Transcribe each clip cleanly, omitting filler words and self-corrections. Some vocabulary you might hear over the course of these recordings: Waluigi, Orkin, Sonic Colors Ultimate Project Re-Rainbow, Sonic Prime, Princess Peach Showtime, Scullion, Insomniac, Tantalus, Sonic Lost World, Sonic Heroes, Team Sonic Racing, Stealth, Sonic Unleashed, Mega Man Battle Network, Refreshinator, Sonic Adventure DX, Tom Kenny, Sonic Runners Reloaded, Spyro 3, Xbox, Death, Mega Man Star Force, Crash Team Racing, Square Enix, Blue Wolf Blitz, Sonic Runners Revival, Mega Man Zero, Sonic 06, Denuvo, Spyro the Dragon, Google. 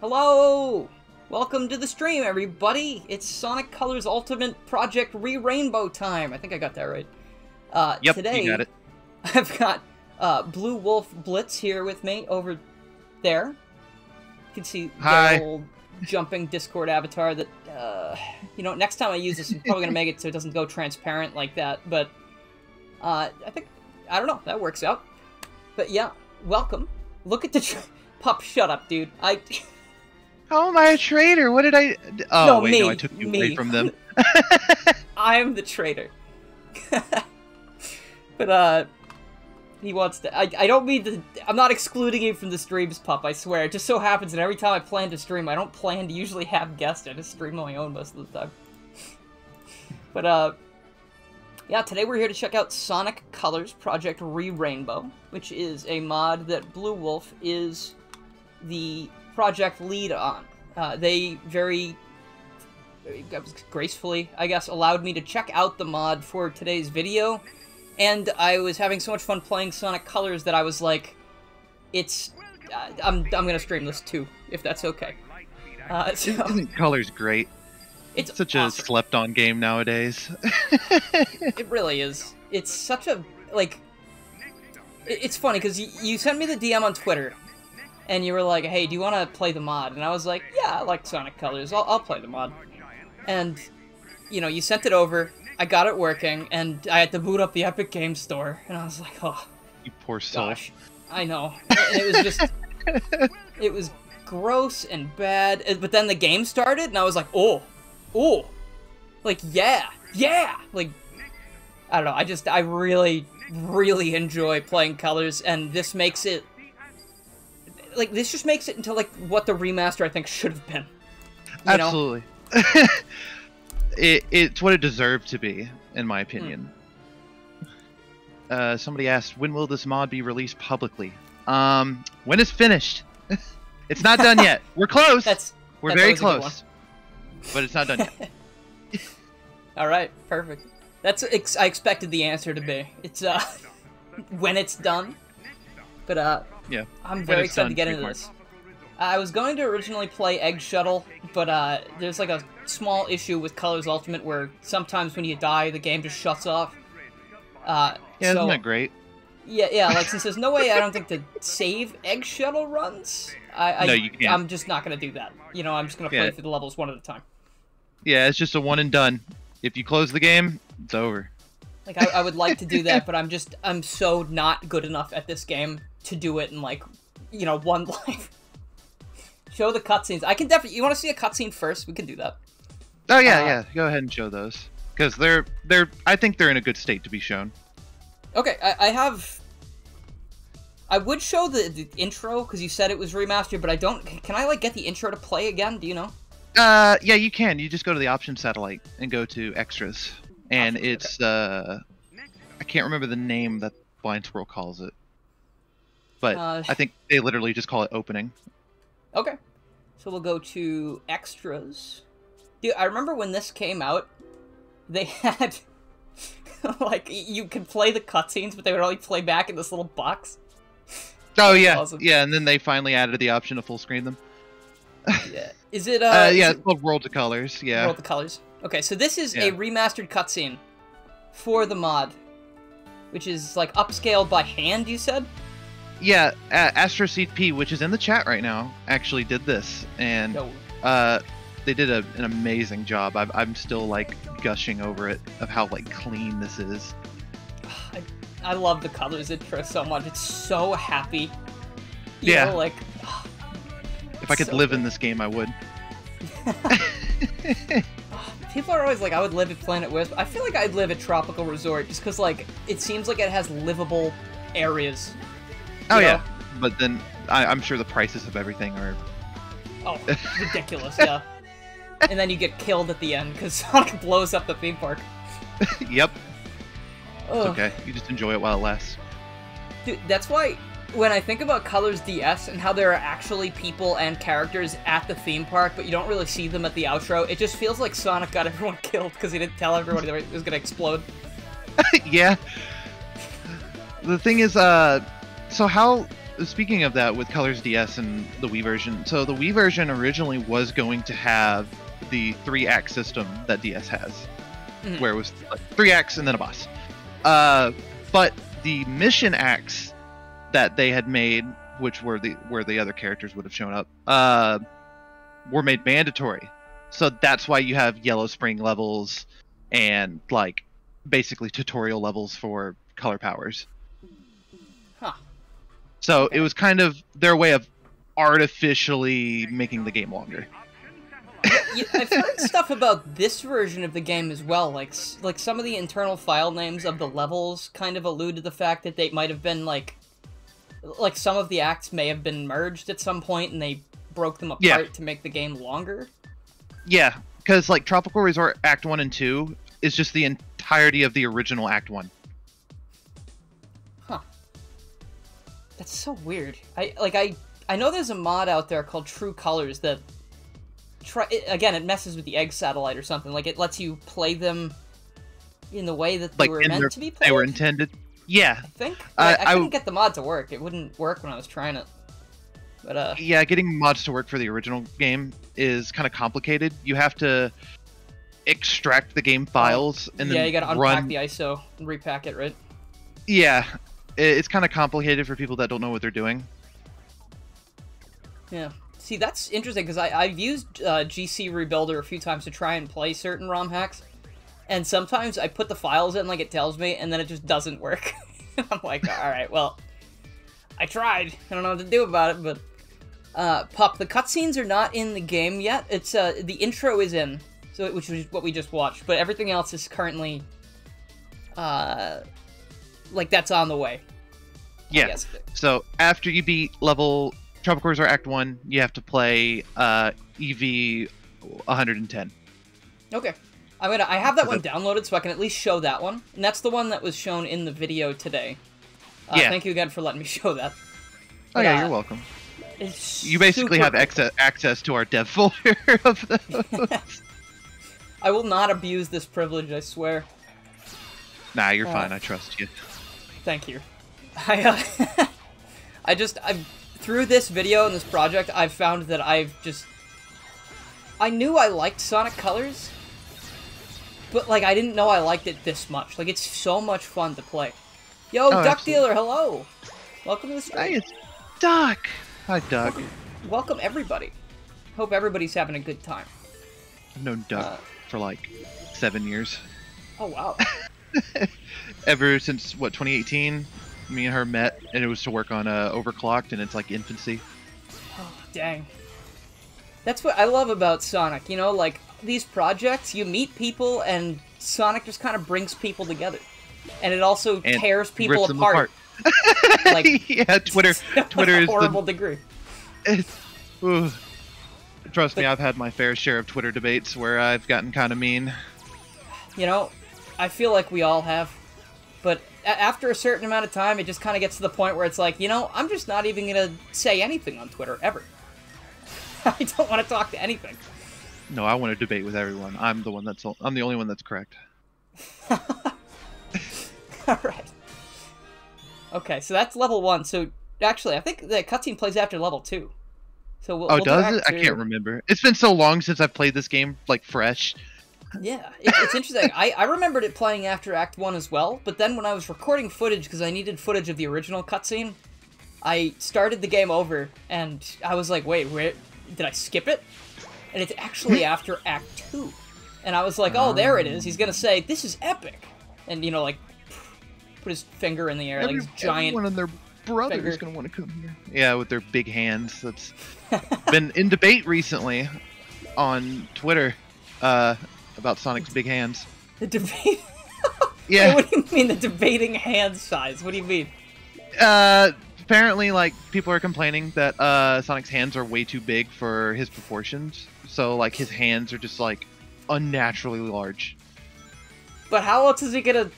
Hello! Welcome to the stream, everybody! It's Sonic Colors Ultimate Project Re-Rainbow time! I think I got that right. Yep, today, you got it. I've got Blue Wolf Blitz here with me over there. You can see the old jumping Discord avatar that, you know, next time I use this, I'm probably going to make it so it doesn't go transparent like that, but I think, I don't know, that works out. But yeah, welcome. Look at the... Pup, shut up, dude. How am I a traitor? What did I... Oh, no, wait, no, I took you away from them. I am the traitor. But, he wants to... I don't mean to... I'm not excluding you from the streams, Pup, I swear. It just so happens that every time I plan to stream, I don't plan to usually have guests. I just stream on my own most of the time. But, yeah, today we're here to check out Sonic Colors Project Re-Rainbow, which is a mod that Blue Wolf is the project lead on. They very gracefully, I guess, allowed me to check out the mod for today's video, and I was having so much fun playing Sonic Colors that I was like, "It's, I'm gonna stream this too, if that's okay." Isn't Colors great? It's such awesome. A slept-on game nowadays. It really is. It's such a like. It's funny because you sent me the DM on Twitter. And you were like, hey, do you want to play the mod? And I was like, yeah, I like Sonic Colors. I'll play the mod. And, you know, you sent it over. I got it working. And I had to boot up the Epic Games Store. And I was like, oh. You poor soul. Gosh. I know. And it was just... it was gross and bad. But then the game started, and I was like, oh. Oh. Like, yeah. Yeah. Like, I don't know. I really, really enjoy playing Colors. And this makes it... Like, this just makes it into, like, what the remaster, I think, should have been. Absolutely. It's what it deserved to be, in my opinion. Mm. Somebody asked, when will this mod be released publicly? When it's finished. It's not done yet. We're close. We're very close. But it's not done yet. All right. Perfect. That's what I expected the answer to be. It's, when it's done. But, yeah, I'm very excited to get into this. I was going to originally play Egg Shuttle, but there's like a small issue with Colors Ultimate where sometimes when you die, the game just shuts off. Yeah, so, isn't that great? Yeah, like since there's no way I don't think to save Egg Shuttle runs, no, you can't. I'm just not going to do that. You know, I'm just going to play through the levels one at a time. Yeah, it's just a one and done. If you close the game, it's over. Like, I would like to do that, but I'm so not good enough at this game to do it in, like, you know, one life. Show the cutscenes. I can definitely... You want to see a cutscene first? We can do that. Oh, yeah, yeah. Go ahead and show those. Because they're... I think they're in a good state to be shown. Okay, I have... I would show the intro, because you said it was remastered, but I don't... Can I, like, get the intro to play again? Do you know? Yeah, you can. You just go to the Option Satellite and go to Extras. And it's, I can't remember the name that Blind Squirrel calls it. But I think they literally just call it Opening. Okay. So we'll go to Extras. Dude, I remember when this came out, they had, like, you could play the cutscenes, but they would only play back in this little box. Oh, yeah. Awesome. Yeah, and then they finally added the option to full screen them. Yeah. Is it, yeah, it's called World to Colors, yeah. World to Colors. Okay, so this is a remastered cutscene for the mod, which is, like, upscaled by hand, you said? Yeah, AstroCP, which is in the chat right now, actually did this, and they did an amazing job. I'm still, like, gushing over it of how, like, clean this is. I love the Colors intro so much. It's so happy. You know, like, if I could live in this game, I would. People are always like, I would live at Planet Wisp. I feel like I'd live at Tropical Resort just because, like, it seems like it has livable areas. Oh, you know? Yeah. But then I'm sure the prices of everything are... Oh, ridiculous, yeah. And then you get killed at the end because Sonic blows up the theme park. Yep. It's okay. You just enjoy it while it lasts. Dude, that's why when I think about Colors DS and how there are actually people and characters at the theme park, but you don't really see them at the outro, it just feels like Sonic got everyone killed because he didn't tell everyone it was going to explode. Yeah. The thing is, so how... speaking of that, with Colors DS and the Wii version, so the Wii version originally was going to have the 3-act system that DS has, mm-hmm. where it was like 3 acts and then a boss. But the mission acts that they had made, which were the where the other characters would have shown up, were made mandatory. So that's why you have Yellow Spring levels and like basically tutorial levels for color powers. Huh. So it was kind of their way of artificially making the game longer. Yeah, I've heard stuff about this version of the game as well, like some of the internal file names of the levels kind of allude to the fact that they might have been, like some of the acts may have been merged at some point, and they broke them apart yeah. to make the game longer. Yeah, because, like, Tropical Resort Act 1 and 2 is just the entirety of the original Act 1. Huh. That's so weird. I know there's a mod out there called True Colors that... Again, it messes with the egg satellite or something. Like, it lets you play them in the way that they were meant to be played. They were intended. Yeah. I think. I couldn't get the mod to work. It wouldn't work when I was trying it. But, yeah, getting mods to work for the original game is kind of complicated. You have to extract the game files and then you gotta unpack the ISO and repack it, right? Yeah. It's kind of complicated for people that don't know what they're doing. Yeah. See, that's interesting, because I've used GC Rebuilder a few times to try and play certain ROM hacks, and sometimes I put the files in like it tells me, and then it just doesn't work. I'm like, alright, well, I tried. I don't know what to do about it, but... Pup, the cutscenes are not in the game yet. It's the intro is in, so which is what we just watched, but everything else is currently... like, that's on the way. Yeah, so after you beat level... Tropical Resort Act 1, you have to play EV 110. Okay. I have that one downloaded so I can at least show that one. And that's the one that was shown in the video today. Yeah. Thank you again for letting me show that. Oh, yeah, you're welcome. You basically have access to our dev folder of those. I will not abuse this privilege, I swear. Nah, you're fine. I trust you. Thank you. Through this video and this project, I've found that I knew I liked Sonic Colors, but, like, I didn't know I liked it this much. Like, it's so much fun to play. Yo, oh, Duck absolutely. Dealer, hello! Welcome to the stream. Hey, it's Duck! Hi, Duck. Welcome, everybody. Hope everybody's having a good time. I've known Duck for, like, 7 years. Oh, wow. Ever since, what, 2018? Me and her met, and it was to work on Overclocked, and it's like infancy. Oh, dang. That's what I love about Sonic, you know, like, these projects, you meet people, and Sonic just kind of brings people together. And it also tears people apart. Like, yeah, Twitter is a horrible degree. Trust me, I've had my fair share of Twitter debates where I've gotten kind of mean. You know, I feel like we all have, but... After a certain amount of time, it just kind of gets to the point where it's like, you know, I'm just not even going to say anything on Twitter, ever. I don't want to talk to anything. No, I want to debate with everyone. I'm the only one that's correct. Alright. Okay, so that's level 1. So, actually, I think the cutscene plays after level 2. So we'll does it? I can't remember. It's been so long since I've played this game, like, fresh. Yeah, it's interesting. I remembered it playing after Act 1 as well, but then when I was recording footage, because I needed footage of the original cutscene, I started the game over, and I was like, wait, did I skip it? And it's actually after Act 2. And I was like, oh, there it is. He's going to say, this is epic. And, you know, like, put his finger in the air, like his giant... Everyone and their brother is going to want to come here. Yeah, with their big hands. That's been in debate recently on Twitter. About Sonic's big hands. The debate? Yeah. What do you mean, the debating hand size? What do you mean? Apparently, like, people are complaining that Sonic's hands are way too big for his proportions. So, like, his hands are just, like, unnaturally large. But how else is he gonna,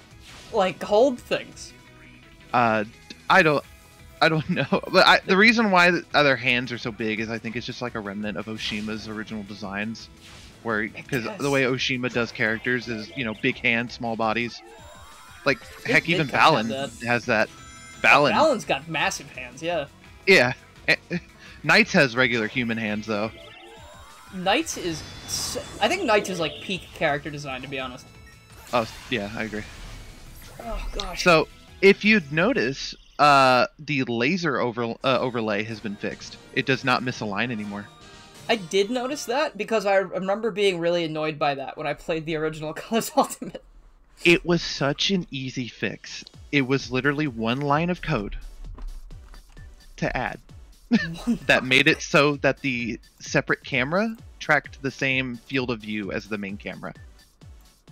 like, hold things? I don't know. But the reason why their hands are so big is I think it's just, like, a remnant of Oshima's original designs. Because the way Oshima does characters is, you know, big hands, small bodies. Like, heck, even Balin has that. Balin's got massive hands, yeah. Yeah. Knights has regular human hands, though. Knights is... I think Knights is, like, peak character design, to be honest. Oh, yeah, I agree. Oh, gosh. So, if you'd notice, the laser overlay has been fixed. It does not misalign anymore. I did notice that, because I remember being really annoyed by that when I played the original Colors Ultimate. It was such an easy fix. It was literally one line of code to add. That made it so that the separate camera tracked the same field of view as the main camera.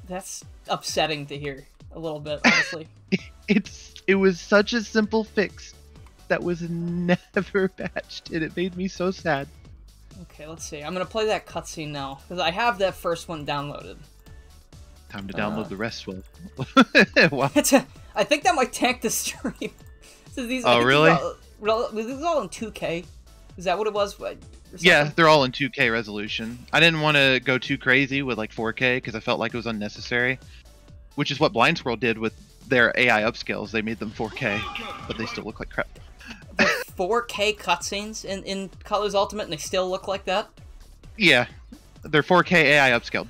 That's upsetting to hear a little bit, honestly. It was such a simple fix that was never patched, and it made me so sad. Okay, let's see. I'm gonna play that cutscene now because I have that first one downloaded. Time to download the rest. Will. Wow. I think that might tank the stream. So these, oh really? This is all in 2K. Is that what it was? Yeah, they're all in 2K resolution. I didn't want to go too crazy with like 4K because I felt like it was unnecessary, which is what Blind Squirrel did with their AI upscales. They made them 4K, but they still look like crap. But 4K cutscenes in Colors Ultimate, and they still look like that? Yeah, they're 4K AI upscaled.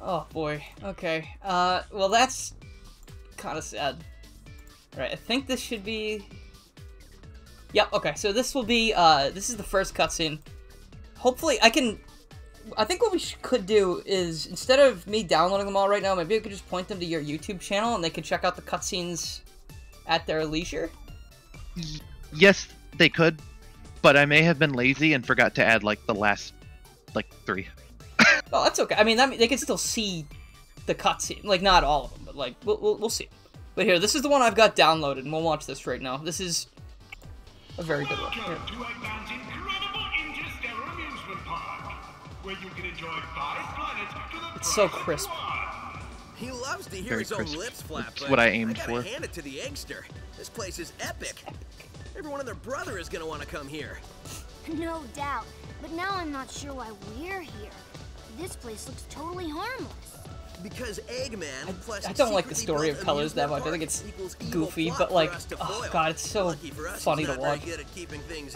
Oh boy, okay. Well, that's kind of sad. All right, I think this should be... Yep, okay, so this will be, this is the first cutscene. Hopefully, I think what we could do is, instead of me downloading them all right now, maybe I could just point them to your YouTube channel and they could check out the cutscenes at their leisure? Yes, they could, but I may have been lazy and forgot to add, like, the last, like, 3. Oh, that's okay. I mean, they can still see the cutscene. Like, not all of them, but, like, we'll see. But here, this is the one I've got downloaded, and we'll watch this right now. This is... a very good one. Welcome to Eggman's incredible interstellar amusement park, where you can enjoy 5 planets to the it's so crisp. He loves to hear very his crisp. Own lips flap. That's what I aimed for. Hand it to the eggster. This place is epic. Everyone and their brother is going to want to come here. No doubt. But now I'm not sure why we're here. This place looks totally harmless. Because Eggman I don't like the story of Colors that much. I think it's goofy, but like, oh god, it's so funny to watch.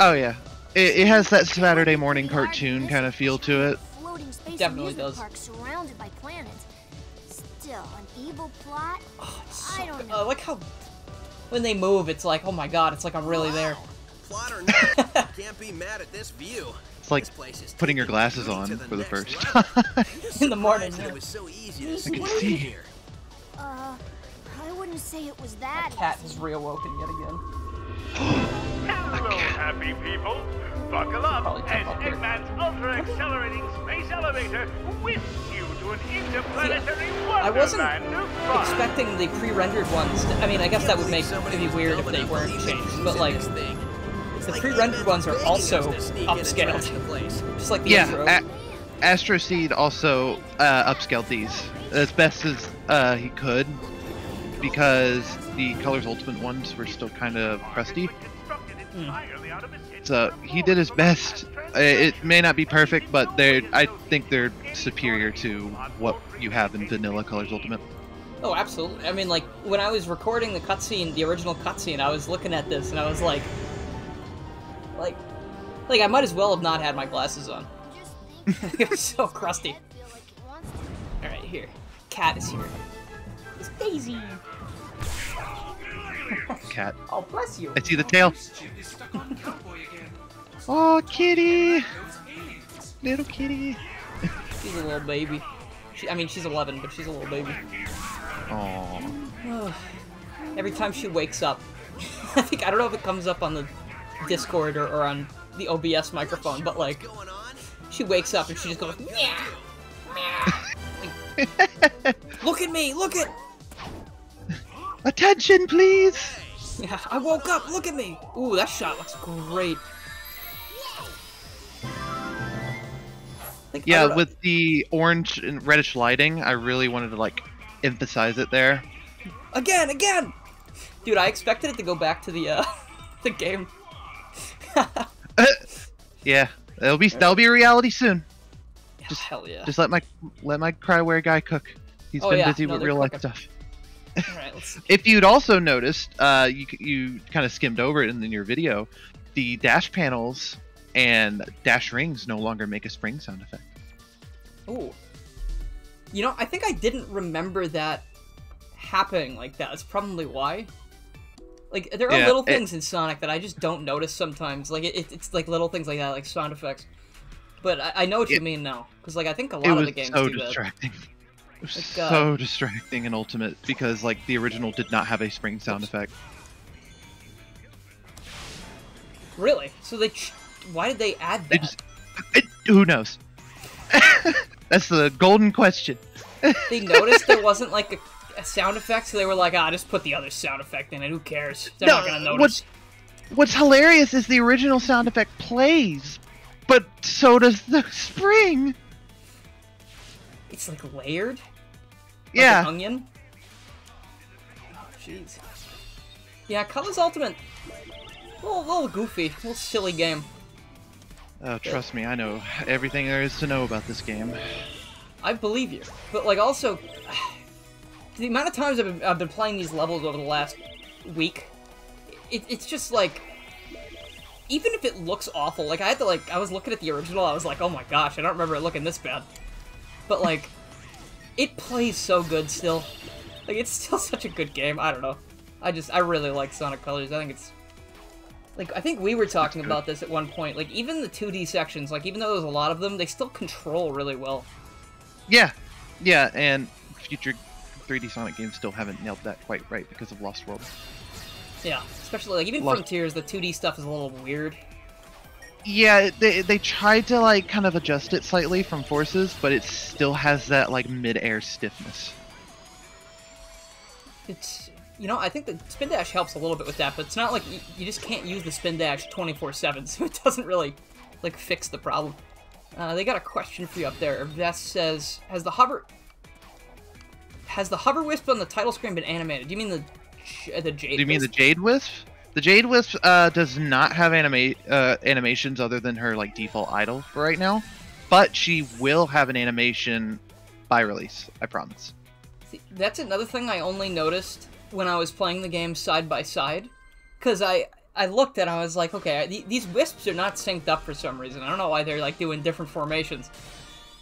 Oh yeah, it has that Saturday morning cartoon kind of feel to it. It definitely does. Still, an evil plot? Oh, so I don't know. Like how when they move, it's like, oh my god, it's like I'm really there. Plot or not, can't be mad at this view. It's like putting your glasses on for the first time. In the morning. It was so easy to see here. I wouldn't say it was that. The cat is reawoken yet again. Hello, happy people. Buckle up as Eggman's ultra-accelerating space elevator whips you to an interplanetary wonderland. I wasn't expecting the pre-rendered ones. I mean, I guess that would make it be weird if they weren't changed, but like... The pre-rendered ones are also upscaled, just like the intro. Yeah, AstroCP also upscaled these as best as he could, because the Colors Ultimate ones were still kind of crusty. So he did his best. It may not be perfect, but I think they're superior to what you have in vanilla Colors Ultimate. Oh, absolutely. I mean, like, when I was recording the cutscene, the original cutscene, I was looking at this and I was like... Like I might as well have not had my glasses on. It was so crusty. All right, here. Cat is here. It's Daisy. Cat. Oh, bless you. I see the tail. Oh, kitty. Little kitty. She's a little baby. I mean, she's 11, but she's a little baby. Aww. Every time she wakes up, I don't know if it comes up on the Discord or on the OBS microphone, but like she wakes up and she just goes meow, meow. Like, look at me, look at attention please. Yeah, I woke up, look at me. Ooh, that shot looks great. Yeah, with the orange and reddish lighting, I really wanted to like emphasize it there. Again dude, I expected it to go back to the game. Yeah, that'll be a reality soon. Just, hell yeah. Just let my crywear guy cook. He's been busy with real life stuff. All right, let's... If you'd also noticed, you kind of skimmed over it in your video, the dash panels and dash rings no longer make a spring sound effect. Oh, you know, I think I didn't remember that happening like that. That's probably why. Like, there are little things in Sonic that I just don't notice sometimes. Like, it's like little things like that, like sound effects. But I know what you mean now, because, like, I think a lot of the games do distracting. That. It was so distracting. So distracting in Ultimate, because, like, the original did not have a spring sound effect. Really? So they... Why did they add that? Who knows? That's the golden question. They noticed there wasn't, like, a sound effect, so they were like, ah, just put the other sound effect in it, who cares? They're not gonna notice. What's hilarious is the original sound effect plays, but so does the spring. It's like layered? Yeah. Like an onion? Oh, jeez. Yeah, Colors Ultimate. A little goofy. A little silly game. Oh, trust me, I know everything there is to know about this game. I believe you. But, like, also, the amount of times I've been playing these levels over the last week, it's just, like, even if it looks awful, like, I was looking at the original, I was like, oh my gosh, I don't remember it looking this bad. But, like, it plays so good still. Like, it's still such a good game. I don't know. I really like Sonic Colors. I think it's... Like, I think we were talking about this at one point. Like, even the 2D sections, like, even though there's a lot of them, they still control really well. Yeah. Yeah, and future 3D Sonic games still haven't nailed that quite right because of Lost World. Yeah, especially, like, even Frontiers, the 2D stuff is a little weird. Yeah, they tried to, like, kind of adjust it slightly from Forces, but it still has that, like, mid-air stiffness. It's... You know, I think the spin dash helps a little bit with that, but it's not like you just can't use the spin dash 24/7, so it doesn't really, like, fix the problem. They got a question for you up there. Vest says, has the hover wisp on the title screen been animated? Do you mean the jade? Do you mean the jade wisp? The jade wisp does not have animations other than her, like, default idle for right now, but she will have an animation by release. I promise. See, that's another thing I only noticed when I was playing the game side by side, because I looked and I was like, okay, these wisps are not synced up for some reason. I don't know why they're, like, doing different formations.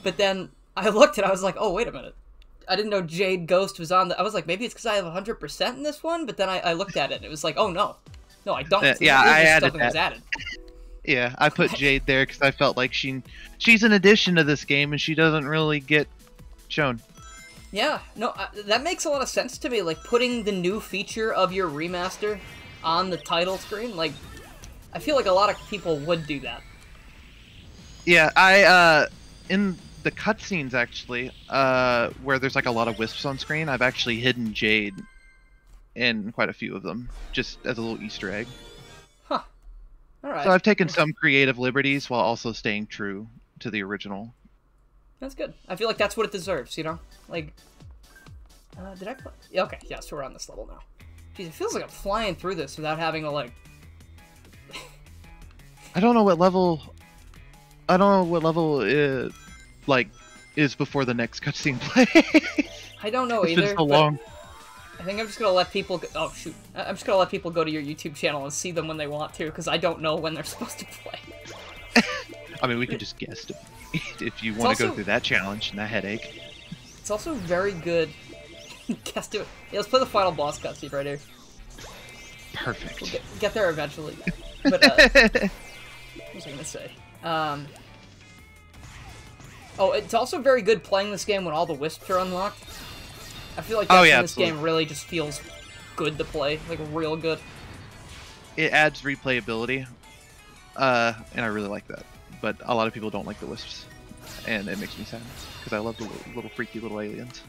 But then I looked and I was like, oh, wait a minute. I didn't know Jade Ghost was on the... I was like, maybe it's because I have 100% in this one, but then I looked at it and it was like, oh, no. No, I don't. Yeah, I added that. Yeah, I put Jade there because I felt like she's an addition to this game and she doesn't really get shown. Yeah, no, that makes a lot of sense to me, like, putting the new feature of your remaster on the title screen, like, I feel like a lot of people would do that. Yeah, in the cutscenes, actually, where there's, like, a lot of wisps on screen, I've actually hidden Jade in quite a few of them, just as a little Easter egg. Huh. Alright. So I've taken some creative liberties while also staying true to the original. That's good. I feel like that's what it deserves, you know? Like, did I play? Okay, yeah, so we're on this level now. Jeez, it feels like I'm flying through this without having to, like... I don't know what level it, like, is before the next cutscene play. I don't know either. It's been so long. I think I'm just gonna let people go... Oh, shoot. I'm just gonna let people go to your YouTube channel and see them when they want to, because I don't know when they're supposed to play. I mean, we could just guess if you want to go through that challenge and that headache. It's also very good. Guess to it. Yeah, let's play the final boss cutscene right here. Perfect. We'll get there eventually. But, what was I gonna say? Oh, it's also very good playing this game when all the wisps are unlocked. I feel like this game really just feels good to play, like real good. It adds replayability, and I really like that. But a lot of people don't like the wisps, and it makes me sad, because I love the little freaky little aliens.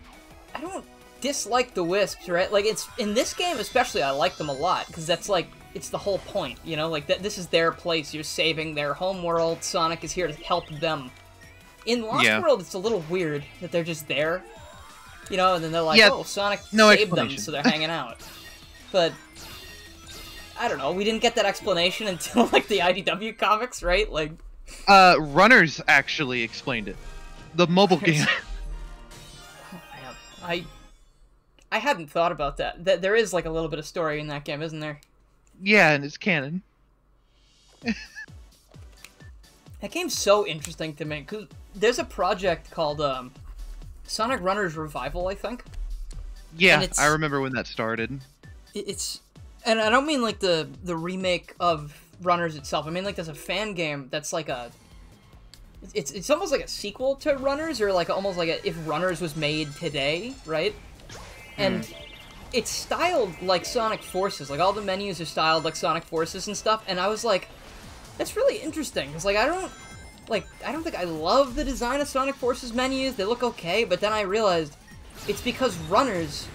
I don't dislike the wisps, right? Like, it's in this game especially, I like them a lot, because that's, like, it's the whole point, you know? Like, this is their place, you're saving their homeworld, Sonic is here to help them. In Lost World, it's a little weird that they're just there, you know, and then they're like, oh, Sonic saved them, so they're hanging out. But... I don't know, we didn't get that explanation until, like, the IDW comics, right? Like... Runners actually explained it. The mobile game. Oh, man. I I hadn't thought about that. That there is like a little bit of story in that game, isn't there? Yeah, and it's canon. That game's so interesting to me, because there's a project called Sonic Runners Revival, I think. Yeah, I remember when that started. It's, and I don't mean like the remake of Runners itself. I mean like there's a fan game that's like a, it's almost like a sequel to Runners, or like almost like a, if Runners was made today, right? And it's styled like Sonic Forces. Like all the menus are styled like Sonic Forces and stuff. And I was like, that's really interesting. Cause like I don't think I love the design of Sonic Forces menus. They look okay, but then I realized it's because Runners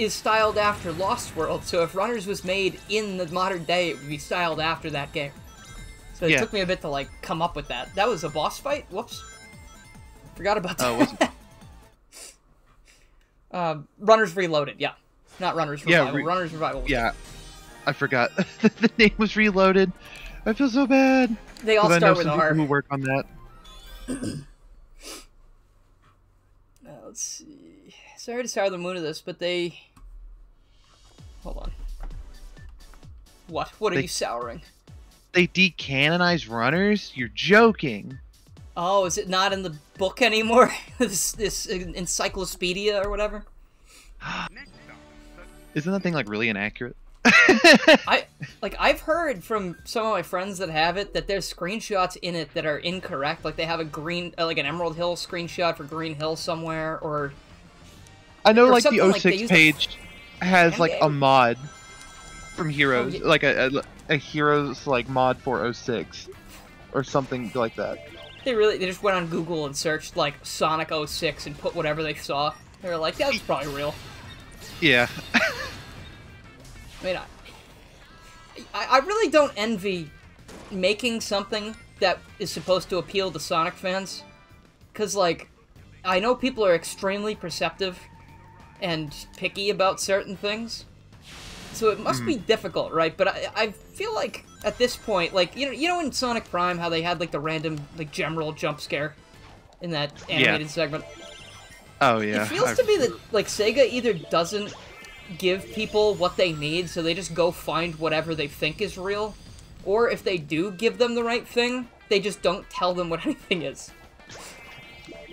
is styled after Lost World. So if Runners was made in the modern day, it would be styled after that game. So it took me a bit to like come up with that. That was a boss fight. Whoops, forgot about that. Runners Reloaded, yeah. Not Runners Revival, Runners Revival. Yeah, I forgot the name was Reloaded. I feel so bad. They all start with R. Who work on that? Let's see. Sorry to sour the mood of this, but they. Hold on. What? What are you souring? They decanonize Runners? You're joking. Oh, is it not in the book anymore? this encyclopedia or whatever? Isn't that thing like really inaccurate? I've heard from some of my friends that have it that there's screenshots in it that are incorrect. Like they have a green, like an Emerald Hill screenshot for Green Hill somewhere, or I know like the 06 like page has like a mod from Heroes, like a Heroes like mod for 06 or something like that. They just went on Google and searched like Sonic 06 and put whatever they saw. They were like, that's probably real. Yeah. I mean, I really don't envy making something that is supposed to appeal to Sonic fans, because, like, I know people are extremely perceptive and picky about certain things, so it must be difficult, right? But I feel like, at this point, like, you know in Sonic Prime how they had, like, the random, like, general jump scare in that animated segment? Oh, yeah. It feels to me that, like, Sega either doesn't give people what they need, so they just go find whatever they think is real, or if they do give them the right thing, they just don't tell them what anything is.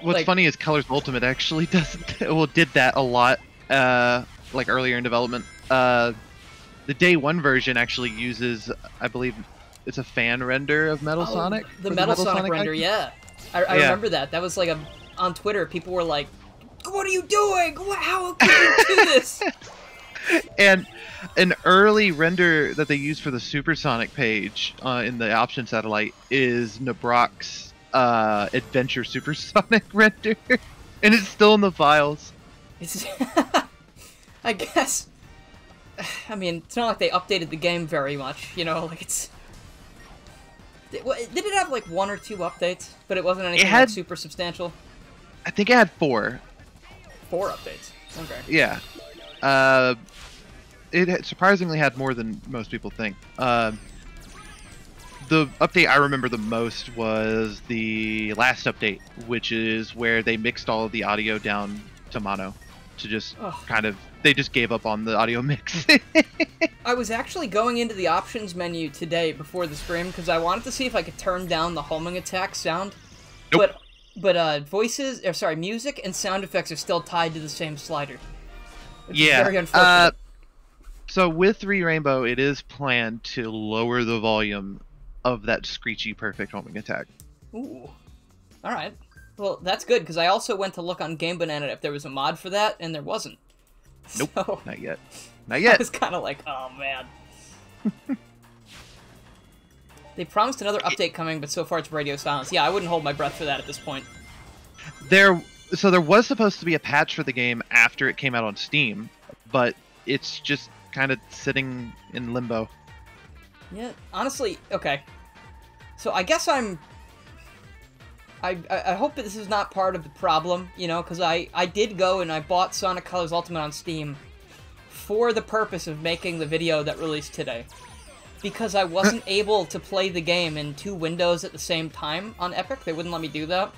What's funny is Colors Ultimate actually did that a lot, like earlier in development. The day one version actually uses, I believe, it's a fan render of Metal Sonic. The Metal Sonic render, yeah. I remember that. That was like on Twitter, people were like, "What are you doing? How can you do this?" And an early render that they use for the Supersonic page in the option satellite is Nabrok's Adventure Supersonic render, and it's still in the files. It's I guess. I mean, it's not like they updated the game very much, you know. Like it's. Did it have like one or two updates? But it wasn't anything like super substantial. I think it had four. Four updates. Okay. Yeah. It surprisingly had more than most people think. The update I remember the most was the last update, which is where they mixed all of the audio down to mono to just kind of... They just gave up on the audio mix. I was actually going into the options menu today before the stream because I wanted to see if I could turn down the homing attack sound. Nope. But voices, or sorry, music and sound effects are still tied to the same slider. Yeah. Very unfortunate. So with Re-Rainbow, it is planned to lower the volume of that screechy perfect homing attack. Ooh. All right. Well, that's good, because I also went to look on Game Banana if there was a mod for that, and there wasn't. Nope. So, not yet. Not yet. I was kind of like, oh, man. They promised another update coming, but so far it's radio silence. Yeah, I wouldn't hold my breath for that at this point. So there was supposed to be a patch for the game after it came out on Steam, but it's just kind of sitting in limbo. Yeah, honestly, okay. So I guess I hope that this is not part of the problem, you know, because I did go and I bought Sonic Colors Ultimate on Steam for the purpose of making the video that released today. Because I wasn't able to play the game in two windows at the same time on Epic. They wouldn't let me do that.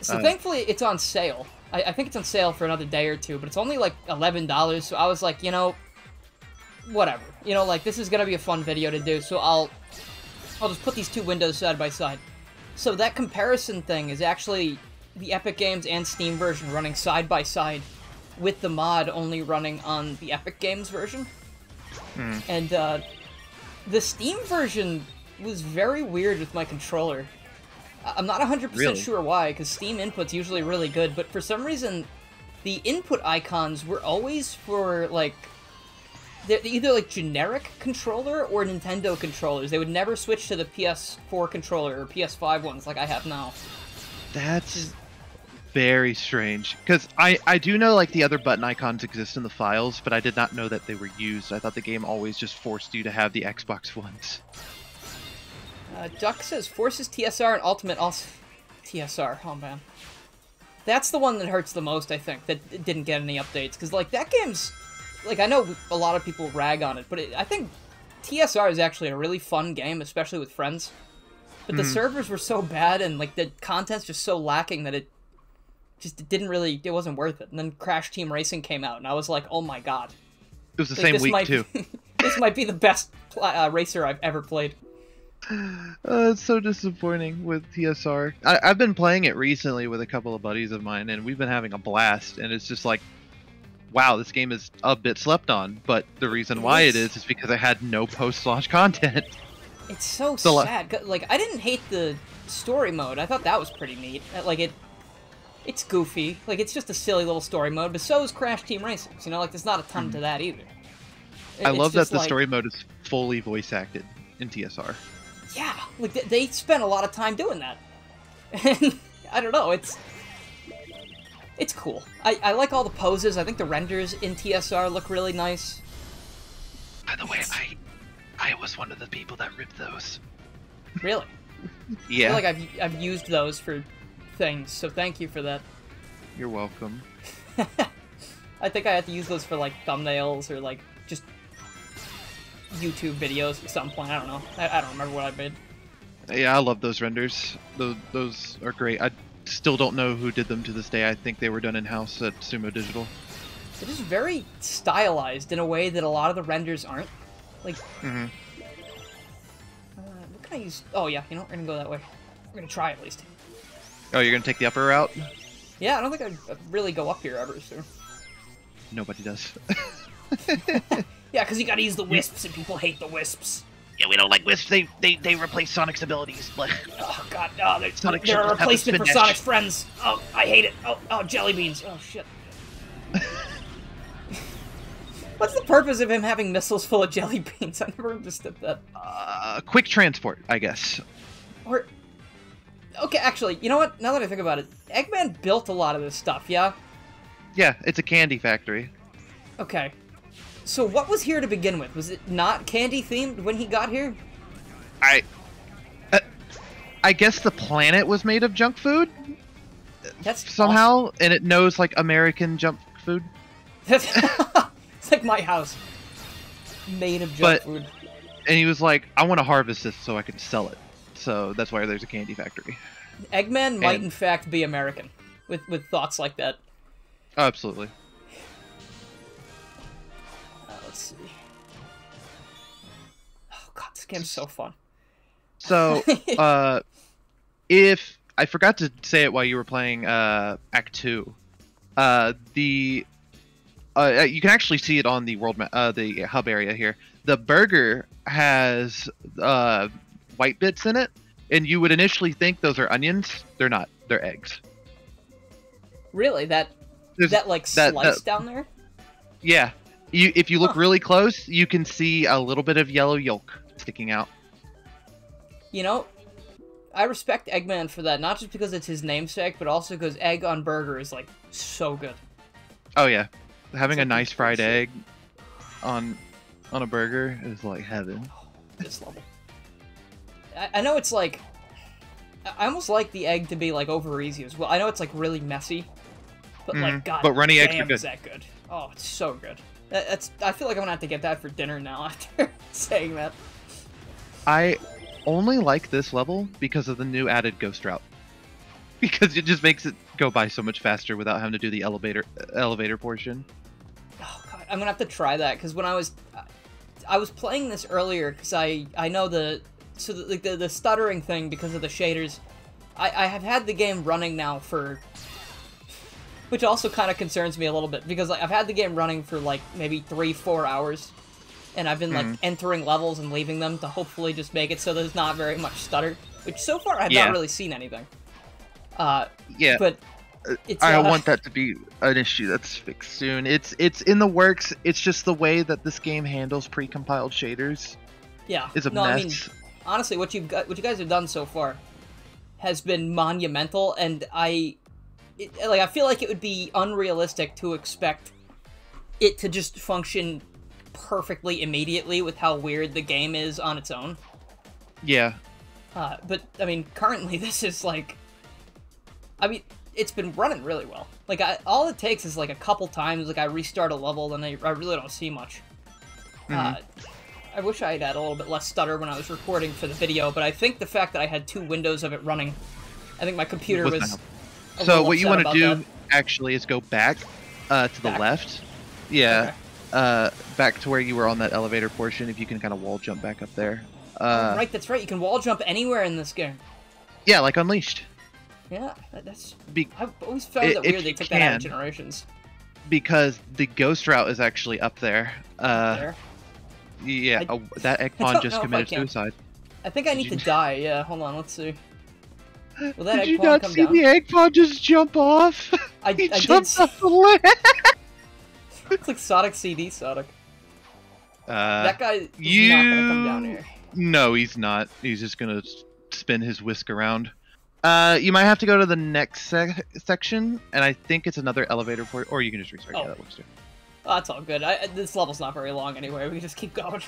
So thankfully, it's on sale. I think it's on sale for another day or two, but it's only like $11, so I was like, you know, whatever. You know, like, this is gonna be a fun video to do, so I'll just put these two windows side by side. So that comparison thing is actually the Epic Games and Steam version running side by side with the mod only running on the Epic Games version. Hmm. And the Steam version was very weird with my controller. I'm not 100% really sure why, because Steam input's usually really good, but for some reason, the input icons were always for, like, they're either, like, generic controller or Nintendo controllers. They would never switch to the PS4 controller or PS5 ones like I have now. That's very strange, because I do know, like, the other button icons exist in the files, but I did not know that they were used. I thought the game always just forced you to have the Xbox ones. Duck says, Forces, TSR, and Ultimate also... TSR, oh man. That's the one that hurts the most, I think, that it didn't get any updates. Because, like, that game's... Like, I know a lot of people rag on it, but I think TSR is actually a really fun game, especially with friends. But the servers were so bad, and, like, the content's just so lacking that it just didn't really... It wasn't worth it. And then Crash Team Racing came out, and I was like, oh my god. It was the same week, too. This might be the best racer I've ever played. It's so disappointing with TSR. I've been playing it recently with a couple of buddies of mine, and we've been having a blast, and it's just like, wow, this game is a bit slept on, but the reason why it is because I had no post-launch content. It's so sad. Like, I didn't hate the story mode. I thought that was pretty neat. Like, it's goofy. Like, it's just a silly little story mode, but so is Crash Team Racing. You know, like, there's not a ton to that either. I love that the story mode is fully voice-acted in TSR. Yeah, like, they spent a lot of time doing that. And, I don't know, it's cool. I like all the poses. I think the renders in TSR look really nice. By the way, I was one of the people that ripped those. Really? Yeah. I feel like I've used those for things, so thank you for that. You're welcome. I think I had to use those for, like, thumbnails or, like, just... YouTube videos at some point. I don't know. I don't remember what I made. Yeah, I love those renders. Those are great. I still don't know who did them to this day. I think they were done in-house at Sumo Digital. It is very stylized in a way that a lot of the renders aren't. Like, what can I use? Oh yeah, you know, we're gonna go that way. We're gonna try at least. Oh, you're gonna take the upper route? Yeah, I don't think I really go up here ever, so. Nobody does. Yeah, because you gotta use the wisps, and people hate the wisps. Yeah, we don't like wisps. They replace Sonic's abilities. But... Oh god, no, they're a replacement for Sonic's friends. Oh, I hate it. Oh, jelly beans. Oh shit. What's the purpose of him having missiles full of jelly beans? I never understood that. Quick transport, I guess. Or, okay, actually, you know what? Now that I think about it, Eggman built a lot of this stuff. Yeah. Yeah, it's a candy factory. Okay. So what was here to begin with? Was it not candy-themed when he got here? I guess the planet was made of junk food? That's somehow, awesome. And it knows, like, American junk food. It's like my house. Made of junk food. And he was like, I want to harvest this so I can sell it. So that's why there's a candy factory. Eggman might, in fact, be American with thoughts like that. Absolutely. Let's see. Oh god, this game's so fun. So, if I forgot to say it while you were playing Act 2, you can actually see it on the world map, the hub area here. The burger has white bits in it, and you would initially think those are onions. They're not. They're eggs. Really? That slice down there? Yeah. If you look really close, you can see a little bit of yellow yolk sticking out. You know, I respect Eggman for that, not just because it's his namesake, but also because egg on burger is, like, so good. Oh, yeah. Having a nice fried egg on a burger is, like, heaven. Oh, this level. I know it's, like... I almost like the egg to be, like, over-easy as well. I know it's, like, really messy, but, like, god damn, is that good. Oh, it's so good. I feel like I'm gonna have to get that for dinner now after saying that. I only like this level because of the new added ghost route. Because it just makes it go by so much faster without having to do the elevator portion. Oh god, I'm gonna have to try that, because when I was playing this earlier, because I know the stuttering thing because of the shaders. I have had the game running now for, which also kind of concerns me a little bit, because like, I've had the game running for like maybe 3-4 hours, and I've been like entering levels and leaving them to hopefully just make it so there's not very much stutter, which so far I've not really seen anything. Yeah, but it's, I want that to be an issue that's fixed soon. It's in the works. It's just the way that this game handles pre-compiled shaders. Yeah, is a mess. I mean, honestly, what you guys have done so far has been monumental, and I feel like it would be unrealistic to expect it to just function perfectly immediately with how weird the game is on its own. Yeah. But I mean, currently this is like, I mean, it's been running really well. Like, all it takes is like a couple times, like I restart a level and I really don't see much. I wish I had had a little bit less stutter when I was recording for the video, but I think the fact that I had 2 windows of it running, I think my computer was a so what you want to do that. Actually is go back to the left. Yeah. Okay. Back to where you were on that elevator portion, if you can kind of wall jump back up there. Right, that's right. You can wall jump anywhere in this game. Yeah, like Unleashed. Yeah, that's... I've always found that weird they took that out of Generations. Because the ghost route is actually up there. Yeah, that Ekpon just committed suicide. I think I need to die. Yeah, hold on, let's see. Will that Did you not see down? The Ekpon just jump off? I jumped off the ledge. It's like Sonic CD Sonic. That guy is not gonna come down here. No, he's not. He's just gonna spin his whisk around. You might have to go to the next section, and I think it's another elevator port, or you can just restart. Yeah, that works too. Oh, that's all good. This level's not very long anyway. We can just keep going.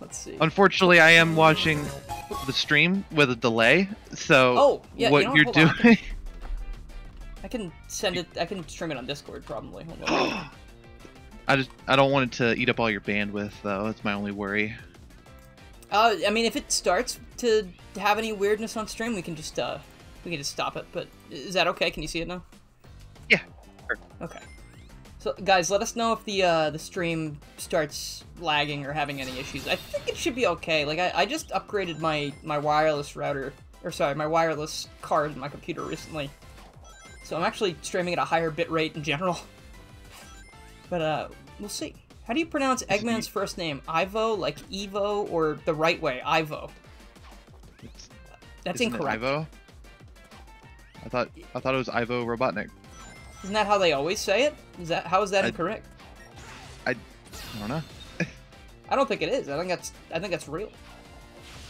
Let's see. Unfortunately, I am watching the stream with a delay, so what you're doing. I can send it. I can stream it on Discord probably. Hold on. I don't want it to eat up all your bandwidth though. That's my only worry. I mean, if it starts to have any weirdness on stream, we can just stop it. But is that okay? Can you see it now? Yeah. Sure. Okay. So, guys, let us know if the stream starts lagging or having any issues. I think it should be okay. Like, I just upgraded my wireless router, or sorry, my wireless card in my computer recently. So I'm actually streaming at a higher bit rate in general. But, we'll see. How do you pronounce Eggman's first name? Ivo, like Evo, or the right way, Ivo? That's incorrect. Ivo? I thought it was Ivo Robotnik. Isn't that how they always say it? How is that incorrect? I don't know. I don't think it is. I think that's real.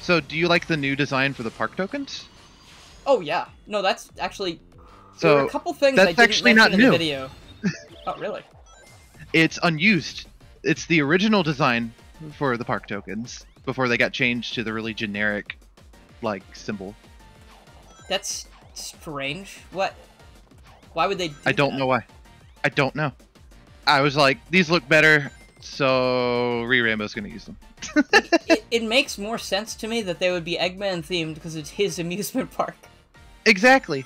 So, do you like the new design for the park tokens? Oh yeah. No, that's actually. So there are a couple things I didn't mention in the video. Oh really? It's unused. It's the original design for the park tokens before they got changed to the really generic, like, symbol. That's strange. What? Why would they do that? I don't know why. I don't know. I was like, these look better, so Re-Rainbow's gonna use them. it makes more sense to me that they would be Eggman themed because it's his amusement park. Exactly.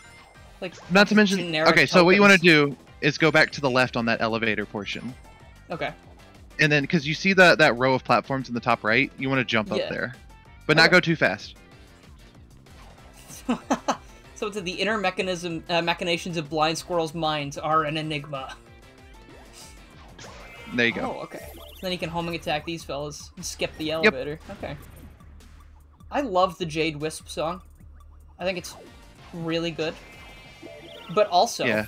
Like, not to mention. Okay, so what you want to do is go back to the left on that elevator portion. Okay. And then, because you see that row of platforms in the top right, you want to jump up there, but not go too fast. So it's the inner machinations of Blind Squirrel's minds are an enigma. There you go. Oh, okay. So then he can homing attack these fellas and skip the elevator. Yep. Okay. I love the Jade Wisp song. I think it's really good. But also,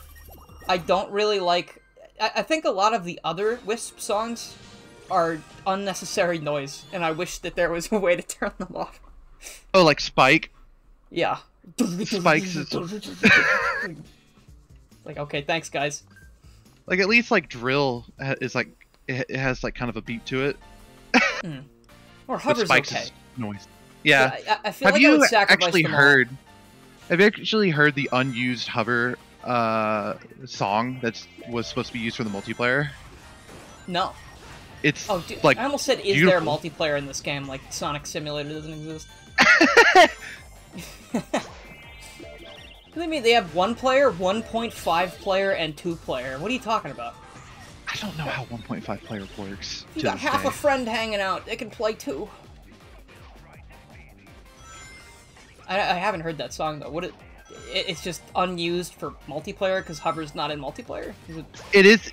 I don't really like... I think a lot of the other Wisp songs are unnecessary noise, and I wish that there was a way to turn them off. Oh, like Spike? Yeah. Spikes is like, okay, thanks guys. Like, at least like drill is like, it has like kind of a beat to it. Or hover's Spikes is noise. Yeah, I feel have like you I would actually heard all. Have you actually heard the unused hover song that was supposed to be used for the multiplayer? No. It's oh, dude, like I almost said, is beautiful. There a multiplayer in this game? Like Sonic Simulator doesn't exist. What do you mean they have 1 player, 1.5 player, and 2 player? What are you talking about? I don't know how 1.5 player works. You got half a friend hanging out. They can play 2. I haven't heard that song though. What it? It's just unused for multiplayer because Hover's not in multiplayer. It is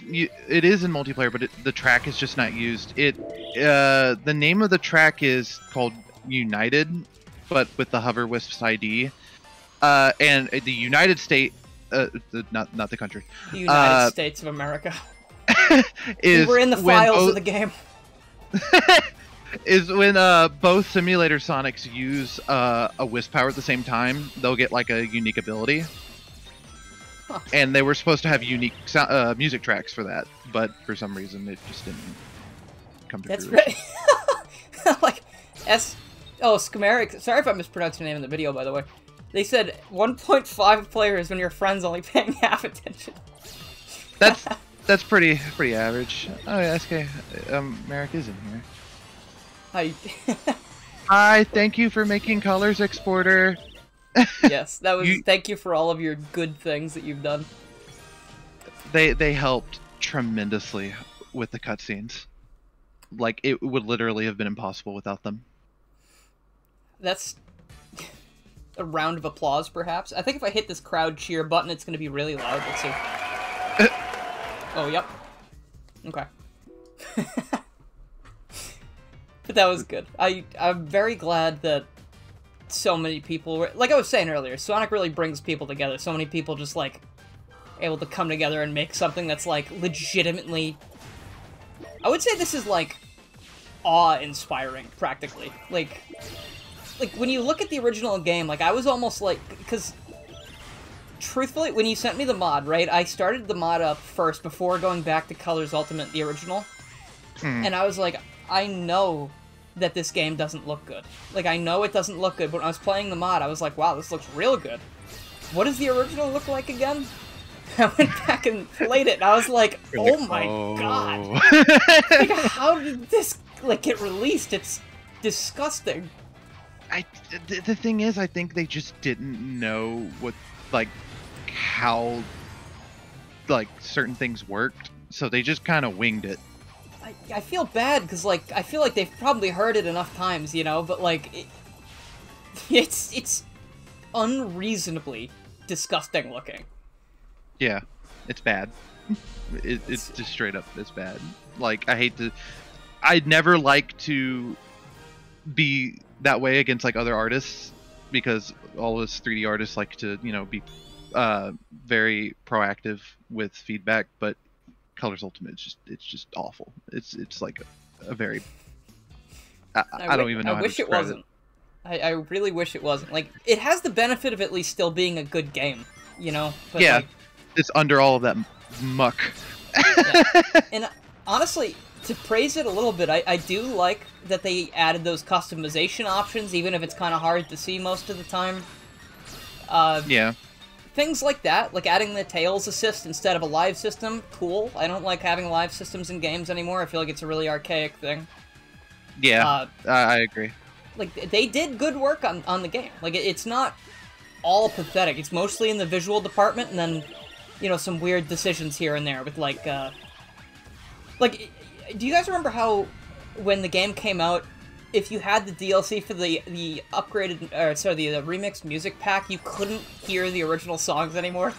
in multiplayer, but the track is just not used. The name of the track is called United, but with the Hover Wisps ID, and the United States, not the country. The United States of America. Is we're in the files of the game. Is when both simulator Sonics use a Wisp power at the same time, they'll get like a unique ability. Huh. And they were supposed to have unique music tracks for that, but for some reason it just didn't come to fruition. That's right. Like Skameric. Sorry if I mispronounced your name in the video, by the way. They said 1.5 players when your friend's only paying half attention. That's pretty average. Oh yeah, SK Merrick is in here. Hi. Hi, thank you for making Colors Exporter. Yes, that was thank you for all of your good things that you've done. They helped tremendously with the cutscenes. Like it would literally have been impossible without them. That's a round of applause perhaps. I think if I hit this crowd cheer button it's gonna be really loud. Let's see. Oh yep. Okay. But that was good. I'm very glad that so many people were... Like I was saying earlier, Sonic really brings people together. So many people just, like, able to come together and make something that's, like, legitimately... I would say this is, like, awe-inspiring, practically. Like, when you look at the original game, like, I was almost like... Because, truthfully, when you sent me the mod, right, I started the mod up first before going back to Colors Ultimate, the original. Hmm. And I was like, I know... that this game doesn't look good. Like, I know it doesn't look good, but when I was playing the mod, I was like, wow, this looks real good. What does the original look like again? I went back and played it, and I was like, oh my god. Like, how did this, like, get released? It's disgusting. The thing is, I think they just didn't know what, like, how, like, certain things worked, so they just kind of winged it. I feel bad, because, like, I feel like they've probably heard it enough times, you know, but, like, it's unreasonably disgusting looking. Yeah, it's bad. It's just straight up, it's bad. Like, I'd never like to be that way against, like, other artists, because all of us 3D artists like to, you know, be very proactive with feedback, but... Colors Ultimate is just awful. It's like a very I don't even know how to describe it. I wish it wasn't. I really wish it wasn't. Like it has the benefit of at least still being a good game, you know. But yeah, like, it's under all of that muck. Yeah. And honestly, to praise it a little bit, I do like that they added those customization options, even if it's kind of hard to see most of the time. Yeah. Things like that, like adding the Tails assist instead of a live system, cool. I don't like having live systems in games anymore. I feel like it's a really archaic thing. Yeah, I agree. Like, they did good work on the game. Like, it's not all pathetic. It's mostly in the visual department, and then, you know, some weird decisions here and there with, like, Like, do you guys remember how, when the game came out, if you had the DLC for the upgraded, or sorry, the remixed music pack, you couldn't hear the original songs anymore?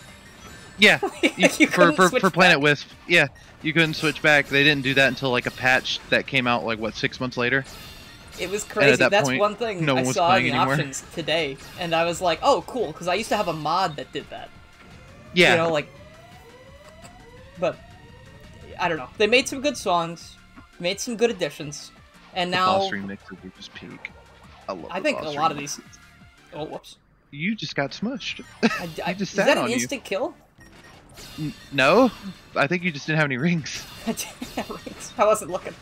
Yeah, like, you for Planet Wisp, yeah, you couldn't switch back. They didn't do that until like a patch that came out like what 6 months later. It was crazy. That's point, one thing no I one saw in the options today, and I was like, oh, cool, because I used to have a mod that did that. Yeah, you know, like, but I don't know. They made some good songs, made some good additions. And now, the boss remixes are just peak. I love. I think a lot of these. Oh, whoops! You just got smushed. I just sat on you. Is that an instant kill? No, I think you just didn't have any rings. I didn't have rings. I wasn't looking.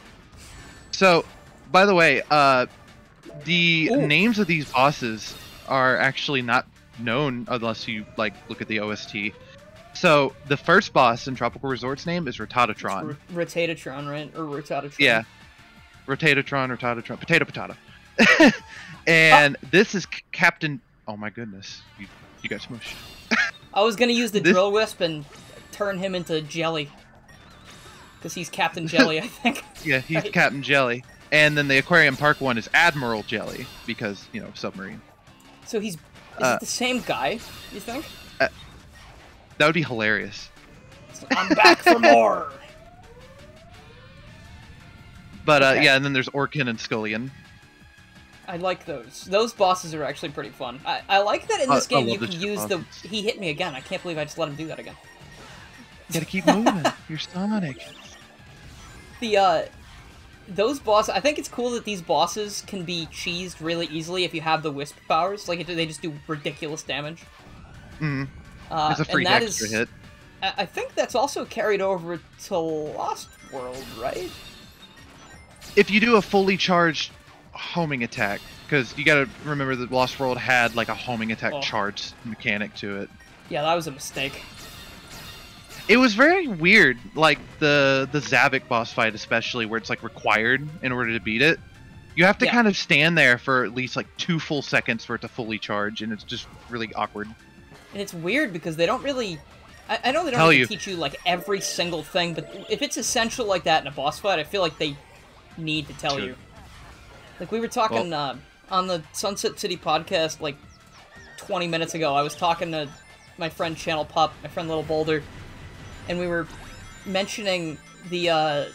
So, by the way, the names of these bosses are actually not known unless you like look at the OST. So the first boss in Tropical Resort's name is Rotatotron. Rotatotron, right? Or Rotatotron. Yeah. Rotatotron, potato. And this is Captain... Oh my goodness, you You got smushed. I was gonna use the drill wisp and turn him into jelly. Because he's Captain Jelly, I think. Yeah, he's right? Captain Jelly. And then the Aquarium Park one is Admiral Jelly, because, you know, submarine. So he's is it the same guy, you think? That would be hilarious. So I'm back for more! But, okay. Yeah, and then there's Orkin and Scullion. I like those. Those bosses are actually pretty fun. I like that in this game you can use bosses. He hit me again. I can't believe I just let him do that again. You gotta keep moving. You're Sonic. The, those bosses... I think it's cool that these bosses can be cheesed really easily if you have the Wisp powers. Like, they just do ridiculous damage. Mm-hmm. It's a free extra hit. I think that's also carried over to Lost World, right? If you do a fully charged homing attack, because you gotta remember that Lost World had, like, a homing attack charge mechanic to it. Yeah, that was a mistake. It was very weird, like the Zavok boss fight especially, where it's like required in order to beat it. You have to kind of stand there for at least like 2 full seconds for it to fully charge, and it's just really awkward. And it's weird because they don't really... I know they don't really teach you like every single thing, but if it's essential like that in a boss fight, I feel like they need to tell you. Like we were talking on the Sunset City podcast like 20 minutes ago, I was talking to my friend Channel Pop, my friend Little Boulder, and we were mentioning the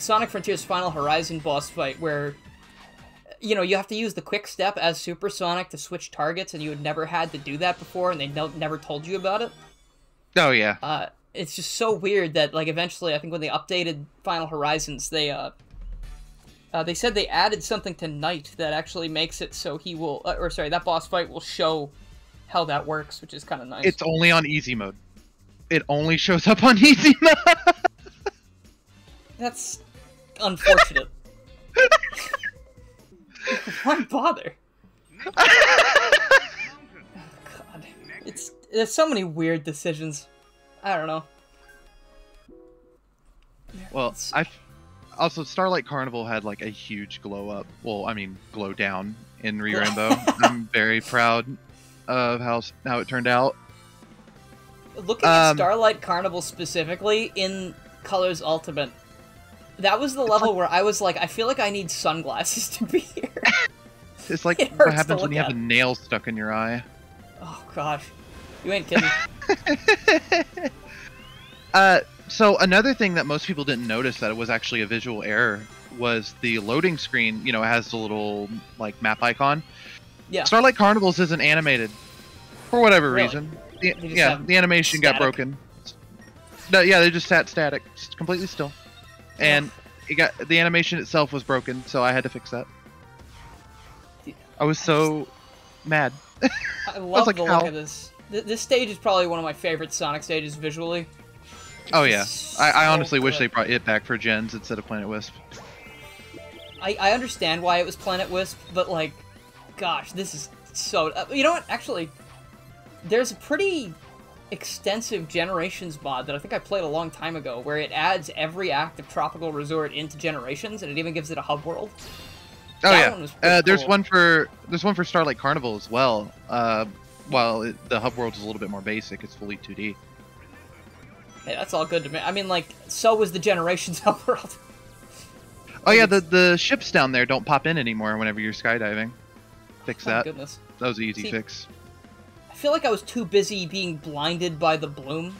Sonic Frontiers Final Horizon boss fight where, you know, you have to use the quick step as Super Sonic to switch targets, and you had never had to do that before, and they never told you about it. Oh, yeah. It's just so weird that, like, eventually, I think when they updated Final Horizons, they said they added something to Knight that actually makes it so he will... or, sorry, that boss fight will show how that works, which is kind of nice. It's only on easy mode. It only shows up on easy mode. That's unfortunate. Why bother? Oh, God. There's so many weird decisions. I don't know. Well, also Starlight Carnival had like a huge glow up. Well, I mean glow down in Re-Rainbow. I'm very proud of how it turned out. Looking at Starlight Carnival specifically in Colors Ultimate, that was the level where I was like, I feel like I need sunglasses to be here. It's like what happens when you have a nail stuck in your eye. Oh gosh, you ain't kidding. So another thing that most people didn't notice that it was actually a visual error was the loading screen. You know, it has the little like map icon. Yeah. Starlight Carnivals isn't animated for whatever reason. Yeah, the animation got broken. No, yeah, they just sat static, just completely still, and it got the animation itself was broken, so I had to fix that. I was so mad. I love the look of this. This stage is probably one of my favorite Sonic stages visually. Oh yeah, I honestly wish they brought it back for Gens instead of Planet Wisp. I understand why it was Planet Wisp, but like, gosh, this is so... you know what? Actually, there's a pretty extensive Generations mod that I think I played a long time ago where it adds every active tropical resort into Generations, and it even gives it a hub world. Oh, that one was pretty cool. There's one for Starlight Carnival as well. While the hub world is a little bit more basic, it's fully 2D. Hey, that's all good to me. I mean, like, so was the Generations hub world. Oh yeah, the ships down there don't pop in anymore whenever you're skydiving. Fix that. Goodness. That was an easy fix. I feel like I was too busy being blinded by the bloom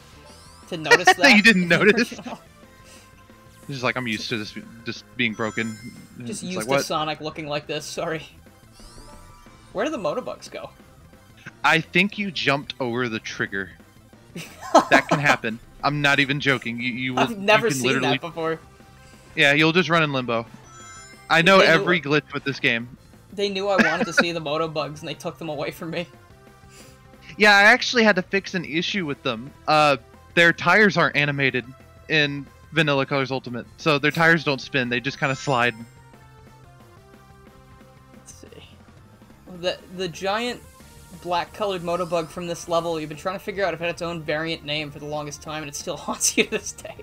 to notice that. You didn't notice? Just like, I'm used to this just being broken. Just used to Sonic looking like this, sorry. Where do the motobugs go? I think you jumped over the trigger. That can happen. I'm not even joking. I've never seen that before. Yeah, you'll just run in limbo. I know every glitch with this game. They knew I wanted to see the motobugs, and they took them away from me. Yeah, I actually had to fix an issue with them. Their tires aren't animated in Vanilla Colors Ultimate, so their tires don't spin. They just kind of slide. Let's see. The giant black-colored motobug from this level, you've been trying to figure out if it had its own variant name for the longest time, and it still haunts you to this day.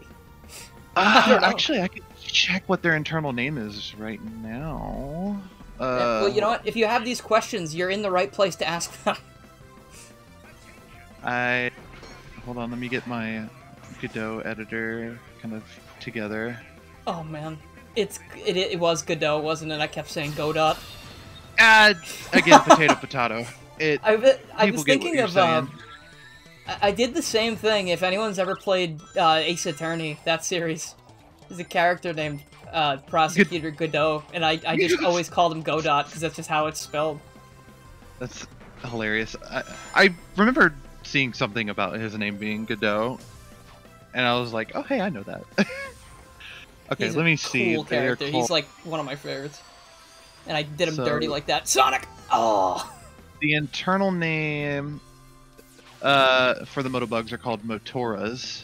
Actually, I could check what their internal name is right now. Well, you know what? If you have these questions, you're in the right place to ask them. I hold on. Let me get my Godot editor kind of together. Oh man, it was Godot, wasn't it? I kept saying Godot. Again, potato, potato. I was thinking of. I did the same thing. If anyone's ever played Ace Attorney, that series, there's a character named Prosecutor Godot, and I just always called him Godot because that's just how it's spelled. That's hilarious. I remember seeing something about his name being Godot, and I was like, oh hey, I know that. Okay, he's let me see. Cool character. He's like one of my favorites, and I did him dirty like that. Sonic. Oh. The internal name for the Motobugs are called Motoras,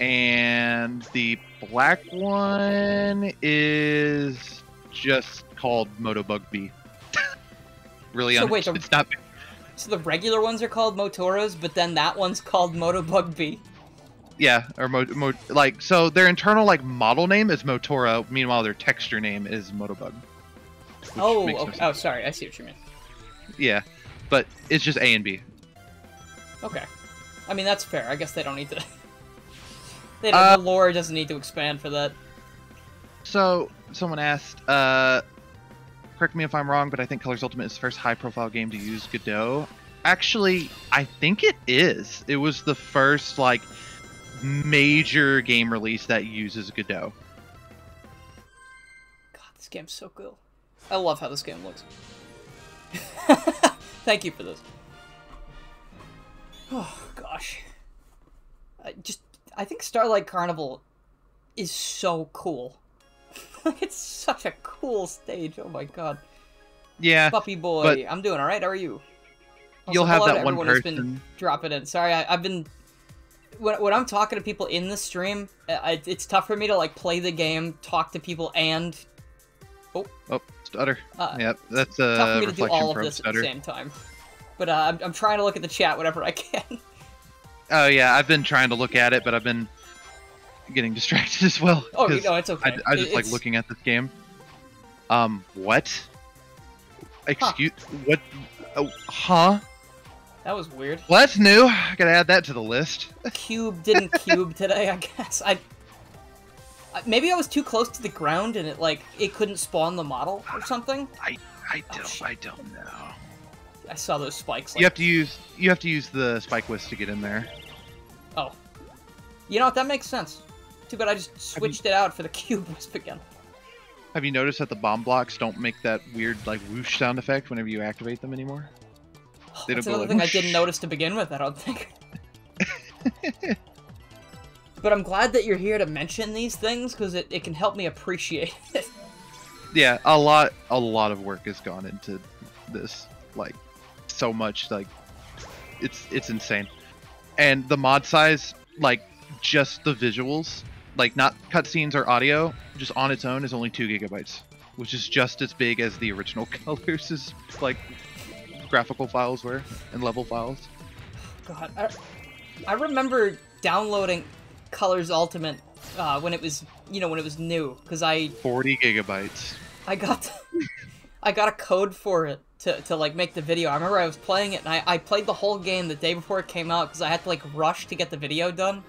and the black one is just called Motobug B. Really, so wait, it's not. So the regular ones are called Motoras, but then that one's called Motobug B. Yeah, or like so their internal like model name is Motora. Meanwhile, their texture name is Motobug. Oh, okay. No, sorry, I see what you mean. Yeah, but it's just A and B. Okay, I mean that's fair. I guess they don't need to. The lore doesn't need to expand for that. So someone asked, correct me if I'm wrong, but I think Colors Ultimate is the first high-profile game to use Godot. Actually, I think it is. It was the first like major game release that uses Godot. God, this game's so cool. I love how this game looks. Thank you for this. Oh gosh, I think Starlight Carnival is so cool. It's such a cool stage. Oh my god. Yeah. Puppy boy, I'm doing all right. How are you? Also, you'll have that one person. Been dropping in. Sorry, I've been. When I'm talking to people in the stream, it's tough for me to like play the game, talk to people, and oh stutter. Yep, that's a tough for me to do all of this stutter. At the same time. But I'm trying to look at the chat whenever I can. Oh yeah, I've been trying to look at it, but I've been getting distracted as well. Oh no, it's okay. I just like looking at this game. What? Excuse what? Oh, huh? That was weird. Well, that's new. I gotta add that to the list. Cube didn't cube today, I guess. Maybe I was too close to the ground and it couldn't spawn the model or something. I don't know. I saw those spikes. Like, you have to use the spike whisk to get in there. Oh, you know what? That makes sense. Too bad I just switched it out for the cube whisk again. Have you noticed that the bomb blocks don't make that weird like whoosh sound effect whenever you activate them anymore? Oh, that's another thing whoosh. I didn't notice to begin with. I don't think. But I'm glad that you're here to mention these things because it can help me appreciate it. Yeah, a lot of work has gone into this. Like. So much, like it's insane. And the mod size, like just the visuals, like not cutscenes or audio, just on its own is only 2 GB, which is just as big as the original Colors is like graphical files were and level files. God, I remember downloading Colors Ultimate when it was, you know, when it was new, because 40 GB. I got a code for it to like make the video. I remember I was playing it and I played the whole game the day before it came out because I had to like rush to get the video done.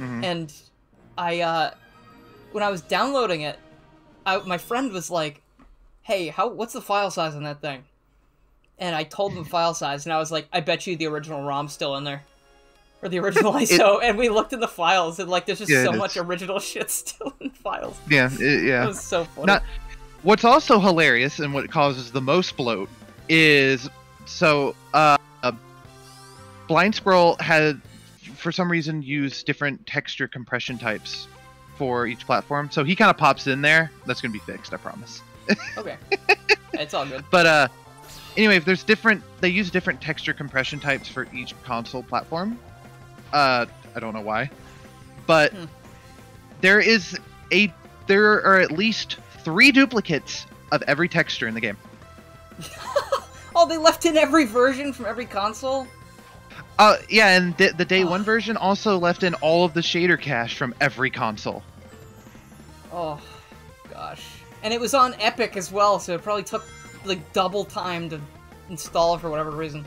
Mm-hmm. And when I was downloading it, my friend was like, "Hey, what's the file size on that thing?" And I told him file size, and I was like, "I bet you the original ROM's still in there, or the original ISO." And we looked in the files, and like, there's just so much original shit still in the files. Yeah, yeah. It was so funny. What's also hilarious and what causes the most bloat is Blind Squirrel had, for some reason, used different texture compression types for each platform. So he kind of pops in there. That's going to be fixed, I promise. Okay. It's all good. But anyway, if there's different, they use different texture compression types for each console platform. I don't know why. But there are at least 3 duplicates of every texture in the game. Oh, they left in every version from every console? Yeah, and the day one version also left in all of the shader cache from every console. Oh, gosh. And it was on Epic as well, so it probably took, like, double time to install for whatever reason.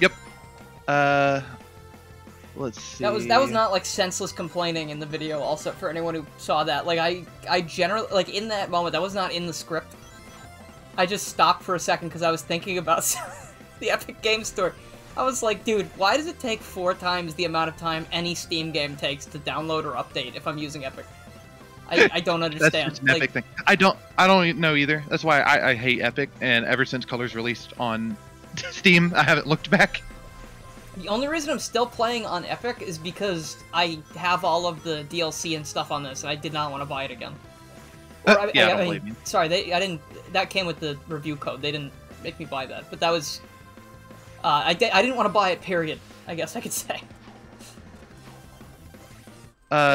Yep. Let's see. That was not like senseless complaining in the video. Also, for anyone who saw that, like I generally like in that moment that was not in the script. I just stopped for a second because I was thinking about the Epic Game Store. I was like, dude, why does it take 4 times the amount of time any Steam game takes to download or update if I'm using Epic? I don't understand. That's an Epic thing. I don't know either. That's why I hate Epic. And ever since Colors released on Steam, I haven't looked back. The only reason I'm still playing on Epic is because I have all of the DLC and stuff on this, and I did not want to buy it again. Yeah, I don't blame you. Sorry, I didn't. That came with the review code. They didn't make me buy that, but that was. I didn't want to buy it. Period. I guess I could say.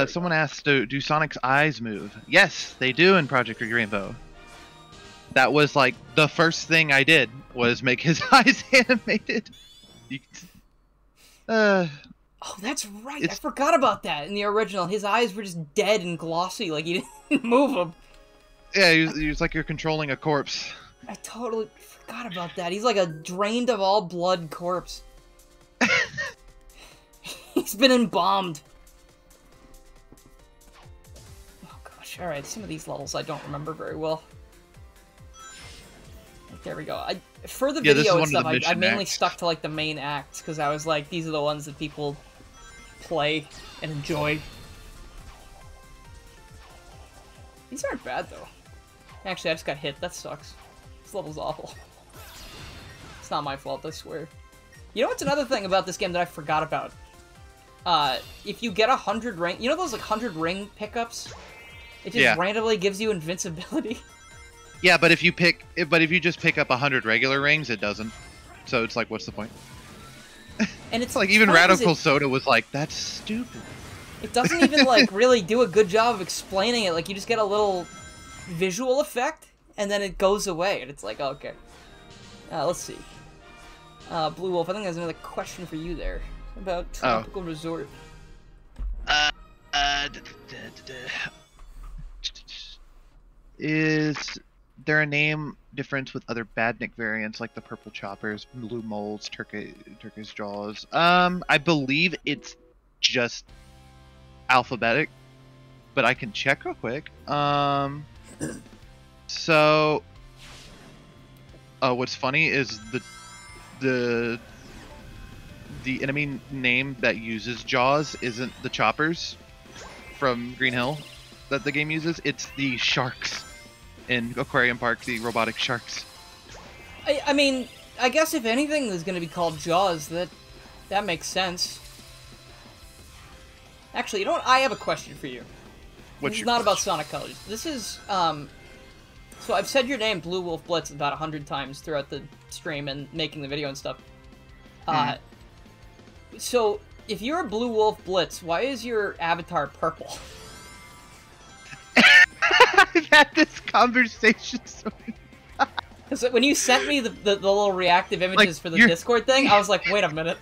Someone asked, do Sonic's eyes move? Yes, they do in Project Re-Rainbow. That was like the first thing I did was make his eyes animated. Oh, that's right. I forgot about that in the original. His eyes were just dead and glossy, like you didn't move them. Yeah, he was like you're controlling a corpse. I totally forgot about that. He's like a drained of all blood corpse. He's been embalmed. Oh gosh, alright, some of these levels I don't remember very well. There we go. For the video and stuff, I mainly stuck to like the main acts, because I was like, these are the ones that people play and enjoy. These aren't bad, though. Actually, I just got hit. That sucks. This level's awful. It's not my fault, I swear. You know what's another thing about this game that I forgot about? If you get 100 ring... You know those, like, 100 ring pickups? It just randomly gives you invincibility. Yeah, but if you just pick up 100 regular rings, it doesn't. So it's like, what's the point? And it's like even Radical Soda was like, that's stupid. It doesn't even like really do a good job of explaining it. Like you just get a little visual effect, and then it goes away, and it's like, okay. Let's see. Blue Wolf, I think there's another question for you there about Tropical Resort. Is there a name difference with other Badnik variants like the Purple Choppers, Blue Moles, Turkish Jaws? I believe it's just alphabetic, but I can check real quick. What's funny is the enemy name that uses Jaws isn't the Choppers from Green Hill that the game uses. It's the Sharks. In Aquarium Park, the robotic sharks. I mean, I guess if anything is going to be called Jaws, that makes sense. Actually, you know what? I have a question for you. What's your question? It's not about Sonic Colors. This is, so I've said your name, Blue Wolf Blitz, about 100 times throughout the stream and making the video and stuff. So, if you're a Blue Wolf Blitz, why is your avatar purple? I've had this conversation so many times. When you sent me the little reactive images like, for the Discord thing, I was like, wait a minute.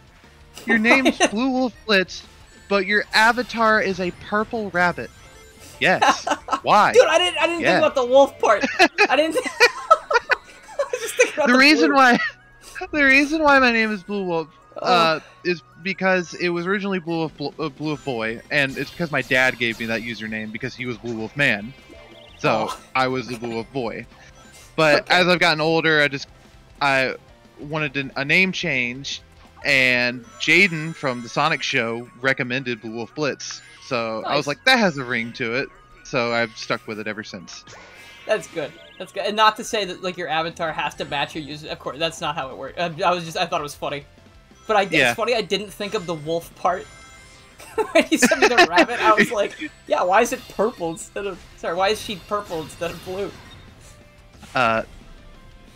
Your name's Blue Wolf Blitz, but your avatar is a purple rabbit. Yes. Why? Dude, I didn't think about the wolf part. I didn't I was just thinking about the reason why my name is Blue Wolf is because it was originally Blue Wolf Boy, and it's because my dad gave me that username because he was Blue Wolf Man. So I was the Blue Wolf Boy, but as I've gotten older, I wanted a name change, and Jaden from the Sonic Show recommended Blue Wolf Blitz, so nice. I was like, that has a ring to it, so I've stuck with it ever since. That's good. That's good, and not to say that like your avatar has to match your user. Of course, that's not how it works. I thought it was funny, but it's funny I didn't think of the wolf part. When you sent me the rabbit, I was like, yeah, why is it purple instead of... Sorry, why is she purple instead of blue?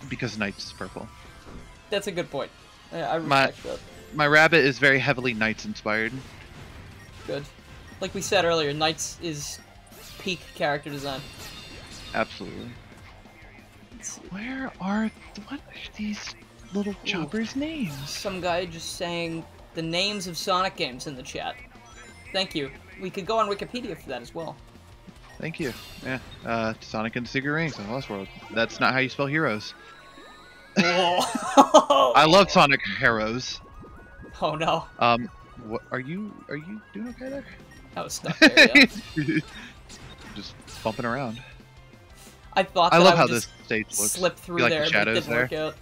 Because Knights is purple. That's a good point. I respect that. My rabbit is very heavily Knights-inspired. Good. Like we said earlier, Knights is peak character design. Absolutely. Where are... What are these little choppers' names? Some guy just saying the names of Sonic games in the chat. Thank you. We could go on Wikipedia for that as well. Thank you. Yeah. Sonic and Secret Rings and Lost World. That's not how you spell heroes. I love Sonic Heroes. Oh no. What are you doing okay there? I was stuck there, yeah. Just bumping around. I thought that I love how this stage looks. Slip through like there, the shadows but it didn't work out.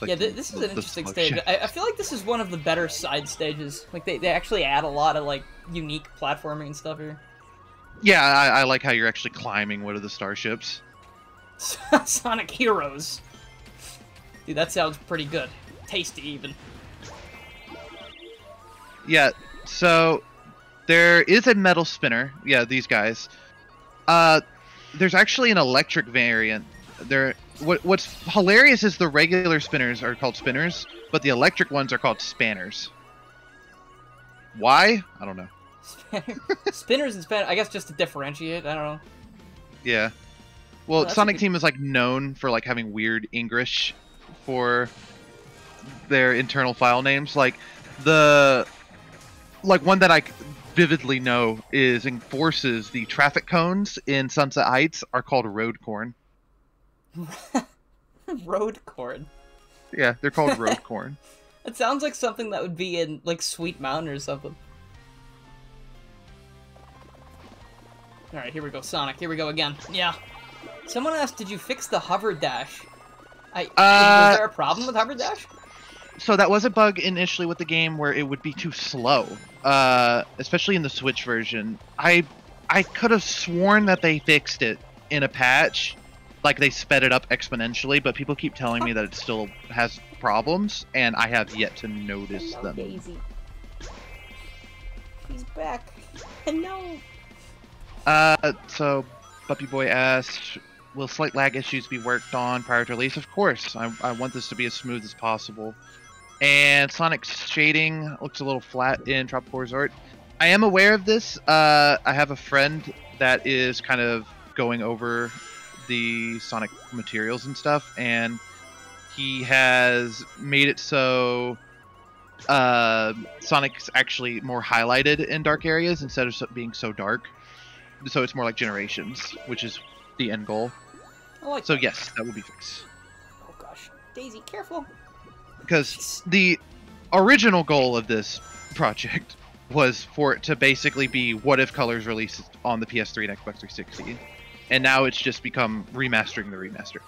Like, yeah, this is an interesting stage. I feel like this is one of the better side stages. Like they actually add a lot of like unique platforming and stuff here. Yeah, I like how you're actually climbing one of the starships. Sonic Heroes. Dude, that sounds pretty good. Tasty, even. Yeah, so there is a metal spinner. Yeah, these guys. There's actually an electric variant. What's hilarious is the regular spinners are called spinners, but the electric ones are called spanners. Why? I don't know. Spinners and spanners, I guess just to differentiate, I don't know. Yeah. Well, oh, Sonic Team is like known for like having weird English for their internal file names. Like one that I vividly know is in Forces, the traffic cones in Sunset Heights are called road corn. Road corn. Yeah, they're called road corn. It sounds like something that would be in like Sweet Mountain or something. All right, here we go, Sonic. Here we go again. Yeah. Someone asked, "Did you fix the hover dash?" Was there a problem with hover dash? So that was a bug initially with the game where it would be too slow, especially in the Switch version. I could have sworn that they fixed it in a patch. Like, they sped it up exponentially, but people keep telling me that it still has problems, and I have yet to notice them. Daisy. He's back. Hello! So, Puppy Boy asked, will slight lag issues be worked on prior to release? Of course. I want this to be as smooth as possible. And Sonic's shading looks a little flat in Tropical Resort. I am aware of this. I have a friend that is kind of going over the Sonic materials and stuff, and he has made it so Sonic's actually more highlighted in dark areas instead of being so dark, so it's more like Generations, which is the end goal. I like that. Yes, that will be fixed. Oh gosh, Daisy, careful, because the original goal of this project was for it to basically be what if Colors released on the PS3 and Xbox 360. And now it's just become remastering the remaster.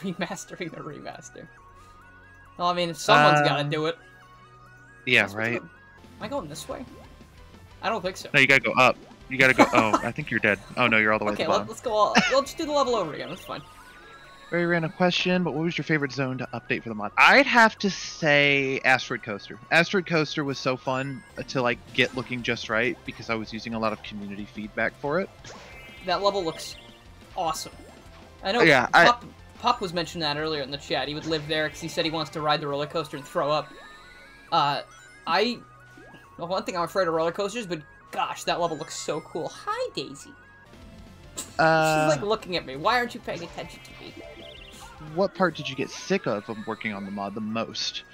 Remastering the remaster. Well, I mean, someone's got to do it. Yeah, right. Am I going this way? I don't think so. No, you got to go up. You got to go... Oh, I think you're dead. Oh, no, you're all the way at the bottom. Okay, let's go all... We'll just do the level over again. That's fine. Very random question, but what was your favorite zone to update for the mod? I'd have to say Asteroid Coaster. Asteroid Coaster was so fun to, like, get looking just right because I was using a lot of community feedback for it. That level looks awesome. I know Pop was mentioning that earlier in the chat. He would live there because he said he wants to ride the roller coaster and throw up. One thing, I'm afraid of roller coasters, but gosh, that level looks so cool. Hi, Daisy. She's like looking at me. Why aren't you paying attention to me? What part did you get sick of working on the mod the most?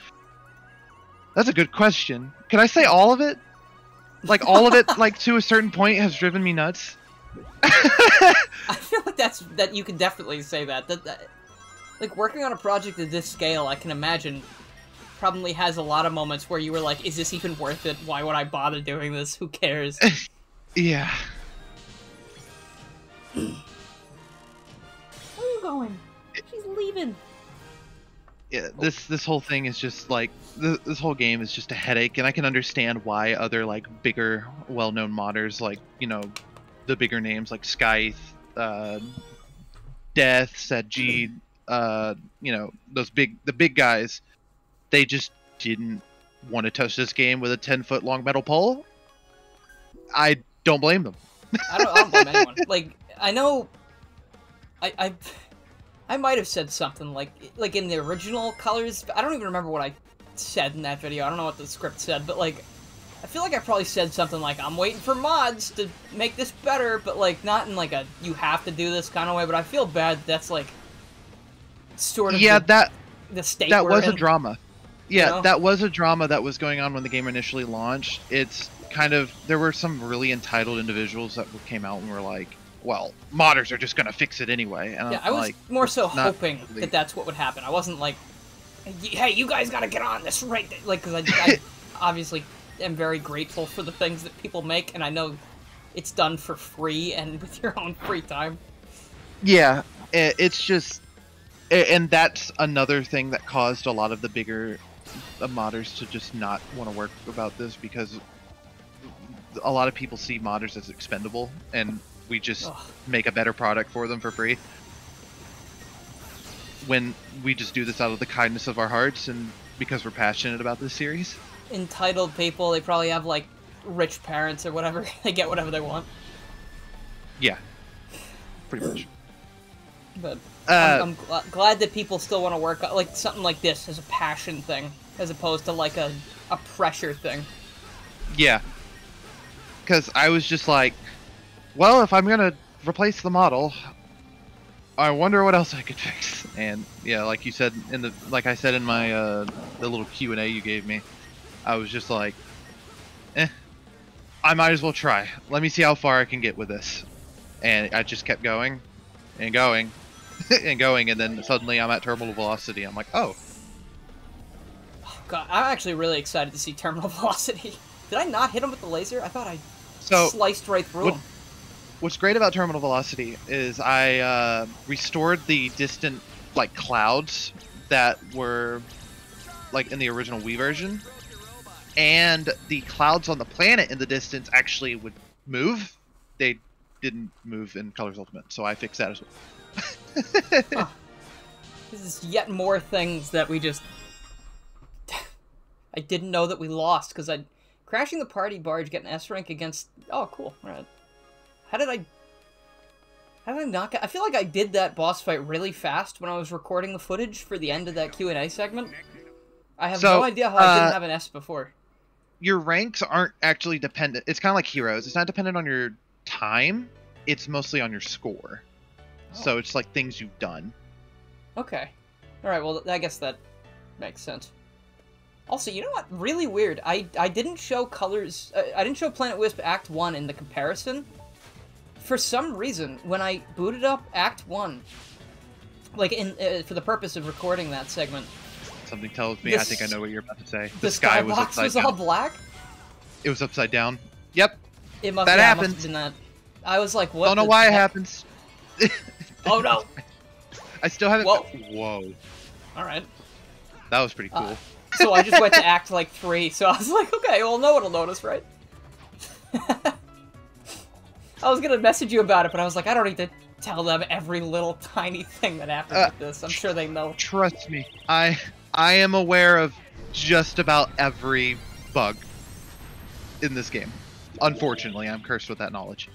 That's a good question. Can I say all of it? Like, all of it, like, to a certain point has driven me nuts. I feel like that you can definitely say that like working on a project of this scale, I can imagine probably has a lot of moments where you were like, is this even worth it? Why would I bother doing this? Who cares? Yeah. Where are you going? She's leaving. Yeah, this whole thing is just like this whole game is just a headache, and I can understand why other like bigger, well-known modders, like, you know, the bigger names like Scythe, Death, Sajid, you know, the big guys, they just didn't want to touch this game with a 10-foot long metal pole. I don't blame them. I don't blame anyone. Like, I know I might have said something like in the original Colors. I don't even remember what I said in that video. I don't know what the script said, but like, I feel like I probably said something like, I'm waiting for mods to make this better, but, like, not in, like, a you have to do this kind of way, but I feel bad that's, like, sort of... Yeah, the state that was in. A drama. Yeah, you know? That was a drama that was going on when the game initially launched. It's kind of... There were some really entitled individuals that came out and were like, well, modders are just going to fix it anyway. And yeah, I was like, more so hoping that that's what would happen. I wasn't, like... Hey, you guys gotta get on this right there. Like, cause I obviously am very grateful for the things that people make, and I know it's done for free and with your own free time. Yeah, it's just... And that's another thing that caused a lot of the bigger modders to just not want to work about this, because a lot of people see modders as expendable, and we just make a better product for them for free. When we just do this out of the kindness of our hearts and because we're passionate about this series. Entitled people, they probably have, like, rich parents or whatever. They get whatever they want. Yeah. Pretty much. But I'm glad that people still want to work on, like, something like this as a passion thing, as opposed to, like, a pressure thing. Yeah. Because I was just like, well, if I'm going to replace the model, I wonder what else I could fix. And yeah, like you said in the, like I said in my the little Q&A you gave me, I was just like, eh, I might as well try. Let me see how far I can get with this. And I just kept going and going and going, and then suddenly I'm at terminal velocity. I'm like, oh god, I'm actually really excited to see terminal velocity. Did I not hit him with the laser? I thought I sliced right through him. What's great about terminal velocity is I restored the distant, like, clouds that were, like, in the original Wii version, and the clouds on the planet in the distance actually would move. They didn't move in Colors Ultimate, so I fixed that as well. Huh. This is yet more things that we just... I didn't know that we lost, because I... Crashing the party barge, getting S-rank against... Oh, cool. All right. How did I not get... I feel like I did that boss fight really fast when I was recording the footage for the end of that Q&A segment. I have no idea how I didn't have an S before. Your ranks aren't actually dependent... It's kind of like Heroes. It's not dependent on your time. It's mostly on your score. Oh. So it's like things you've done. Okay. Alright, well, I guess that makes sense. Also, you know what? Really weird. I didn't show Colors... I didn't show Planet Wisp Act 1 in the comparison... For some reason, when I booted up Act 1, like, in for the purpose of recording that segment... Something tells me, I think I know what you're about to say. The sky was upside down. The skybox was all black? It was upside down. Yep. It must have been that. I was like, what? Don't know why it happens. Oh, no. I still haven't... Whoa. Whoa. All right. That was pretty cool. So I just went to Act, like, 3, so I was like, okay, well, no one will notice, right? I was gonna message you about it, but I was like, I don't need to tell them every little tiny thing that happened with this. I'm sure they know. Trust me, I am aware of just about every bug in this game. Unfortunately, I'm cursed with that knowledge.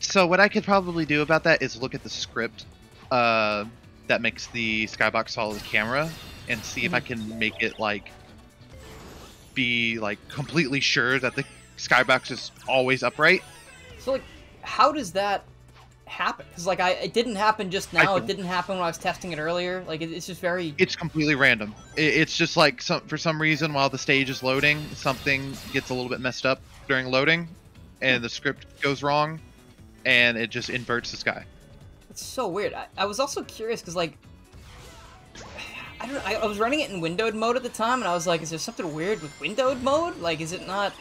So what I could probably do about that is look at the script that makes the skybox follow the camera and see if I can make it be completely sure that the skybox is always upright. So, like, how does that happen? Because, like, it didn't happen just now. It didn't happen when I was testing it earlier. Like, it's just very... It's completely random. It's just, like, for some reason, while the stage is loading, something gets a little bit messed up during loading, and the script goes wrong, and it just inverts the sky. It's so weird. I was also curious, because, like... I don't know. I was running it in windowed mode at the time, and I was like, is there something weird with windowed mode? Like, is it not...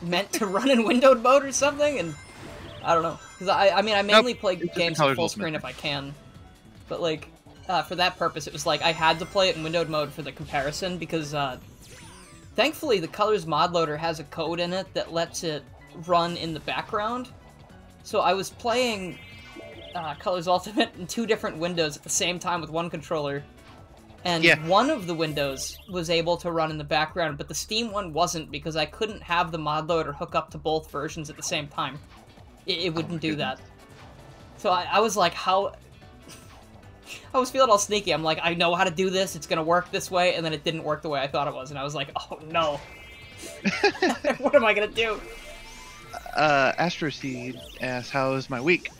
meant to run in windowed mode or something? And I don't know, because I mean, I mainly play games in full screen if I can, but like for that purpose, it was like I had to play it in windowed mode for the comparison, because thankfully the Colors mod loader has a code in it that lets it run in the background. So I was playing Colors Ultimate in 2 different windows at the same time with one controller, and one of the windows was able to run in the background, but the Steam one wasn't, because I couldn't have the mod loader hook up to both versions at the same time. It wouldn't do that. So I was like, how... I was feeling all sneaky. I'm like, I know how to do this. It's going to work this way. And then it didn't work the way I thought it was. And I was like, oh, no. What am I going to do? AstroCP asks, how is my week?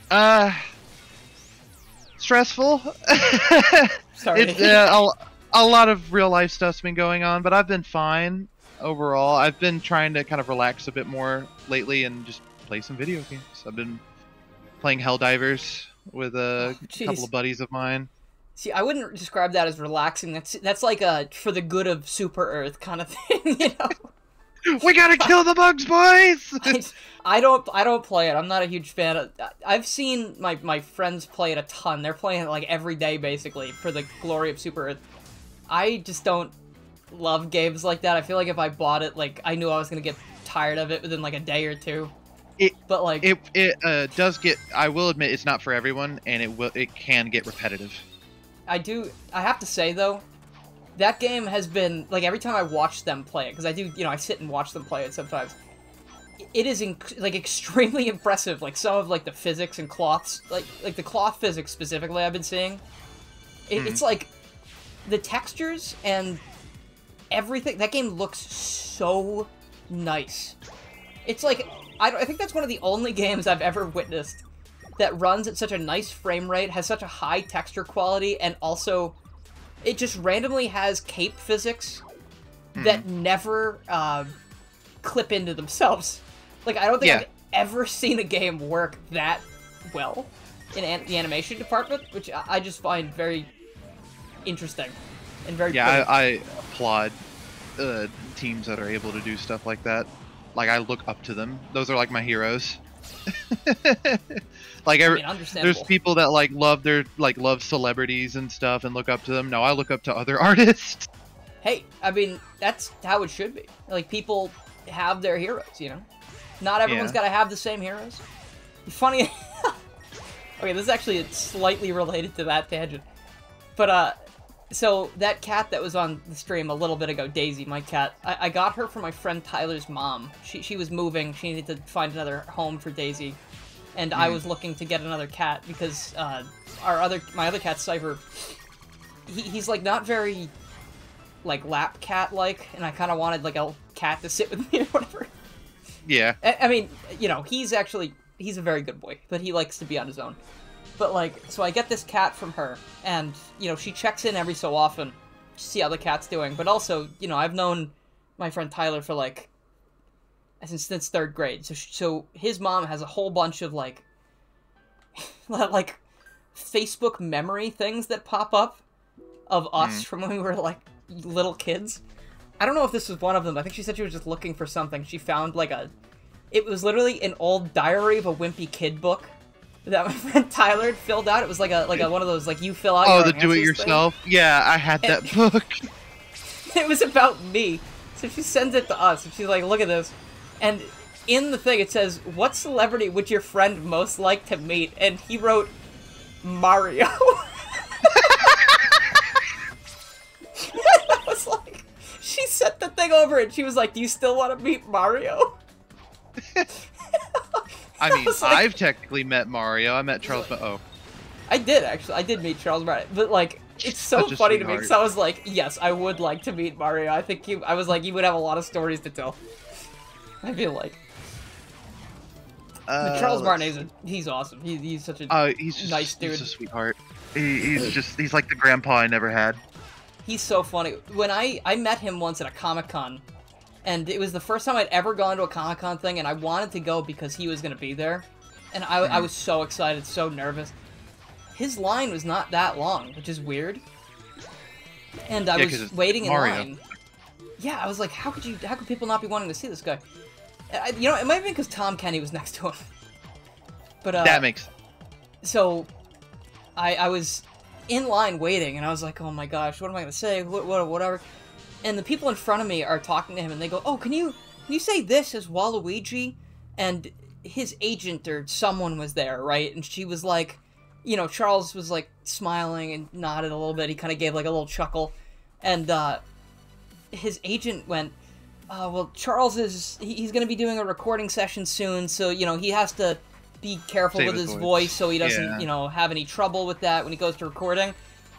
Stressful. Sorry. It's, a lot of real life stuff's been going on, but I've been fine overall. I've been trying to kind of relax a bit more lately and just play some video games. I've been playing Helldivers with a couple of buddies of mine. See, I wouldn't describe that as relaxing. That's like a for the good of Super Earth kind of thing, you know. We gotta kill the bugs, boys. I don't play it. I'm not a huge fan of. I've seen my friends play it a ton. They're playing it like every day, basically, for the glory of Super Earth. I just don't love games like that. I feel like if I bought it, like I knew I was gonna get tired of it within like a day or two. But it does get. I will admit, it's not for everyone, and it can get repetitive. I have to say, though, that game has been, like, every time I watch them play it, because I do, you know, I sit and watch them play it sometimes, it is, like, extremely impressive, like, some of, like, the physics and cloths, like the cloth physics specifically I've been seeing. It's, like, the textures and everything, that game looks so nice. It's, like, I think that's one of the only games I've ever witnessed that runs at such a nice frame rate, has such a high texture quality, and also it just randomly has cape physics that never clip into themselves. Like, I don't think I've ever seen a game work that well in the animation department, which I just find very interesting and very cool. I applaud teams that are able to do stuff like that. Like, I look up to them. Those are, like, my heroes. Like, I mean, there's people that like love celebrities and stuff and look up to them. No, I look up to other artists. Hey, I mean, that's how it should be. Like, people have their heroes, you know. Not everyone's got to have the same heroes. Funny. Okay, this is actually slightly related to that tangent, but so that cat that was on the stream a little bit ago, Daisy, my cat, I got her from my friend Tyler's mom. She was moving. She needed to find another home for Daisy, and I was looking to get another cat because my other cat, Cypher, he's like not very like lap cat like, and I kind of wanted like a cat to sit with me or whatever. Yeah. I mean, you know, he's a very good boy, but he likes to be on his own. But, like, so I get this cat from her, and, you know, she checks in every so often to see how the cat's doing. But also, you know, I've known my friend Tyler for, like, since third grade. So his mom has a whole bunch of, like, like, Facebook memory things that pop up of us from when we were, like, little kids. I don't know if this was one of them. I think she said she was just looking for something. She found, like, it was literally an old Diary of a Wimpy Kid book that my friend Tyler filled out. It was like a one of those, like, you fill out. Oh, the do-it-yourself. Yeah, I had that book. It was about me. So she sends it to us, and she's like, "Look at this." And in the thing, it says, "What celebrity would your friend most like to meet?" And he wrote, "Mario." And I was like, she sent the thing over, and she was like, "Do you still want to meet Mario?" I mean, I've technically met Mario. I met Charles. Oh, I did actually. I did meet Charles Martin. But like, it's so funny to me because I was like, yes, I would like to meet Mario. I think I was like, he would have a lot of stories to tell. I feel like. But Charles Martin he's awesome. He's such a nice dude. He's a sweetheart. He's like the grandpa I never had. He's so funny. When I met him once at a Comic-Con. And it was the first time I'd ever gone to a Comic-Con thing, and I wanted to go because he was going to be there. And I was so excited, so nervous. His line was not that long, which is weird. And I was waiting in line. Yeah, I was like, how could people not be wanting to see this guy? You know, it might have been because Tom Kenny was next to him. But that makes sense. So I was in line waiting, and I was like, oh my gosh, what am I going to say? Whatever. And the people in front of me are talking to him, and they go, "Oh, can you say this as Waluigi?" And his agent or someone was there, right? And she was like, you know, Charles was like smiling and nodded a little bit. He kind of gave like a little chuckle, and his agent went, "Well, Charles he's going to be doing a recording session soon, so you know he has to be careful with his voice so he doesn't, you know, have any trouble with that when he goes to recording."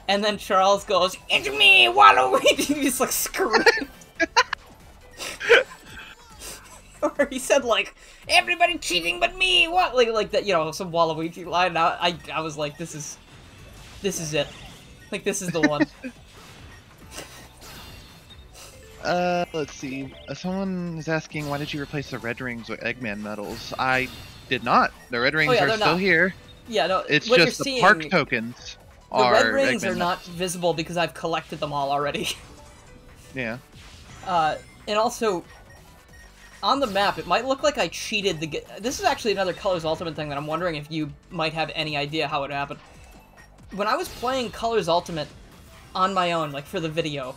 And then Charles goes, "It's me, Waluigi!" He just, like, screamed. Or he said, like, "Everybody cheating but me! What?" Like that, you know, some Waluigi line. I was like, this is it. Like, this is the one. Let's see. Someone is asking, why did you replace the Red Rings with Eggman medals? I did not. The Red Rings are still here. Yeah, no, it's just the park tokens. The red rings are not visible because I've collected them all already. Yeah. And also, on the map, it might look like I cheated the... This is actually another Colors Ultimate thing that I'm wondering if you might have any idea how it happened. When I was playing Colors Ultimate on my own, like, for the video,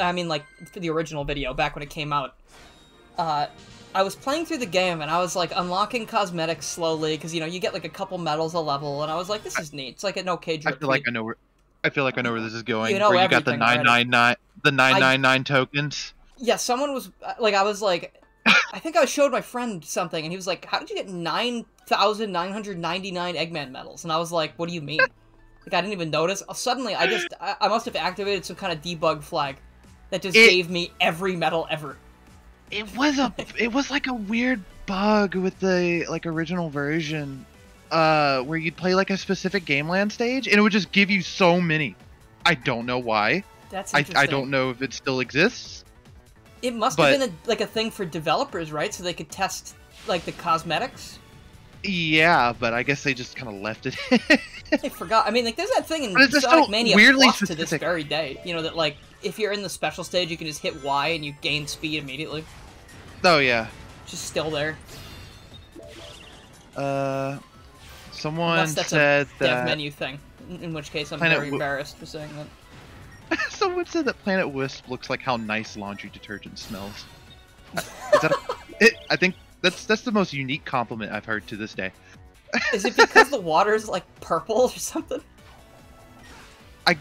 I mean, like, for the original video, back when it came out, I was playing through the game, and I was, like, unlocking cosmetics slowly, because, you know, you get, like, a couple medals a level, and I was like, this is neat. It's like an okay drip. I feel like I know where this is going. You know where you got the 999, the 999 tokens. Yeah, someone was, like, I was like... I think I showed my friend something, and he was like, how did you get 9,999 Eggman medals? And I was like, what do you mean? Like, I didn't even notice. Suddenly, I must have activated some kind of debug flag that just gave me every medal ever. It was like a weird bug with the, like, original version, where you'd play, like, a specific Gameland stage, and it would just give you so many. I don't know why. That's interesting. I don't know if it still exists. It must have been a, like, a thing for developers, right? So they could test, like, the cosmetics? Yeah, but I guess they just kind of left it. They forgot. I mean, like, there's that thing in Sonic Mania Plus to this very day, you know, that, like, if you're in the special stage, you can just hit Y and you gain speed immediately. Oh, yeah. Just still there. Someone said that... Unless that's a dev menu thing, in which case I'm very embarrassed for saying that. Someone said that Planet Wisp looks like how nice laundry detergent smells. I think that's the most unique compliment I've heard to this day. Is it because the water's like purple or something? I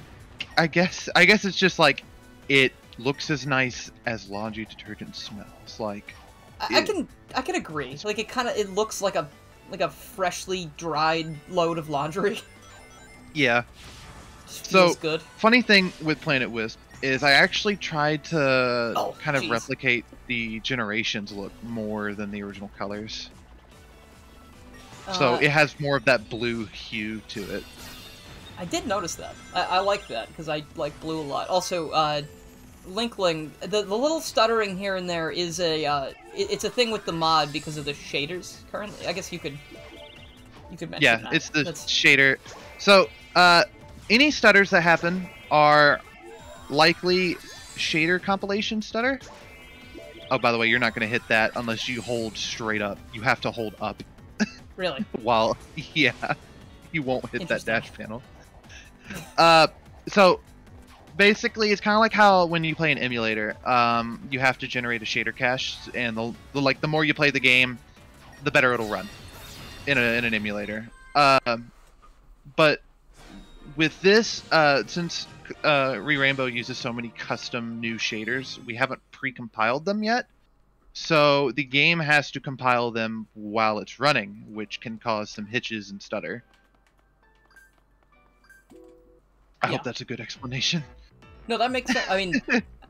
guess it's just like it looks as nice as laundry detergent smells. Like I can agree. Like it looks like a freshly dried load of laundry. Yeah. So, good. Funny thing with Planet Wisp is I actually tried to replicate the Generations look more than the original colors. So it has more of that blue hue to it. I did notice that. I like that because I like blue a lot. Also, Linkling, the little stuttering here and there is a it's a thing with the mod because of the shaders currently. I guess you could mention that. Yeah, it's the shader. So, any stutters that happen are likely shader compilation stutter. Oh, by the way, you're not going to hit that unless you hold straight up. You have to hold up. Really? While, yeah, you won't hit that dash panel. So basically, it's kind of like how when you play an emulator, you have to generate a shader cache, and the more you play the game, the better it'll run in an emulator. But with this, since Re-Rainbow uses so many custom new shaders, we haven't pre-compiled them yet. So the game has to compile them while it's running, which can cause some hitches and stutter. I hope that's a good explanation. No, that makes sense. I mean,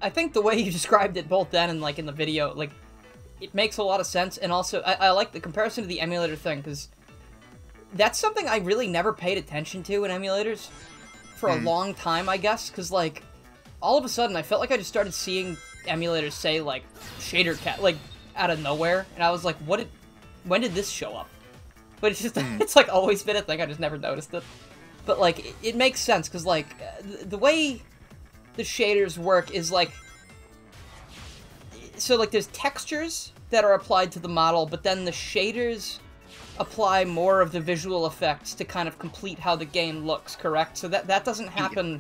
I think the way you described it both then and like in the video, like it makes a lot of sense. And also, I like the comparison to the emulator thing because... That's something I really never paid attention to in emulators for a long time, I guess, because, like, all of a sudden I felt like I just started seeing emulators say, like, shader cat, like, out of nowhere, and I was like, when did this show up? But it's just, it's, like, always been a thing, I just never noticed it. But, like, it makes sense, because, like, the way the shaders work is, like, so, like, there's textures that are applied to the model, but then the shaders apply more of the visual effects to kind of complete how the game looks, correct? So that doesn't happen...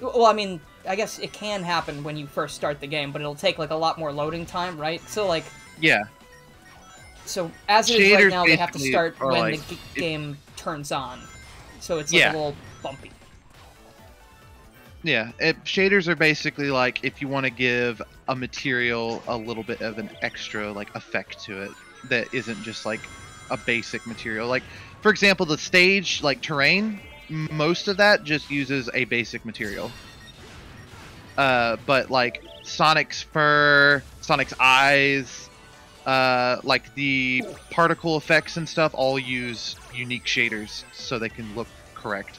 Yeah. Well, I mean, I guess it can happen when you first start the game, but it'll take, like, a lot more loading time, right? So, like... Yeah. So, as it is right now, they have to start when like, the game turns on. So it's, like, a little bumpy. Yeah. Shaders are basically, like, if you want to give a material a little bit of an extra, like, effect to it. That isn't just like a basic material. Like, for example, the stage, like terrain, most of that just uses a basic material. But like Sonic's fur, Sonic's eyes, like the particle effects and stuff all use unique shaders so they can look correct.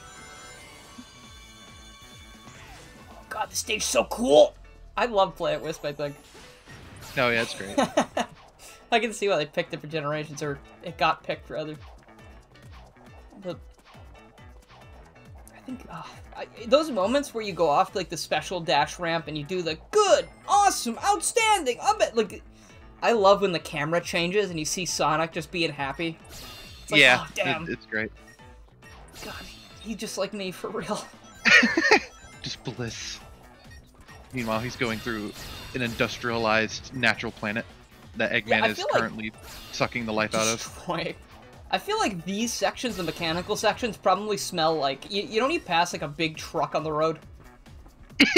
Oh God, the stage's so cool! I love Planet Wisp, I think. Oh yeah, it's great. I can see why they picked it for Generations, or it got picked, rather. But think those moments where you go off like the special dash ramp and you do like good, awesome, outstanding, like I love when the camera changes and you see Sonic just being happy. It's like, yeah, oh, damn. It's great. God, he just like me for real. Just bliss. Meanwhile, he's going through an industrialized natural planet that Eggman is currently like sucking the life out of. I feel like these sections, the mechanical sections, probably smell like... You don't need to pass like a big truck on the road.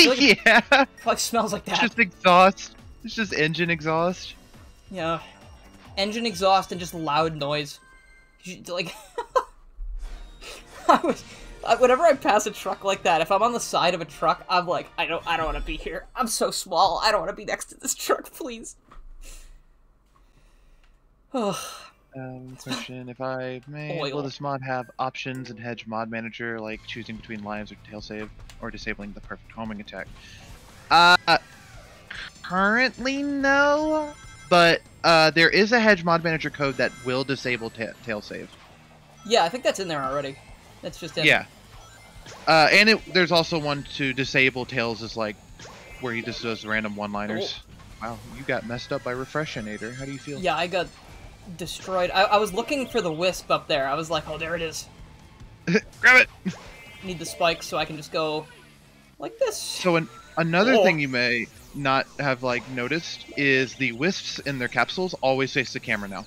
Like yeah. It probably smells like that. It's just exhaust. It's just engine exhaust. Yeah. Engine exhaust and just loud noise. Like... Whenever I pass a truck like that, if I'm on the side of a truck, I'm like, I don't want to be here. I'm so small. I don't want to be next to this truck, please. Question, if I may, will this mod have options in Hedge Mod Manager, like choosing between lives or tail save, or disabling the perfect homing attack? Currently no, but there is a Hedge Mod Manager code that will disable tail save. Yeah, I think that's in there already. That's just it. Yeah. And there's also one to disable Tails, is like where he just does random one-liners. Oh. Wow, you got messed up by Refreshinator. How do you feel? Yeah, I got destroyed. I was looking for the wisp up there. I was like, oh, there it is. Grab it! I need the spike so I can just go like this. So another thing you may not have like noticed is the wisps in their capsules always face the camera now.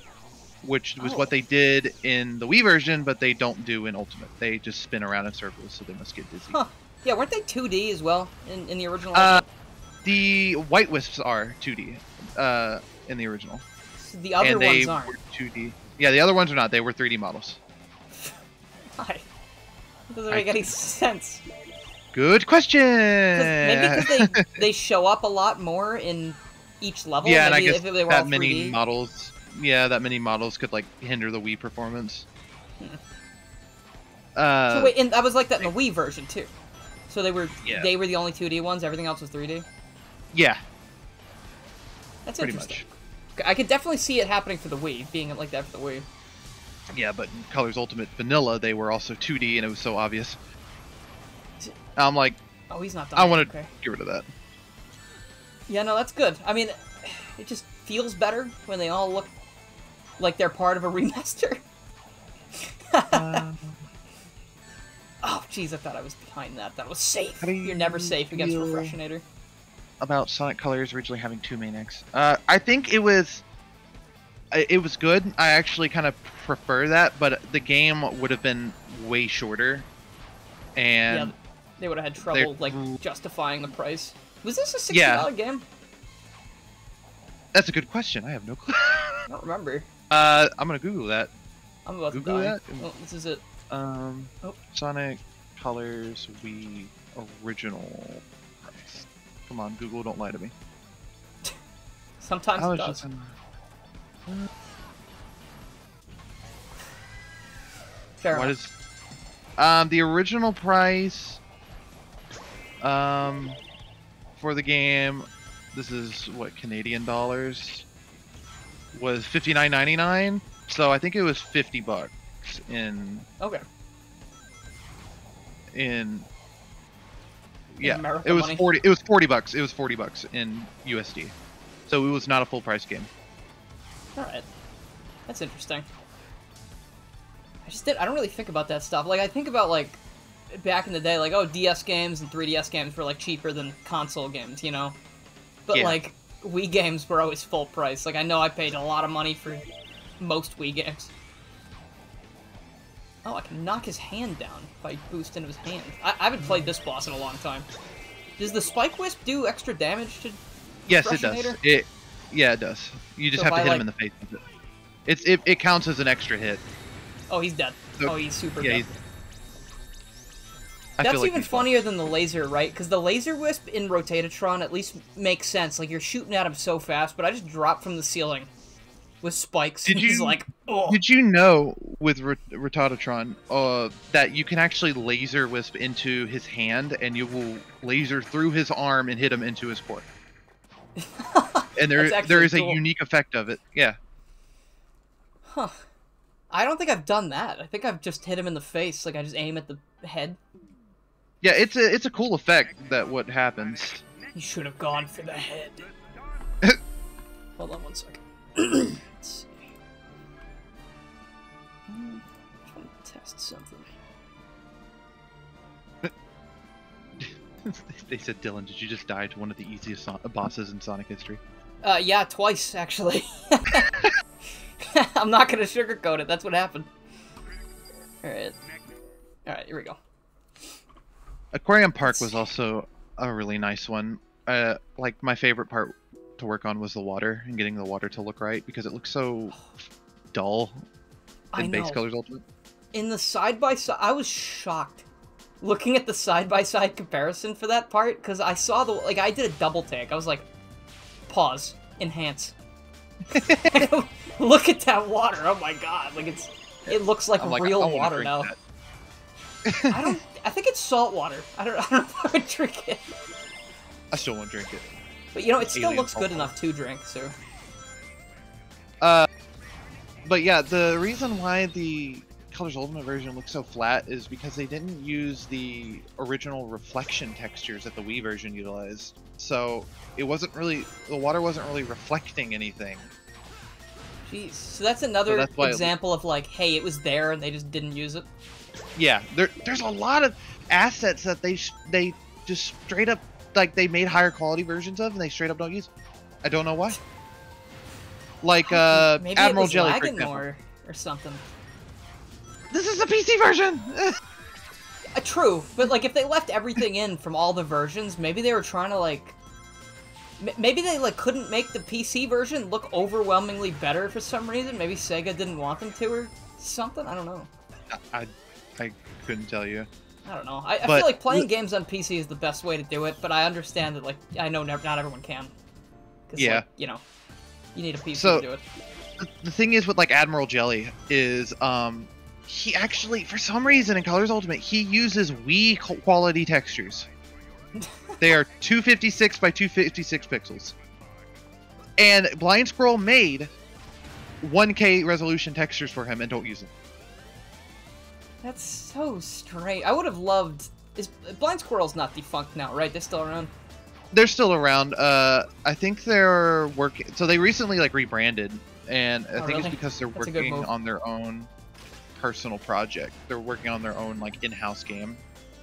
Which was what they did in the Wii version, but they don't do in Ultimate. They just spin around in circles, so they must get dizzy. Huh. Yeah, weren't they 2D as well in the original? The white wisps are 2D in the original. So the other ones aren't. Were 2D. Yeah, the other ones are not. They were 3D models. Why? It doesn't make any sense. Good question! Maybe because they show up a lot more in each level. Yeah, maybe, and I guess if they were that all 3D. Many models... Yeah, that many models could, like, hinder the Wii performance. So wait, and I was like that in the Wii version, too. So they were they were the only 2D ones, everything else was 3D? Yeah. That's interesting. Pretty much. I could definitely see it happening for the Wii, being like that for the Wii. Yeah, but in Colors Ultimate Vanilla, they were also 2D, and it was so obvious. I'm like, oh, he's not done. I want to get rid of that. Yeah, no, that's good. I mean, it just feels better when they all look... like they're part of a remaster. Oh, jeez, I thought I was behind that. That was safe. You're never safe against Refreshinator. About Sonic Colors originally having two main acts. I think it was good. I actually kind of prefer that, but the game would have been way shorter, and yeah, they would have had trouble like justifying the price. Was this a $60 game? That's a good question. I have no clue. I don't remember. I'm gonna Google that. I'm about Google to die. That. Oh, this is it. Sonic Colors Wii original price. Come on, Google, don't lie to me. Sometimes it does. Fair enough. The original price for the game, this is what, Canadian dollars, was $59.99, so I think it was $50 in American it was money. $40 it was $40 in USD, so it was not a full price game. All right, that's interesting. I don't really think about that stuff. Like, I think about like back in the day, like, oh, DS games and 3DS games were like cheaper than console games, you know. But, like, Wii games were always full price. Like, I know I paid a lot of money for most Wii games. Oh, I can knock his hand down by boosting his hand. I haven't played this boss in a long time. Does the Spike Wisp do extra damage to... Yes, it does. Yeah, it does. You just have to hit him in the face with it. It counts as an extra hit. Oh, he's dead. So, oh, he's super dead. That's even funnier than the laser, right? Because the laser wisp in Rotatatron at least makes sense. Like, you're shooting at him so fast, but I just dropped from the ceiling with spikes. Did you, he's like, oh. Did you know with Rotatatron that you can actually laser wisp into his hand, and you will laser through his arm and hit him into his core? And there is a unique effect of it. Yeah. Huh. I don't think I've done that. I think I've just hit him in the face. Like, I just aim at the head. Yeah, it's a cool effect that what happens. You should have gone for the head. Hold on one second. Let's see. I'm trying to test something. They said, Dylan, did you just die to one of the easiest bosses in Sonic history? Yeah, twice, actually. I'm not gonna sugarcoat it, that's what happened. Alright. Alright, here we go. Aquarium Park was also a really nice one. Like, my favorite part to work on was the water, and getting the water to look right, because it looks so dull in base colors ultimate. In the side-by-side, I was shocked. Looking at the side-by-side comparison for that part, because I saw the... Like, I did a double take. I was like, pause. Enhance. Look at that water. Oh, my God. Like, it's... It looks like real water now. I don't... I think it's salt water. I don't know if I would drink it. I still won't drink it. But, you know, it still looks good enough to drink, so... But, yeah, the reason why the... Colors Ultimate version looks so flat is because they didn't use the original reflection textures that the Wii version utilized. So it wasn't really, the water wasn't really reflecting anything. Jeez, so that's another example of like, hey, it was there and they just didn't use it. Yeah, there's a lot of assets that they just straight up, like they made higher quality versions of and they straight up don't use. I don't know why. Like maybe Admiral Jelly, for example. Or something. This is the PC version! True, but like if they left everything in from all the versions, maybe they were trying to like... Maybe they like couldn't make the PC version look overwhelmingly better for some reason? Maybe Sega didn't want them to or something? I don't know. I couldn't tell you. I don't know. I feel like playing games on PC is the best way to do it, but I understand that like, I know not everyone can. 'Cause, yeah. Like, you know, you need a PC to do it. The thing is with like Admiral Jelly is, he actually, for some reason, in Colors Ultimate, he uses Wii quality textures. They are 256 by 256 pixels. And Blind Squirrel made 1K resolution textures for him and don't use them. That's so strange. I would have loved... Blind Squirrel's not defunct now, right? They're still around? They're still around. I think they're working... So they recently, like, rebranded. And I think it's because they're working on their own... personal project. They're working on their own like in-house game.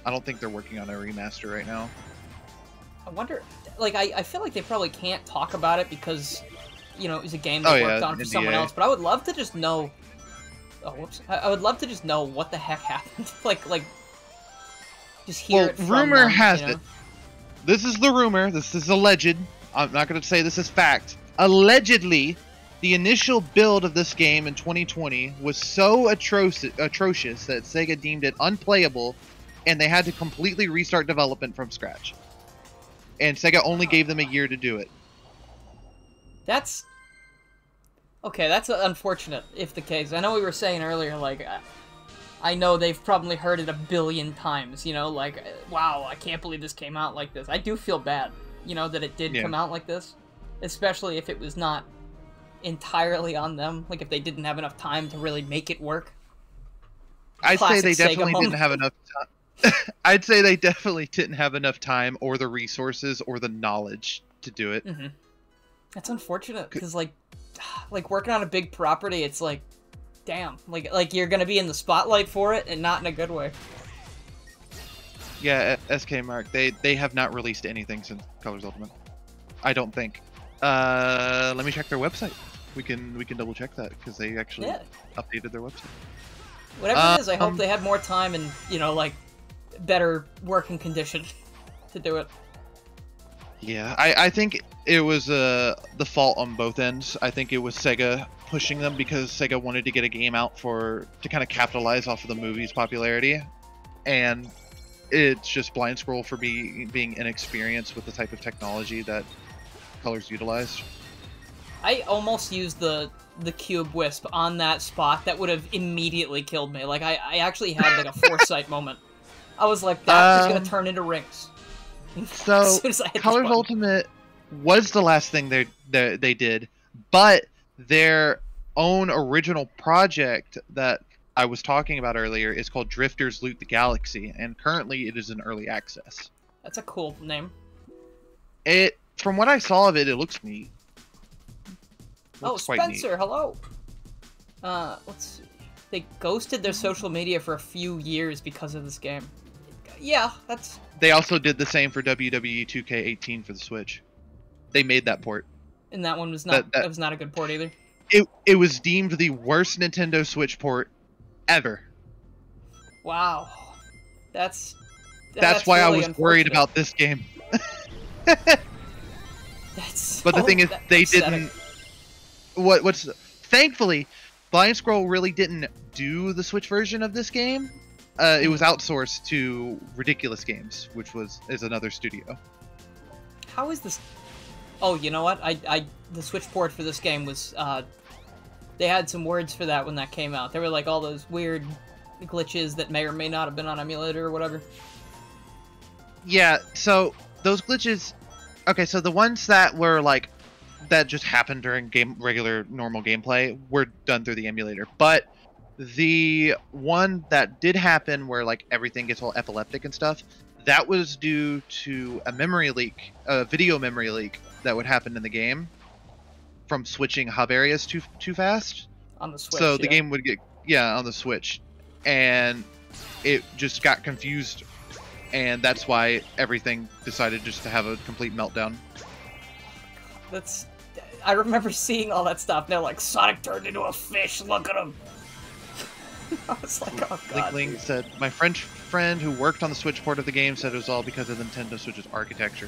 I don't think they're working on a remaster right now. I wonder, like I feel like they probably can't talk about it because, you know, it was a game they worked on for someone else, but I would love to just know I would love to just know what the heck happened. like just hear it from them. Well, rumor has it. This is the rumor, this is alleged. I'm not going to say this is fact. Allegedly, the initial build of this game in 2020 was so atrocious that Sega deemed it unplayable, and they had to completely restart development from scratch. And Sega only gave them a year to do it. That's... Okay, that's unfortunate, if the case. I know we were saying earlier, like, I know they've probably heard it 1 billion times, you know, like, wow, I can't believe this came out like this. I do feel bad, you know, that it did come out like this, especially if it was not... entirely on them, like if they didn't have enough time to really make it work. I'd say they definitely didn't have enough time. I'd say they definitely didn't have enough time or the resources or the knowledge to do it. Mm-hmm. That's unfortunate because like working on a big property, it's like, damn, like you're gonna be in the spotlight for it and not in a good way. Yeah, SK Mark, they have not released anything since Colors Ultimate, I don't think. Let me check their website. We can double check that because they actually updated their website. Whatever it is, I hope they had more time and, you know, like better working condition to do it. Yeah, I think it was the fault on both ends. I think it was Sega pushing them because Sega wanted to get a game out to kind of capitalize off of the movie's popularity, and it's just Blind Squirrel for being inexperienced with the type of technology that Colors utilized. I almost used the cube wisp on that spot. That would have immediately killed me. Like I actually had like a foresight moment. I was like, that's just gonna turn into rings. So as soon as I hit Colors Ultimate was the last thing they did, but their own original project that I was talking about earlier is called Drifters Loot the Galaxy, and currently it is in early access. That's a cool name. It, from what I saw of it, it looks neat. Looks oh, Spencer, hello. Let's see. They ghosted their social media for a few years because of this game. Yeah, that's... They also did the same for WWE 2K18 for the Switch. They made that port. And that one was not, that was not a good port either. It was deemed the worst Nintendo Switch port ever. Wow. That's why really I was worried about this game. But the thing is, they didn't... Thankfully, Blind Squirrel really didn't do the Switch version of this game. It was outsourced to Ridiculous Games, which is another studio. How is this? Oh, you know what? The Switch port for this game was. They had some words for that when that came out. They were like all those weird glitches that may or may not have been on emulator or whatever. Yeah. So those glitches. Okay. So the ones that were like. That just happened during regular normal gameplay were done through the emulator, but the one that did happen where like everything gets all epileptic and stuff, that was due to a memory leak, a video memory leak that would happen in the game from switching hub areas too fast on the Switch. So the game would get on the Switch, and it just got confused, and that's why everything decided just to have a complete meltdown. That's I remember seeing all that stuff. They're like, Sonic turned into a fish. Look at him. I was like, oh god. Link said, my French friend who worked on the Switch port of the game said it was all because of Nintendo Switch's architecture.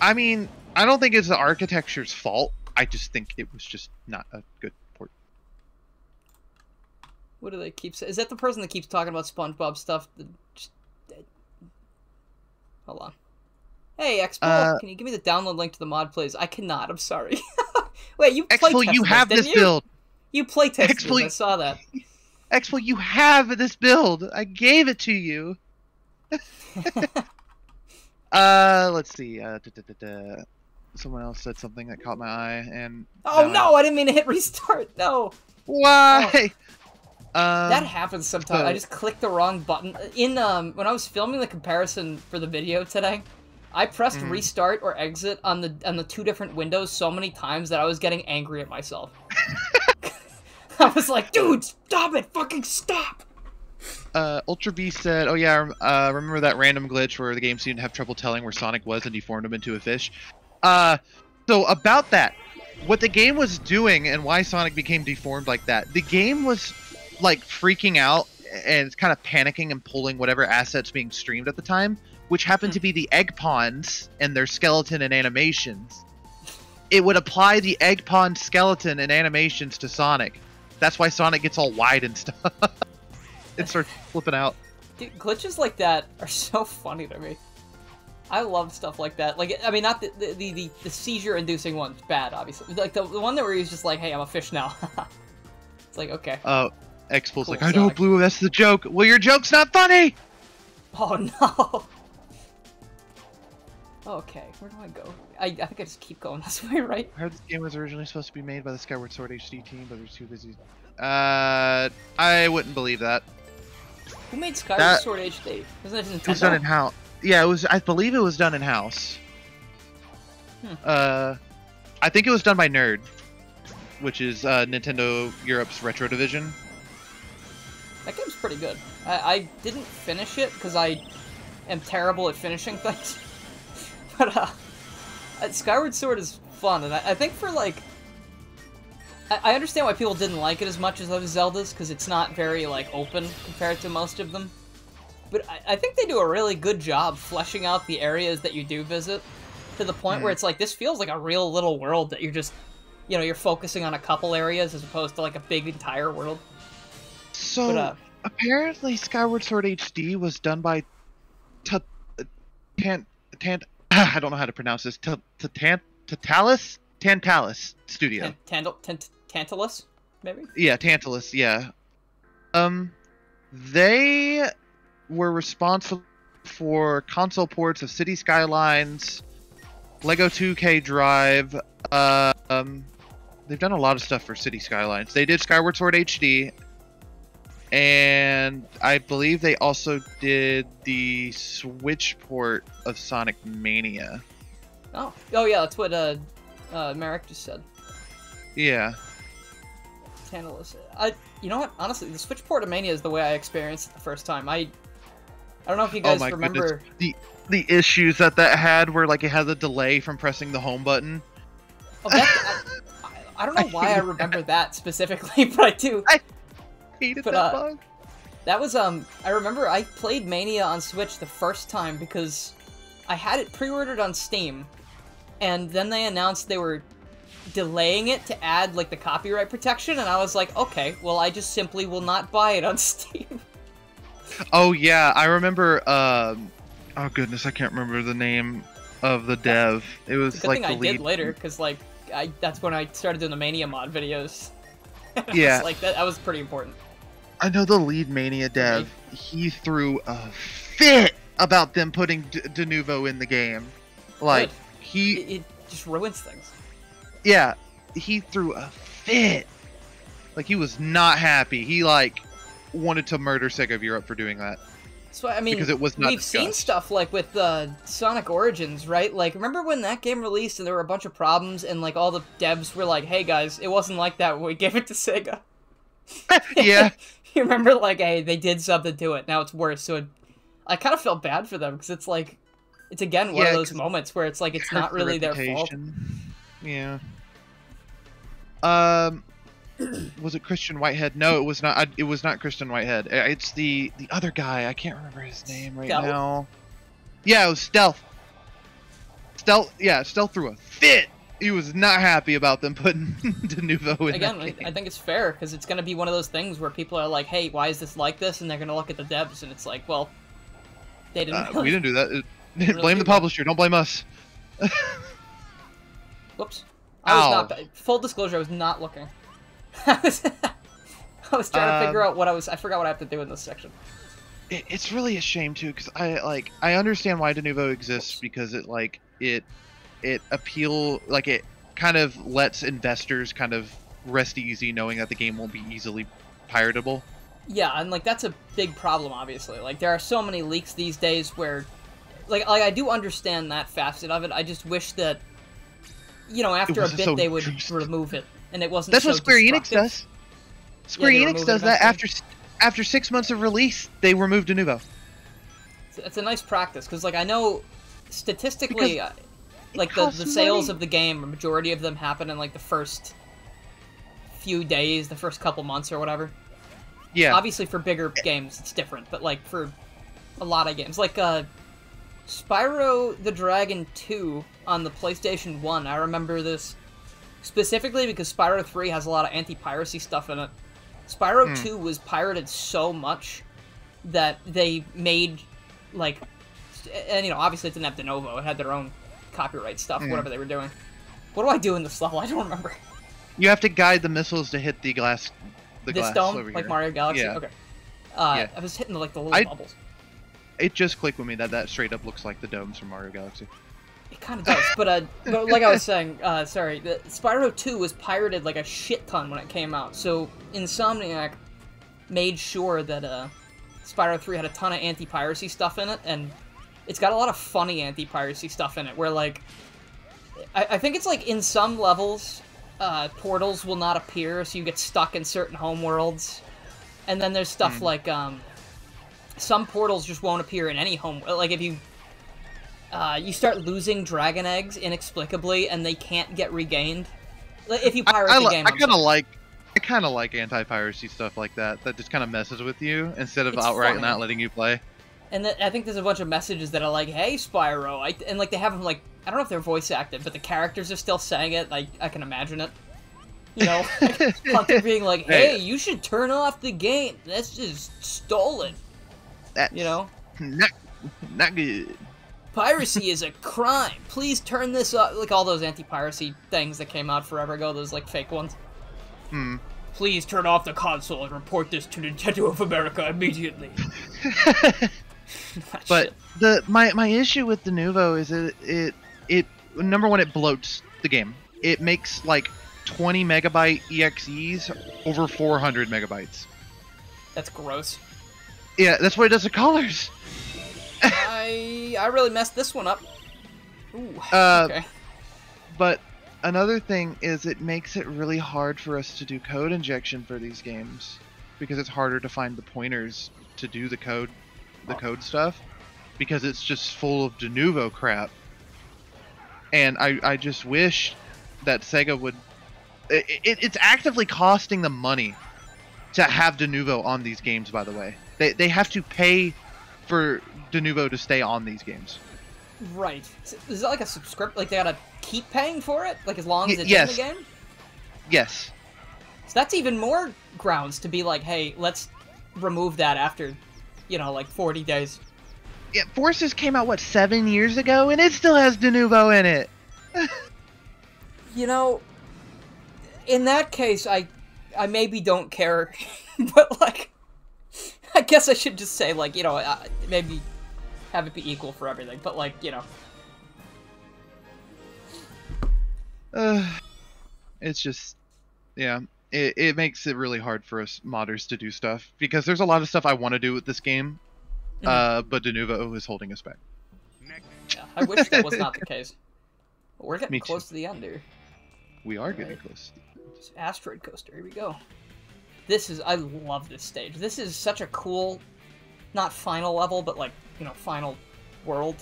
I mean, I don't think it's the architecture's fault. I just think it was just not a good port. What do they keep saying? Is that the person that keeps talking about SpongeBob stuff? Hold on. Hey, Expo, can you give me the download link to the mod, please? I cannot, I'm sorry. Wait, you play Expo, you have this build. You play tested this, I saw that. Expo, you have this build. I gave it to you. Let's see. Someone else said something that caught my eye. And oh, no, I didn't mean to hit restart. No. Why? Oh. That happens sometimes. I just clicked the wrong button. When I was filming the comparison for the video today... I pressed restart or exit on the two different windows so many times that I was getting angry at myself. I was like, dude, stop it, fucking stop. Ultra B said, oh yeah, remember that random glitch where the game seemed to have trouble telling where Sonic was and he formed him into a fish? So about that, what the game was doing and why Sonic became deformed like that, the game was like freaking out and it's kind of panicking and pulling whatever assets being streamed at the time, which happened to be the egg pawns and their skeleton and animations. It would apply the egg pawn skeleton and animations to Sonic. That's why Sonic gets all wide and stuff. It starts flipping out. Dude, glitches like that are so funny to me. I love stuff like that. Like, I mean, not the seizure-inducing one's bad, obviously. Like, the one that where he's just like, hey, I'm a fish now. It's like, okay. Oh, X-Pool's cool, like, Sonic. I know, Blue, that's the joke. Well, your joke's not funny! Oh, no. Okay, where do I go? I think I just keep going this way, right? I heard this game was originally supposed to be made by the Skyward Sword HD team, but they're too busy. I wouldn't believe that. Who made Skyward Sword HD? Wasn't it just Nintendo? It was done in-house. Yeah, it was. I believe it was done in-house. I think it was done by Nerd, which is Nintendo Europe's retro division. That game's pretty good. I didn't finish it because I am terrible at finishing things. But Skyward Sword is fun, and I think for, like... I understand why people didn't like it as much as other Zeldas, because it's not very, like, open compared to most of them. But I think they do a really good job fleshing out the areas that you do visit, to the point where it's like, this feels like a real little world that you're just, you know, you're focusing on a couple areas as opposed to, like, a big entire world. So, but, apparently Skyward Sword HD was done by... I don't know how to pronounce this. Tantalus Studio. Tantalus, maybe. Yeah, Tantalus. Yeah. They were responsible for console ports of City Skylines, Lego 2K Drive. They've done a lot of stuff for City Skylines. They did Skyward Sword HD, And I believe they also did the Switch port of Sonic Mania. Oh yeah, that's what Marek just said. Yeah. Tantalus. You know what? Honestly, the Switch port of Mania is the way I experienced it the first time. I don't know if you guys remember the issues that had, where like it had a delay from pressing the home button. Oh, I don't know why I remember that specifically, but I do. I hated that bug. That was I remember I played Mania on Switch the first time because I had it pre-ordered on Steam, and then they announced they were delaying it to add like the copyright protection, and I was like, okay, well I just simply will not buy it on Steam. Oh yeah, I remember. Oh goodness, I can't remember the name of the dev. It was like the lead. I did later, because like that's when I started doing the Mania mod videos. Yeah, like that was pretty important. I know the lead Mania dev. He threw a fit about them putting Denuvo in the game. Like it just ruins things. Yeah, he threw a fit. Like he was not happy. He like wanted to murder Sega of Europe for doing that. So I mean, because it was not we've discussed. Seen stuff like with Sonic Origins, right? Like, remember when that game released and there were a bunch of problems, and like all the devs were like, "Hey guys, it wasn't like that when we gave it to Sega." Yeah. You remember, like, hey, they did something to it. Now it's worse. So I kind of felt bad for them, because it's like, it's again one of those moments where it's like it's not really their fault. Yeah. Was it Christian Whitehead? No, it was not. It was not Christian Whitehead. It's the other guy. I can't remember his name right now. Yeah, it was Stealth. Stealth. Yeah, Stealth threw a fit. He was not happy about them putting Denuvo in. Again, I think it's fair, because it's going to be one of those things where people are like, "Hey, why is this like this?" and they're going to look at the devs, and it's like, "Well, they didn't." We didn't do that. Blame the publisher. Don't blame us. Whoops. Full disclosure, I was not looking. I was trying to figure out what I forgot what I have to do in this section. It's really a shame too, because I understand why Denuvo exists, because it kind of lets investors kind of rest easy knowing that the game won't be easily piratable. Yeah, and like that's a big problem, obviously. Like there are so many leaks these days where, like I do understand that facet of it. I just wish that, you know, after a bit they would remove it. And it wasn't. That's what Square Enix does. Square Enix does that after 6 months of release, they removed Denuvo. It's a nice practice, because like I know statistically, like the sales of the game, a majority of them happen in like the first few days, the first couple months or whatever. Yeah. Obviously, for bigger games, it's different, but like for a lot of games, like Spyro the Dragon 2 on the PlayStation 1, I remember this. Specifically because Spyro 3 has a lot of anti-piracy stuff in it. Spyro 2 was pirated so much that they made, like... And, you know, obviously it didn't have Denuvo. It had their own copyright stuff, whatever they were doing. What do I do in this level? I don't remember. You have to guide the missiles to hit the glass... This dome? Over like here. Mario Galaxy? Yeah. Okay. I was hitting, like, the little bubbles. It just clicked with me that straight up looks like the domes from Mario Galaxy. It kind of does, but like I was saying, Spyro 2 was pirated like a shit ton when it came out, so Insomniac made sure that Spyro 3 had a ton of anti-piracy stuff in it, and it's got a lot of funny anti-piracy stuff in it, where like, I think it's like in some levels, portals will not appear, so you get stuck in certain homeworlds, and then there's stuff like, some portals just won't appear in any home, like if you... you start losing dragon eggs inexplicably, and they can't get regained. If you pirate the game, I kind of like anti-piracy stuff like that. That just kind of messes with you instead of outright not letting you play. And I think there's a bunch of messages that are like, "Hey, Spyro," and like they have them like I don't know if they're voice acted, but the characters are still saying it. I can imagine it. You know, Hunter being like, "Hey, you should turn off the game. That's just stolen." That's, you know, not good. Piracy is a crime. Please turn this up. Like all those anti-piracy things that came out forever ago, those like fake ones. Please turn off the console and report this to Nintendo of America immediately. But my issue with Denuvo is it number one, it bloats the game. It makes like 20 megabyte EXEs over 400 megabytes. That's gross. Yeah, that's why it does the colors. I really messed this one up. Ooh, okay. But another thing is it makes it really hard for us to do code injection for these games because it's harder to find the pointers to do the code stuff because it's just full of Denuvo crap. And I just wish that Sega would... It's actively costing them money to have Denuvo on these games, by the way. They have to pay for Denuvo to stay on these games. Right. Is that like a subscription? Like they gotta keep paying for it? Like as long as it's in the game? Yes. So that's even more grounds to be like, hey, let's remove that after, you know, like 40 days. Yeah, Forces came out, what, 7 years ago? And it still has Denuvo in it. You know, in that case, I maybe don't care. But, like, I guess I should just say, like, you know, maybe have it be equal for everything. But, like, you know. It's just, yeah. It makes it really hard for us modders to do stuff. Because there's a lot of stuff I want to do with this game. Mm-hmm. But Denuvo is holding us back. Yeah, I wish that was not the case. But we're getting close to the end here. We are getting close. It's Asteroid Coaster. Here we go. This is... I love this stage. This is such a cool... Not final level, but like, you know, final world.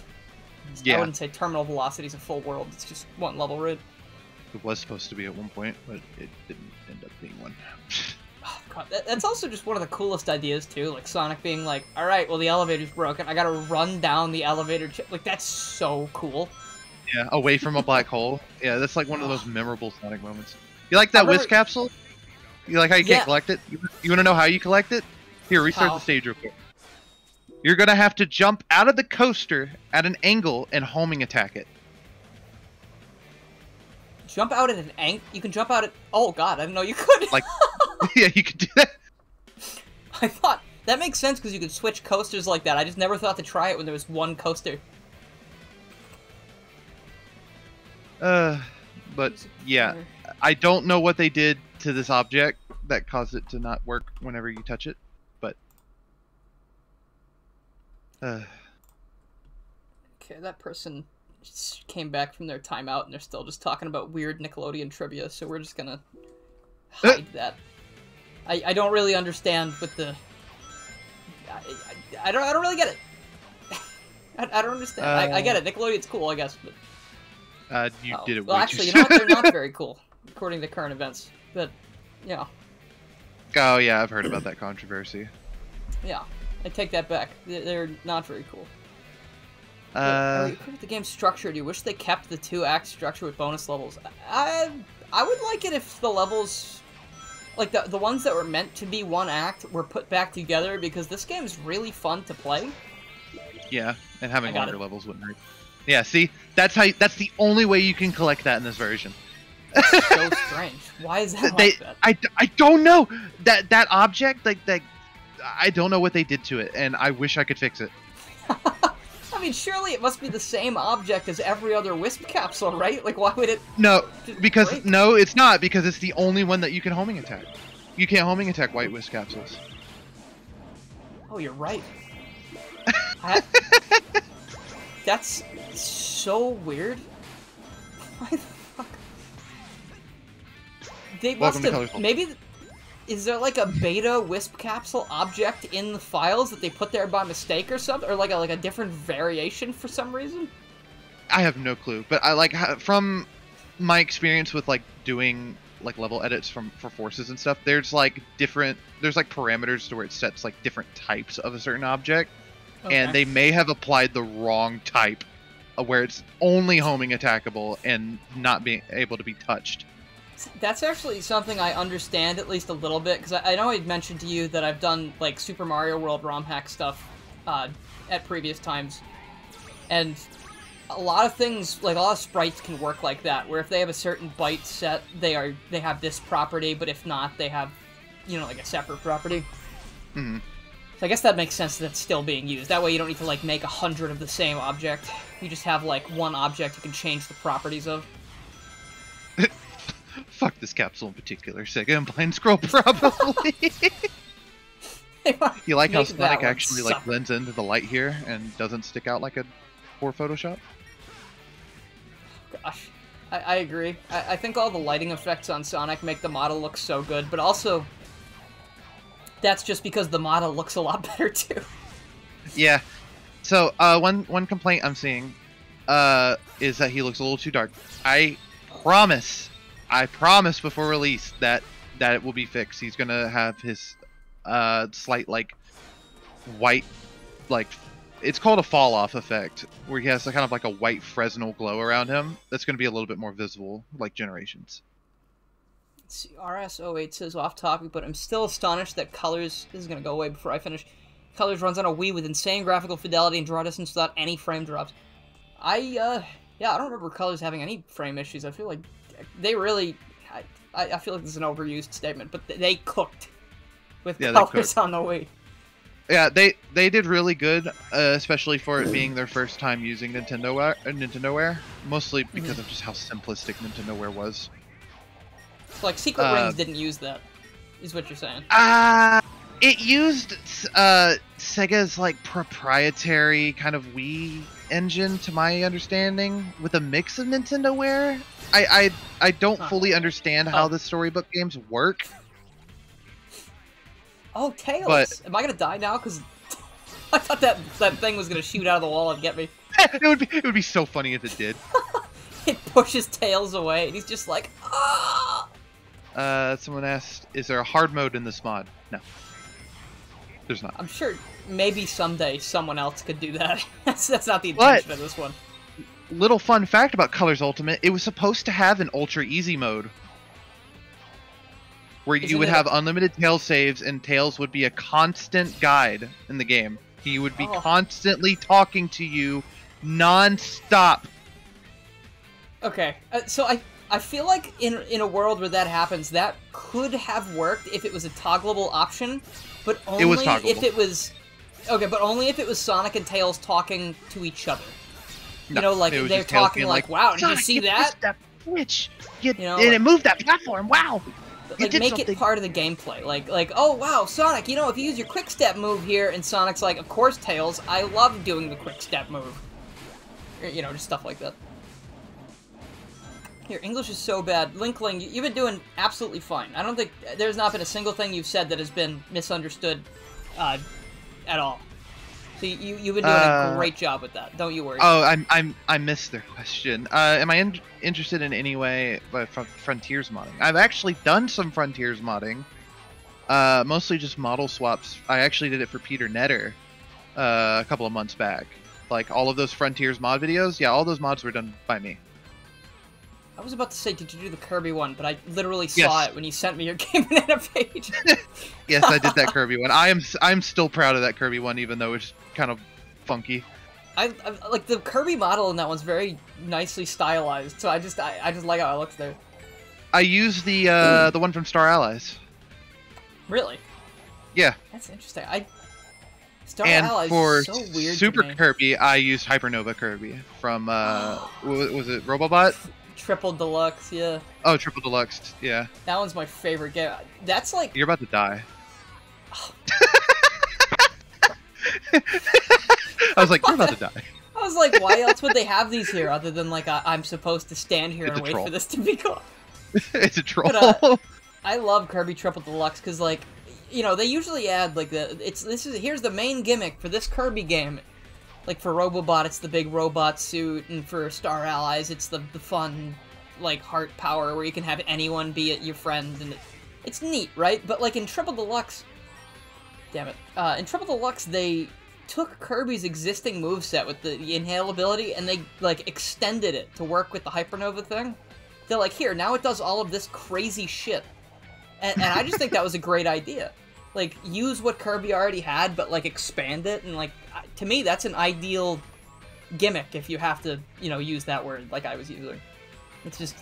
Yeah. I wouldn't say terminal velocity is a full world. It's just one level, right? It was supposed to be at one point, but it didn't end up being one. Oh, God. That's also just one of the coolest ideas, too. Like, Sonic being like, all right, well, the elevator's broken. I gotta run down the elevator. Like, that's so cool. Yeah, away from a black hole. Yeah, that's like one of the most memorable Sonic moments. You like that Whisk capsule? You like how you can't collect it? You want to know how you collect it? Here, restart the stage real quick. You're going to have to jump out of the coaster at an angle and homing attack it. Jump out at an angle? You can jump out at... Oh, God, I didn't know you could. Like, yeah, you could do that. I thought... That makes sense because you could switch coasters like that. I just never thought to try it when there was one coaster. But yeah, I don't know what they did to this object that caused it to not work whenever you touch it, but okay, that person just came back from their timeout and they're still just talking about weird Nickelodeon trivia, so we're just gonna hide that. I don't really understand what the I don't really get it. I don't understand. I get it. Nickelodeon's cool, I guess, but. You did it well, actually, you know what? They're not very cool, according to current events. But, you know. Oh, yeah, I've heard about that controversy. Yeah, I take that back. They're not very cool. The game's structure, do you wish they kept the 2-act structure with bonus levels? I would like it if the levels, like the ones that were meant to be 1-act, were put back together, because this game's really fun to play. Yeah, and having longer levels wouldn't hurt. Yeah, see? That's how. That's the only way you can collect that in this version. That's so strange. Why is that like that? I don't know! That object, like, that, I don't know what they did to it, and I wish I could fix it. I mean, surely it must be the same object as every other Wisp capsule, right? Like, why would it... No, because... Break? No, it's not, because it's the only one that you can homing attack. You can't homing attack white Wisp capsules. Oh, you're right. That's... so weird. Why the fuck? They must have... Maybe... Is there like a beta Wisp capsule object in the files that they put there by mistake or something? Or like a different variation for some reason? I have no clue. But I like... From my experience with like doing like level edits for Forces and stuff, there's like different... There's like parameters to where it sets like different types of a certain object. Okay. And they may have applied the wrong type, where it's only homing attackable and not being able to be touched. That's actually something I understand at least a little bit, because I know I'd mentioned to you that I've done like Super Mario World ROM hack stuff at previous times, and a lot of things, like a lot of sprites can work like that, where if they have a certain byte set, they have this property, but if not, they have, you know, like a separate property. Mm-hmm. I guess that makes sense that it's still being used. That way you don't need to, like, make 100 of the same object. You just have, like, one object you can change the properties of. Fuck this capsule in particular, Sega and Blind Squirrel, probably. You like how Sonic actually like blends into the light here and doesn't stick out like a poor Photoshop? Gosh, I agree. I think all the lighting effects on Sonic make the model look so good, but also that's just because the model looks a lot better too. Yeah. So one complaint I'm seeing is that he looks a little too dark. I promise before release that it will be fixed. He's gonna have his slight like white, like it's called a fall off effect, where he has kind of like a white Fresnel glow around him. That's gonna be a little bit more visible, like Generations. Let's see, RS08 says off topic, but I'm still astonished that Colors. This is gonna go away before I finish. Colors runs on a Wii with insane graphical fidelity and draw distance without any frame drops. I don't remember Colors having any frame issues. I feel like they really, I feel like this is an overused statement, but they cooked with Colors on the Wii. Yeah, they did really good, especially for it being their first time using Nintendoware, mostly because of just how simplistic Nintendoware was. So like Secret Rings didn't use that, is what you're saying? It used Sega's like proprietary kind of Wii engine, to my understanding, with a mix of Nintendoware. I don't fully understand how the storybook games work. Oh, Tails! But, am I gonna die now? Because I thought that thing was gonna shoot out of the wall and get me. It would be so funny if it did. It pushes Tails away, and he's just like, ah! Someone asked, "Is there a hard mode in this mod?" No, there's not. I'm sure maybe someday someone else could do that. That's not the intention of this one. Little fun fact about Colors Ultimate: it was supposed to have an ultra easy mode, where you would have unlimited Tails saves, and Tails would be a constant guide in the game. He would be constantly talking to you non-stop. Okay, so I feel like in a world where that happens, that could have worked if it was a toggleable option, but only if it was... Okay, but only if it was Sonic and Tails talking to each other. No, you know, like, they're talking like, wow, did you see that? That switch! And it moved that platform, wow! Like, make it part of the gameplay. Like, oh wow, Sonic, you know, if you use your quick step move here, and Sonic's like, of course, Tails, I love doing the quick step move. You know, just stuff like that. Your English is so bad. Linkling, you've been doing absolutely fine. I don't think there's not been a single thing you've said that has been misunderstood at all. So you've been doing a great job with that. Don't you worry. Oh, I missed their question. Am I interested in any way by Frontiers modding? I've actually done some Frontiers modding, mostly just model swaps. I actually did it for Peter Netter a couple of months back. Like all of those Frontiers mod videos, yeah, all those mods were done by me. I was about to say, did you do the Kirby one? But I literally saw it when you sent me your Game Banana page. Yes, I did that Kirby one. I'm still proud of that Kirby one, even though it's kind of funky. I like the Kirby model in that one's very nicely stylized, so I just like how it looks there. I used the one from Star Allies. Really? Yeah. That's interesting. Star Allies for so weird Super Kirby, I used Hypernova Kirby from was it Robobot? Triple Deluxe, yeah. Oh, Triple Deluxe, yeah. That one's my favorite game. That's like... You're about to die. Oh. I was like, you're about to die. I was like, why else would they have these here other than like, I'm supposed to stand here and wait for this to be gone? It's a troll. But, I love Kirby Triple Deluxe because like, you know, they usually add like the... Here's the main gimmick for this Kirby game. Like, for Robobot, it's the big robot suit, and for Star Allies, it's the fun, like, heart power where you can have anyone be your friend, and it's neat, right? But, like, in Triple Deluxe... Damn it. In Triple Deluxe, they took Kirby's existing moveset with the inhale ability, and they, like, extended it to work with the Hypernova thing. They're like, here, now it does all of this crazy shit. And I just think that was a great idea. Like, use what Kirby already had, but, like, expand it, and, like... To me, that's an ideal gimmick if you have to, you know, use that word like I was using. It's just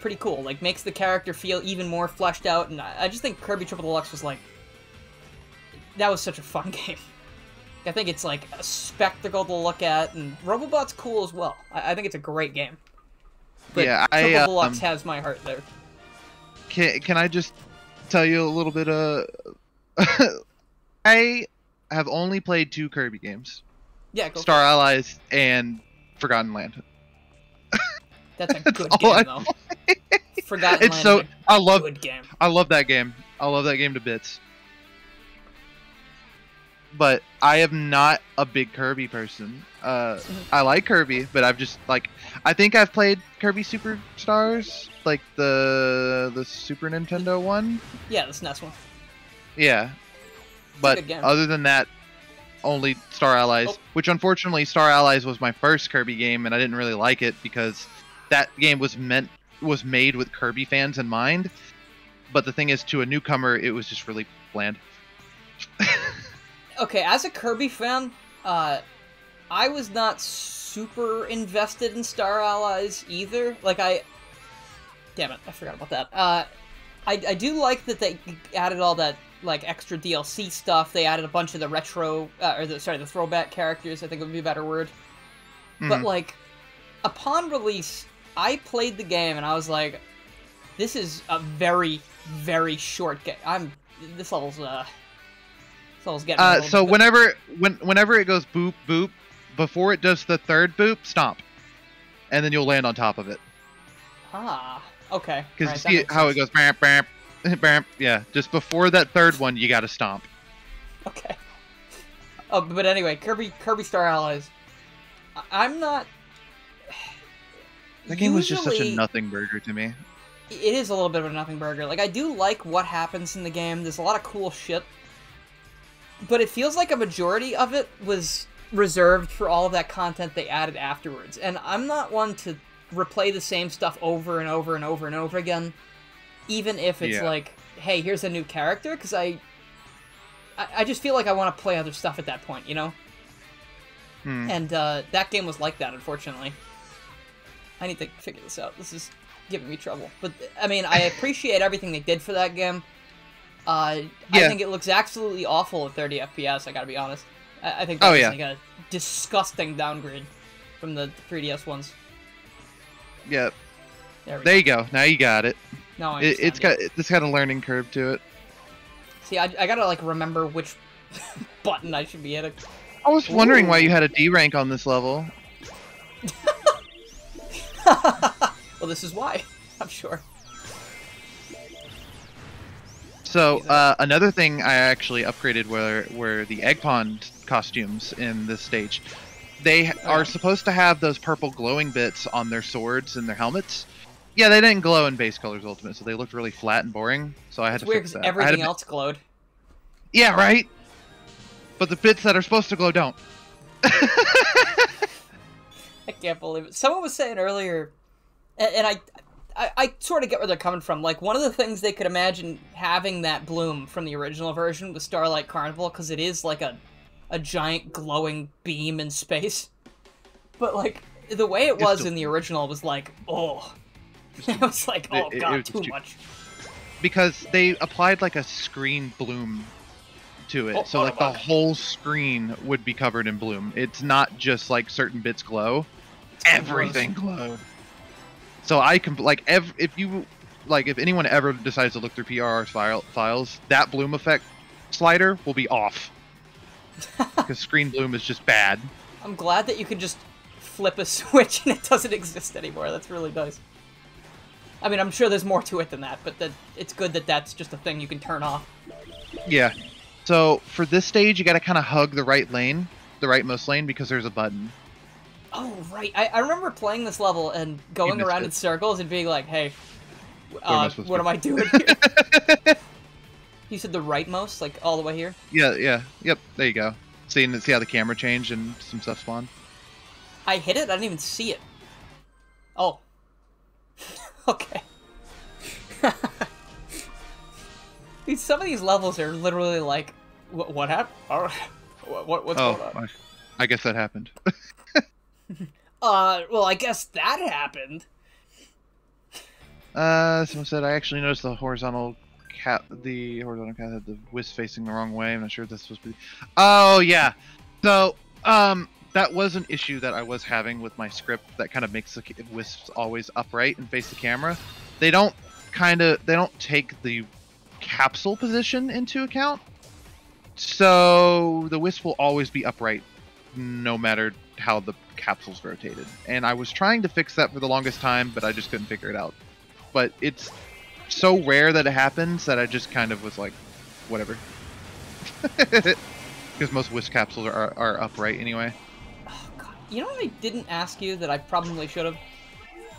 pretty cool. Like, makes the character feel even more fleshed out, and I just think Kirby Triple Deluxe was like... That was such a fun game. I think it's, like, a spectacle to look at, and Robobot's cool as well. I think it's a great game. But yeah, Triple Deluxe has my heart there. Can I just tell you a little bit I have only played 2 Kirby games. Yeah, go Star Allies and Forgotten Land. That's a good game, though. Forgotten Land. So I love good game. I love that game. I love that game to bits. But I am not a big Kirby person. I like Kirby, but I've just like I think I've played Kirby Superstars, like the Super Nintendo one. Yeah, the SNES one. Yeah, but other than that, only Star Allies. Oh. Which unfortunately, Star Allies was my first Kirby game, and I didn't really like it because that game was made with Kirby fans in mind. But the thing is, to a newcomer, it was just really bland. Okay, as a Kirby fan, I was not super invested in Star Allies either. Like, damn it, I forgot about that. I do like that they added all that, like, extra DLC stuff. They added a bunch of the retro... the throwback characters, I think would be a better word. Mm-hmm. But, like, upon release, I played the game, and I was like, this is a very, very short game. This level's, so whenever it goes boop boop, before it does the third boop, stomp, and then you'll land on top of it. Ah, okay. Because you see how it goes, bam, bam, bam. Yeah, just before that third one, you gotta stomp. Okay. Oh, but anyway, Kirby Star Allies. I'm not. That game was just such a nothing burger to me. It is a little bit of a nothing burger. Like I do like what happens in the game. There's a lot of cool shit. But it feels like a majority of it was reserved for all of that content they added afterwards. And I'm not one to replay the same stuff over and over and over and over again. Even if it's like, hey, here's a new character. Because I just feel like I want to play other stuff at that point, you know? Hmm. And that game was like that, unfortunately. I need to figure this out. This is giving me trouble. But, I mean, I appreciate everything they did for that game. I think it looks absolutely awful at 30 FPS, I gotta be honest. I think that's like a disgusting downgrade from the 3DS ones. Yep. There you go. Now you got it. No, I understand. It's got a learning curve to it. See, I gotta, like, remember which button I should be hitting. I was wondering why you had a D rank on this level. Well, this is why, I'm sure. So another thing I actually upgraded were the Egg Pond costumes in this stage. They are supposed to have those purple glowing bits on their swords and their helmets. Yeah, they didn't glow in base Colors Ultimate, so they looked really flat and boring. So I had to fix that. Everything else glowed. Yeah, right. But the bits that are supposed to glow don't. I can't believe it. Someone was saying earlier, and I sort of get where they're coming from. Like, one of the things they could imagine having that bloom from the original version was Starlight Carnival, because it is like a giant glowing beam in space. But, like, the way it was in the original was like, oh. It was like, oh, God, too much. Because they applied, like, a screen bloom to it. So, like, the whole screen would be covered in bloom. It's not just, like, certain bits glow. Everything glowed. So I can like if anyone ever decides to look through PRR files, that bloom effect slider will be off because screen bloom is just bad. I'm glad that you can just flip a switch and it doesn't exist anymore. That's really nice. I mean, I'm sure there's more to it than that, but it's good that that's just a thing you can turn off. Yeah. So for this stage, you got to kind of hug the right lane, the rightmost lane, because there's a button. Oh, right. I remember playing this level and going around in circles and being like, hey, what am I doing here? You said the rightmost, like all the way here? Yeah, yeah. Yep, there you go. See how the camera changed and some stuff spawned? I hit it? I didn't even see it. Oh. Okay. Some of these levels are literally like, what happened? What's going on? I guess that happened. Well, I guess that happened. Someone said I actually noticed the horizontal cat had the whisk facing the wrong way. I'm not sure if that's supposed to be. Oh yeah. So that was an issue that I was having with my script that kind of makes the wisps always upright and face the camera. They don't take the capsule position into account. So the Wisp will always be upright, no matter how the capsule's rotated. And I was trying to fix that for the longest time, but I just couldn't figure it out. But it's so rare that it happens that I just kind of was like, whatever. Because most Wisp capsules are upright anyway. Oh, God. You know what I didn't ask you that I probably should have?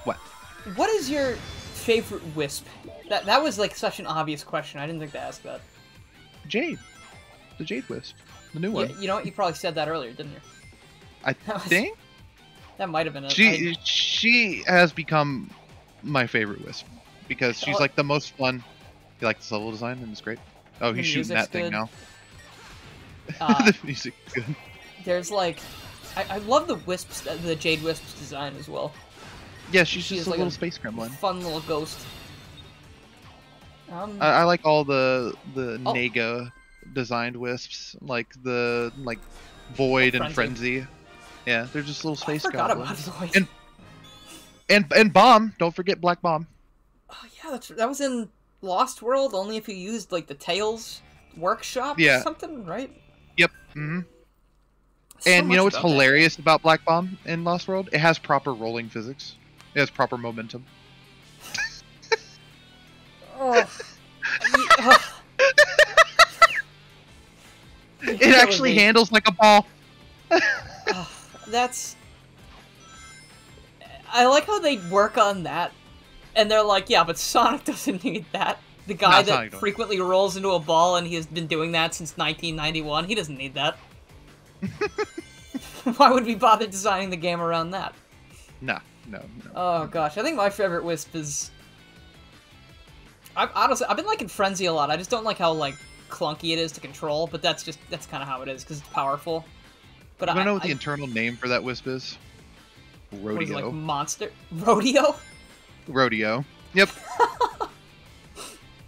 What? What is your favorite Wisp? That was like such an obvious question. I didn't think to ask that. Jade. The Jade Wisp. The new one. You know what? You probably said that earlier, didn't you? I think? That might have been it. She has become my favorite Wisp. Because she's like the most fun. You like this level design? And it's great. Oh, he's shooting that thing now. The music's good. There's like... I love the Wisps, the Jade Wisp's design as well. Yeah, she's just like a little space gremlin. Fun little ghost. I like all the Nega designed Wisps, like the Void and Frenzy. Yeah, they're just little space goblins. And Bomb, don't forget Black Bomb. Oh yeah, that was in Lost World. Only if you used like the Tails Workshop or something, right? Yep. Mm-hmm. And you know what's hilarious about Black Bomb in Lost World? It has proper rolling physics. It has proper momentum. It actually handles like a ball. I like how they work on that, and they're like, yeah, but Sonic doesn't need that. The guy that frequently rolls into a ball, and he has been doing that since 1991, he doesn't need that. Why would we bother designing the game around that? No. Oh gosh, I think my favorite Wisp is... I've been liking Frenzy a lot. I just don't like how clunky it is to control, but that's kind of how it is because it's powerful. But I don't know what the internal name for that Wisp is. Rodeo. What is it, like monster rodeo? Rodeo. Yep.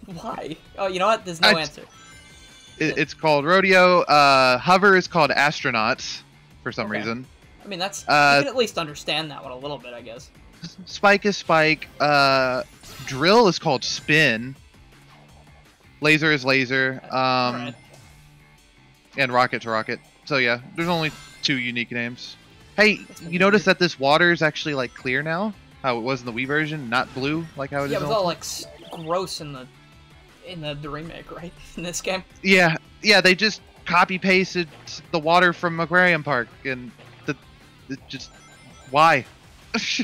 Why? Oh, you know what? There's no answer. It's called Rodeo. Hover is called Astronauts for some reason. I mean, that's you can at least understand that one a little bit, I guess. Spike is Spike. Drill is called Spin. Laser is Laser. Right. And Rocket's Rocket. So yeah, there's only two unique names. Hey, you notice that this water is actually like clear now? How it was in the Wii version, not blue like how it is. Yeah, it was all like gross in the remake, right? In this game. Yeah, yeah. They just copy pasted the water from Aquarium Park, and just why?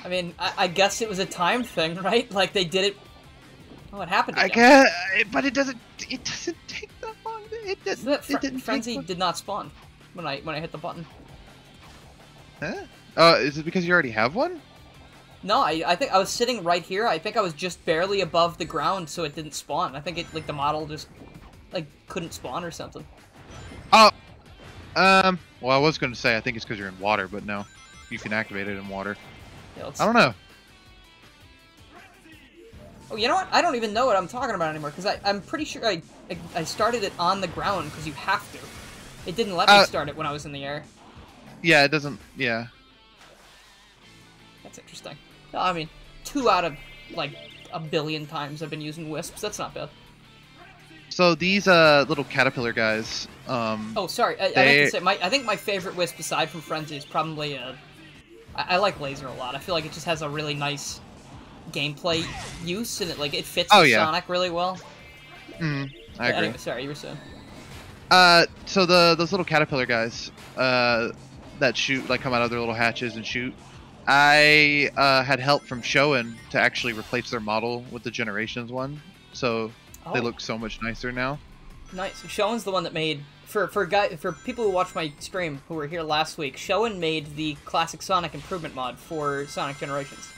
I mean, I guess it was a time thing, right? Like they did it. Oh, it happened again. I guess, but it doesn't. It doesn't take that long. It doesn't. Frenzy did not spawn when I hit the button. Huh? Is it because you already have one? No, I think I was sitting right here. I think I was just barely above the ground, so it didn't spawn. I think it the model just couldn't spawn or something. Oh, well, I was going to say I think it's because you're in water, but no, you can activate it in water. Yeah, I don't know. Oh, you know what? I don't even know what I'm talking about anymore because I'm pretty sure I started it on the ground because you have to. It didn't let me start it when I was in the air. Yeah, it doesn't. Yeah. That's interesting. I mean, 2 out of a billion times I've been using Wisps. That's not bad. So these little caterpillar guys. Oh, sorry. I meant to say I think my favorite Wisp aside from Frenzy is probably I like Laser a lot. I feel like it just has a really nice gameplay use and it fits Sonic really well. I agree. Anyway, sorry, you were saying. So those little caterpillar guys that shoot come out of their little hatches and shoot. I had help from Shoen to actually replace their model with the Generations one, so they look so much nicer now. Nice. Shoen's the one that made for people who watched my stream who were here last week. Shoen made the classic Sonic improvement mod for Sonic Generations.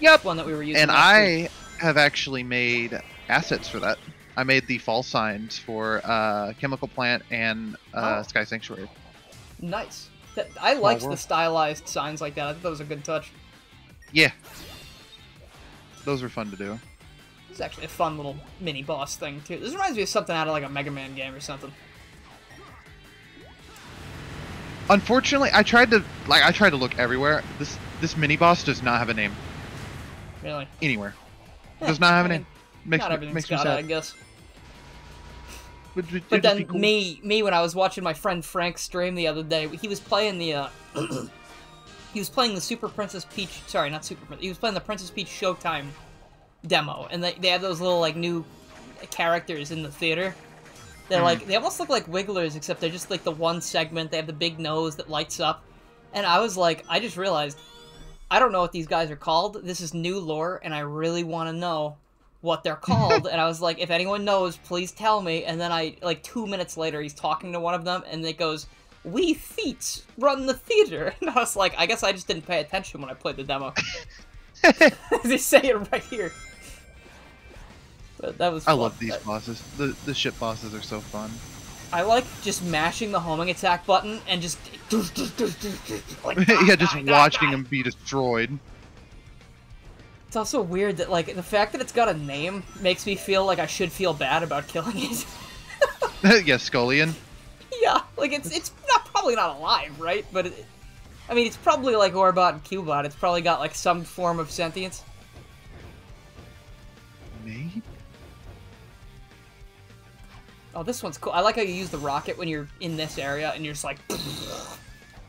Yep, one that we were using. And I have actually made assets for that. I made the fall signs for Chemical Plant and Sky Sanctuary. Nice. I liked the stylized signs like that. I thought that was a good touch. Yeah. Those were fun to do. This is actually a fun little mini-boss thing, too. This reminds me of something out of, a Mega Man game or something. Unfortunately, I tried to look everywhere. This mini-boss does not have a name. Really? Anywhere. Yeah, does not have a name. Makes me sad, I guess. But then cool. me when I was watching my friend Frank's stream the other day, he was playing the he was playing the Super Princess Peach. Sorry, not Super Princess. He was playing the Princess Peach Showtime demo, and they had those little like new characters in the theater. They're like, they almost look like Wigglers, except they're just like the one segment. They have the big nose that lights up, and I was like, I just realized I don't know what these guys are called. This is new lore, and I really want to know what they're called. And I was like, if anyone knows, please tell me. And then I, like 2 minutes later, he's talking to one of them, and it goes, "We feets run the theater." And I was like, I guess I just didn't pay attention when I played the demo. They say it right here. But that was fun. I love these bosses. The ship bosses are so fun. I like just mashing the homing attack button and just like, yeah, just watching them be destroyed. It's also weird that like the fact that it's got a name makes me feel like I should feel bad about killing it. Yeah, Scullion. Yeah, like it's not probably not alive, right? But it, I mean, it's probably like Orbot and Cubot. It's probably got like some form of sentience. Maybe. Oh, this one's cool. I like how you use the rocket when you're in this area, and you're just like...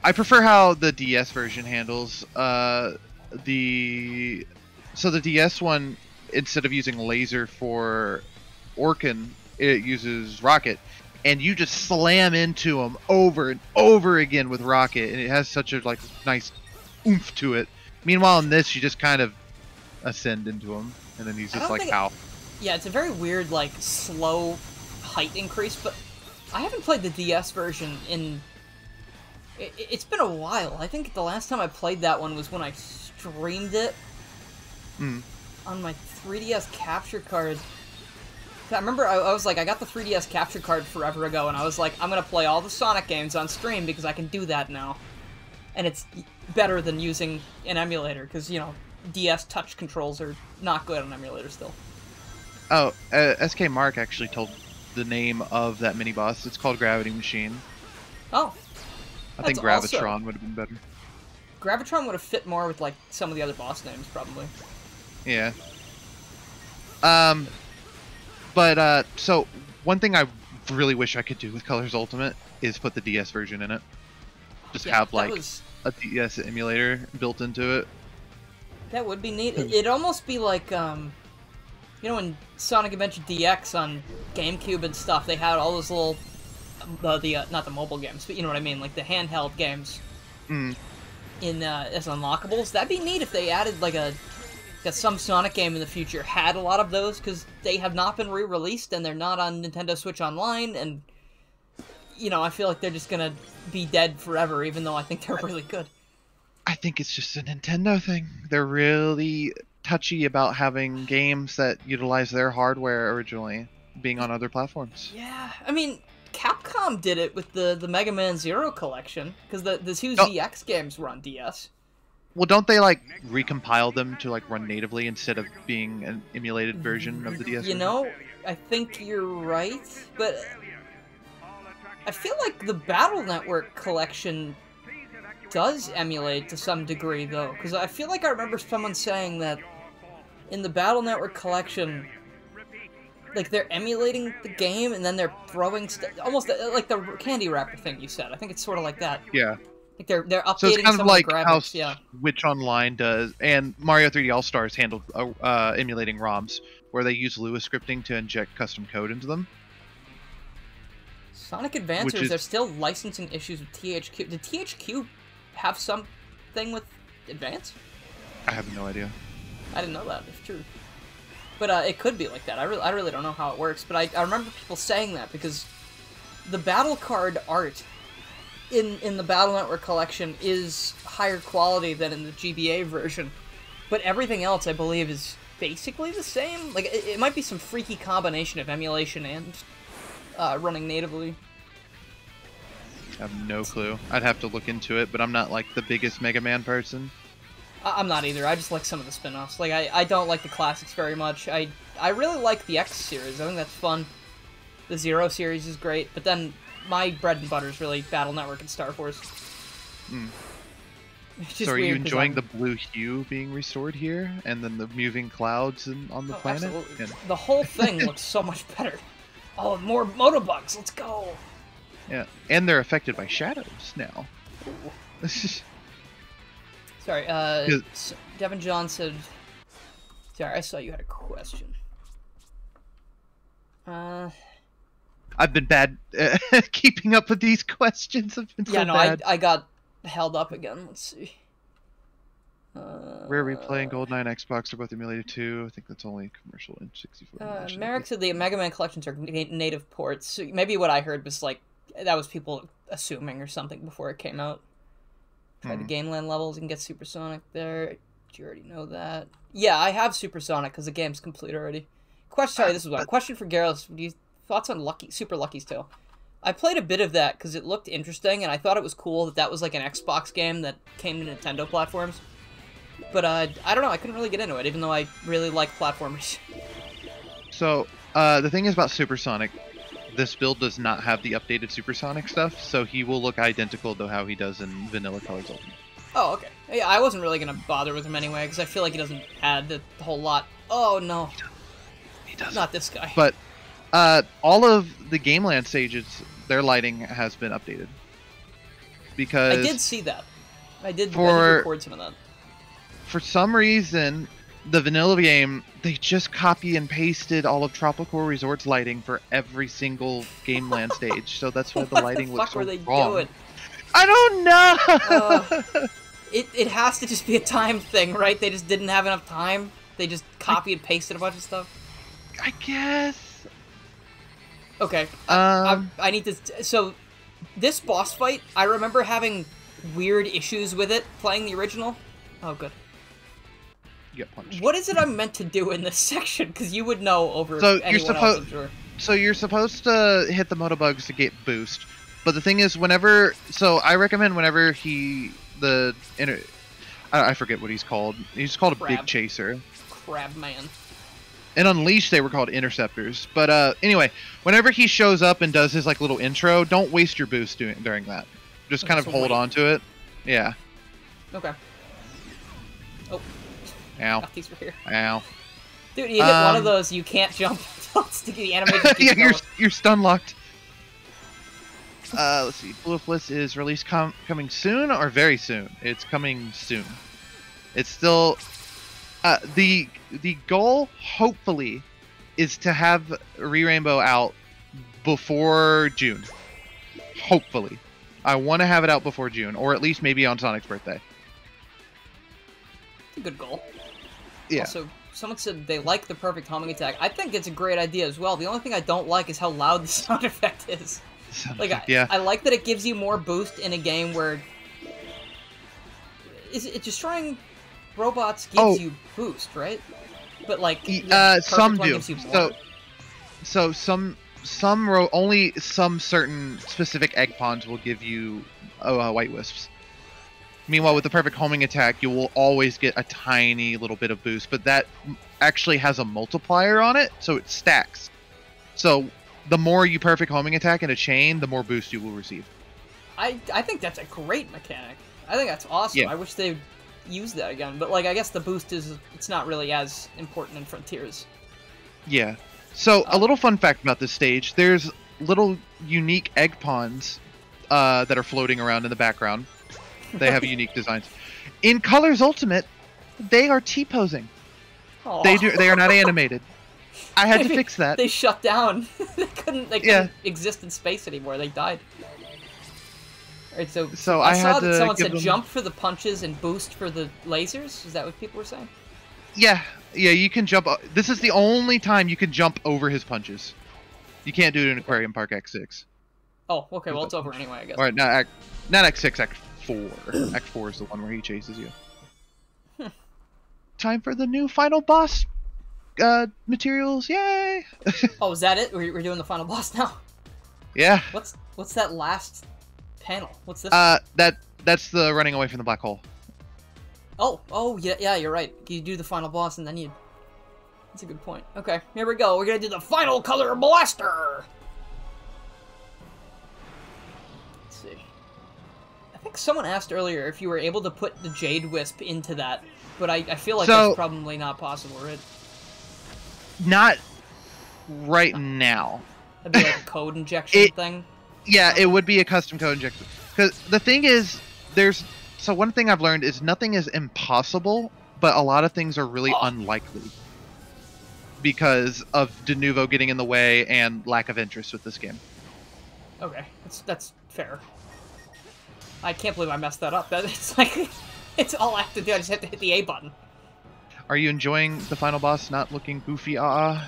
I prefer how the DS version handles So the DS one, instead of using laser for Orkin, it uses rocket. And you just slam into him over and over again with rocket, and it has such a like nice oomph to it. Meanwhile, in this, you just kind of ascend into him, and then he's just like, ow. Yeah, it's a very weird, like, slow... height increase, but I haven't played the DS version in... It's been a while. I think the last time I played that one was when I streamed it on my 3DS capture card. I remember I was like, I got the 3DS capture card forever ago, and I was like, I'm gonna play all the Sonic games on stream because I can do that now. And it's better than using an emulator, because, you know, DS touch controls are not good on emulator still. Oh, SK Mark actually told the name of that mini boss. It's called Gravity Machine. Oh. I think Gravitron would have been better. Gravitron would have fit more with like some of the other boss names probably. Yeah. So one thing I really wish I could do with Colors Ultimate is put the DS version in it. Just have like a DS emulator built into it. That would be neat. It'd almost be like you know, in Sonic Adventure DX on GameCube and stuff, they had all those little, not the mobile games, but you know what I mean, like the handheld games as unlockables. That'd be neat if they added like that some Sonic game in the future had a lot of those, because they have not been re-released and they're not on Nintendo Switch Online, and, you know, I feel like they're just gonna be dead forever, even though I think they're really good. I think it's just a Nintendo thing. They're really... touchy about having games that utilize their hardware originally being on other platforms. Yeah, I mean, Capcom did it with the Mega Man Zero collection, because the two ZX games were on DS. Well, don't they like recompile them to like run natively instead of being an emulated version of the DS? You know, I think you're right, but I feel like the Battle Network collection does emulate to some degree though, because I feel like I remember someone saying that in the Battle Network collection, like, they're emulating the game, and then they're throwing almost like the candy wrapper thing you said. I think it's sort of like that. Yeah. Like they're updating some of the graphics. So it's kind of like how Switch Online does, and Mario 3D All-Stars handled emulating ROMs, where they use Lua scripting to inject custom code into them. Sonic Advance, there's still licensing issues with THQ. Did THQ have something with Advance? I have no idea. I didn't know that, if true. But it could be like that. I really don't know how it works, but I remember people saying that, because the battle card art in the Battle Network collection is higher quality than in the GBA version, but everything else I believe is basically the same. Like, it might be some freaky combination of emulation and running natively. I have no clue. I'd have to look into it, but I'm not, like, the biggest Mega Man person. I'm not either. I just like some of the spin-offs. Like, I don't like the classics very much. I really like the X series. I think that's fun. The Zero series is great, but then my bread and butter is really Battle Network and Star Force. So are you enjoying the blue hue being restored here, and then the moving clouds on the planet? Absolutely. And... the whole thing looks so much better. Oh, more motobugs. Let's go. Yeah, and they're affected by shadows now. Sorry, Devin John said... Sorry, I saw you had a question. I've been bad keeping up with these questions. Have been yeah, so no, bad. I got held up again. Let's see. Rare Replay and Goldeneye and Xbox are both emulated too. I think that's only commercial in 64. Merrick said the Mega Man collections are native ports. So maybe what I heard was like that was people assuming or something before it came out. Try the Gameland levels and get Supersonic there. Do you already know that? Yeah, I have Supersonic because the game's complete already. Question. Sorry, this is one question for Garrus. Do you thoughts on Lucky Super Lucky's Tale? I played a bit of that because it looked interesting, and I thought it was cool that that was like an Xbox game that came to Nintendo platforms. But I don't know, I couldn't really get into it, even though I really like platformers. So, the thing is about Supersonic, this build does not have the updated Supersonic stuff, so he will look identical to how he does in Vanilla Colors Ultimate. Oh, okay. Yeah, I wasn't really going to bother with him anyway, because I feel like he doesn't add the whole lot. Oh, no. He doesn't. Not this guy. But all of the Gameland stages, their lighting has been updated. Because... I did see that. I did record some of that. For some reason, the vanilla game, they just copy and pasted all of Tropical Resort's lighting for every single Gameland stage. So that's why the lighting looks so wrong. What the fuck were they doing? I don't know! It has to just be a time thing, right? They just didn't have enough time? They just copied and pasted a bunch of stuff? I guess. Okay. I need to... So, this boss fight, I remember having weird issues with it, playing the original. Oh, good. Get punched. What is it I'm meant to do in this section? Because you would know over anyone else, I'm sure. So you're supposed to hit the motobugs to get boost, but the thing is, whenever I recommend whenever I forget what he's called. He's called a big chaser. Crab man. In Unleashed, they were called interceptors. But anyway, whenever he shows up and does his like little intro, don't waste your boost during that. Just kind of hold on to it. Yeah. Okay. Oh. Ow. Oh, these were here. Ow. Dude, you hit one of those, you can't jump. The animation yeah, you're stun locked. Let's see. Blue Wolf Blitz is released coming soon or very soon? It's coming soon. It's still... the goal, hopefully, is to have Re-Rainbow out before June. Hopefully. I want to have it out before June, or at least maybe on Sonic's birthday. Good goal. Yeah. Also, someone said they like the perfect homing attack. I think it's a great idea as well. The only thing I don't like is how loud the sound effect is. I like that it gives you more boost in a game where... Destroying robots gives you boost, right? But, like, some do. Gives you more. So only some certain specific egg pawns will give you white wisps. Meanwhile, with the perfect homing attack, you will always get a tiny little bit of boost, but that actually has a multiplier on it, so it stacks. So the more you perfect homing attack in a chain, the more boost you will receive. I think that's a great mechanic. I think that's awesome. Yeah. I wish they'd use that again, but like I guess the boost it's not really as important in Frontiers. Yeah. So a little fun fact about this stage, there's little unique egg pawns that are floating around in the background. They have unique designs. In Colors Ultimate, they are T-posing. They are not animated. I had to fix that. They shut down. They couldn't exist in space anymore. They died. All right, so I saw that someone said jump for the punches and boost for the lasers. Is that what people were saying? Yeah. Yeah, you can jump. This is the only time you can jump over his punches. You can't do it in Aquarium Park X6. Oh, okay. Well, it's over anyway, I guess. All right, not X6, X4. Act 4 is the one where he chases you. Huh. Time for the new final boss materials. Yay! Oh, is that it? We're doing the final boss now? Yeah. What's that last panel? What's this? That's the running away from the black hole. Oh yeah, you're right. You do the final boss and then you... That's a good point. Okay, here we go. We're gonna do the final color blaster! Let's see. I think someone asked earlier if you were able to put the Jade Wisp into that, but I feel like that's probably not possible, right? Not right now. That'd be like a code injection thing. Yeah, it would be a custom code injection. Because the thing is, there's... So one thing I've learned is nothing is impossible, but a lot of things are really unlikely because of Denuvo getting in the way and lack of interest with this game. Okay, that's fair. I can't believe I messed that up. It's like, it's all I have to do. I just have to hit the A button. Are you enjoying the final boss not looking goofy? Oh,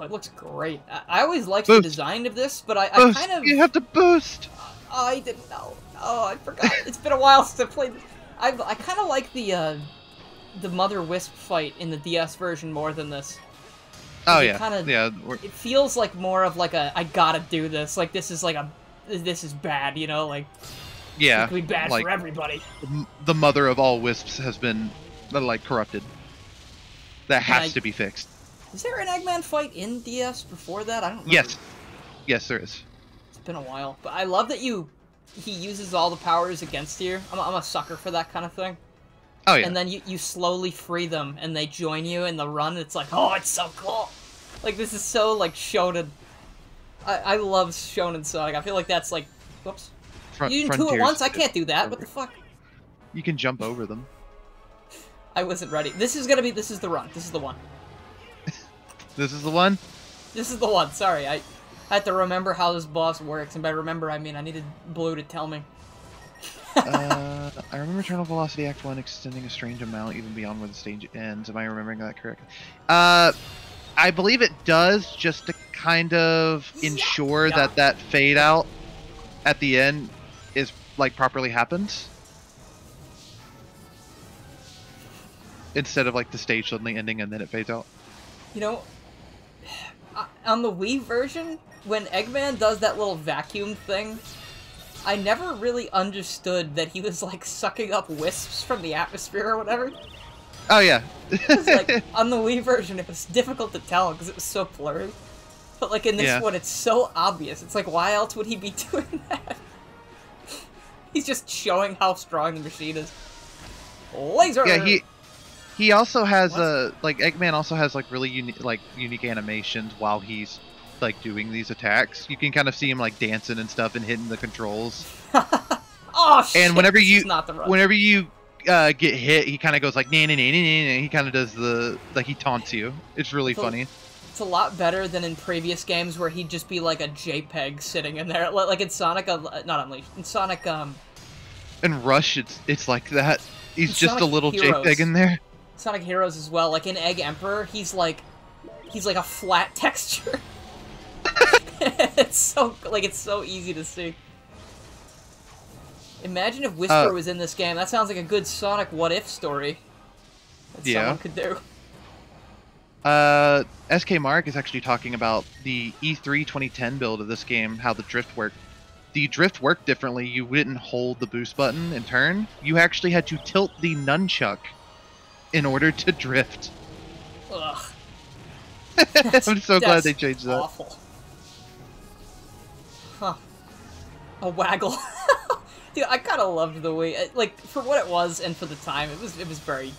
it looks great. I always liked the design of this, but I kind of... You have to boost! Oh, I didn't know. Oh, I forgot. It's been a while since I played. I kind of like the Mother Wisp fight in the DS version more than this. Oh yeah. It feels like more of like a I gotta do this. Like this is bad, you know? Like yeah, it could be bad for everybody. The mother of all wisps has been like corrupted. That has to be fixed. Is there an Eggman fight in DS before that? I don't remember. Yes, there is. It's been a while, but I love that he uses all the powers against you. I'm a sucker for that kind of thing. Oh, yeah. And then you slowly free them, and they join you in the run. It's like, oh, it's so cool. Like, this is so, like, shonen. I love shonen Sonic. I feel like that's, like, whoops. You didn't do it once? I can't do that. What the fuck? You can jump over them. I wasn't ready. This is the run. This is the one. This is the one? This is the one. Sorry, I have to remember how this boss works, and by remember I mean I needed Blue to tell me. I remember Eternal Velocity Act 1 extending a strange amount even beyond where the stage ends. Am I remembering that correctly? I believe it does, just to kind of ensure that fade out at the end is like properly happens. Instead of like the stage suddenly ending and then it fades out. You know, on the Wii version, when Eggman does that little vacuum thing, I never really understood that he was, like, sucking up wisps from the atmosphere or whatever. Oh, yeah. On the Wii version, it was difficult to tell because it was so blurry. But, like, in this one, it's so obvious. It's like, why else would he be doing that? He's just showing how strong the machine is. Laser! Yeah, he also has, like, Eggman also has, like, really unique animations while he's, like, doing these attacks. You can kind of see him, like, dancing and stuff and hitting the controls. Oh, shit! And whenever you, get hit, he kind of goes, like, nah, he kind of does the, like, he taunts you. It's really funny. It's a lot better than in previous games where he'd just be, like, a JPEG sitting in there. Like, in Sonic, not Unleashed, in Sonic, in Rush, it's like that. He's just Sonic a little Heroes. JPEG in there. Sonic Heroes as well, like in Egg Emperor, he's like a flat texture. it's so easy to see. Imagine if Whisper was in this game. That sounds like a good Sonic what if story that someone could do. SK Mark is actually talking about the E3 2010 build of this game, how the drift worked. The drift worked differently. You wouldn't hold the boost button and turn. You actually had to tilt the nunchuck in order to drift. Ugh. I'm so glad they changed that. Awful. Huh. A waggle. Dude, I kind of loved the way, like, for what it was and for the time, it was very,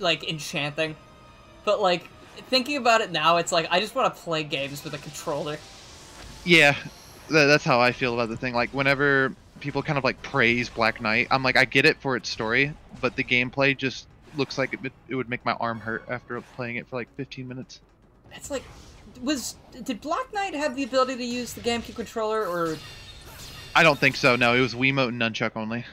like, enchanting. But, like, thinking about it now, it's like, I just want to play games with a controller. Yeah, that's how I feel about the thing. Like, whenever people kind of, like, praise Black Knight, I'm like, I get it for its story, but the gameplay just looks like it would make my arm hurt after playing it for like 15 minutes. It's like, did Black Knight have the ability to use the GameCube controller or? I don't think so. No, it was Wiimote and nunchuck only.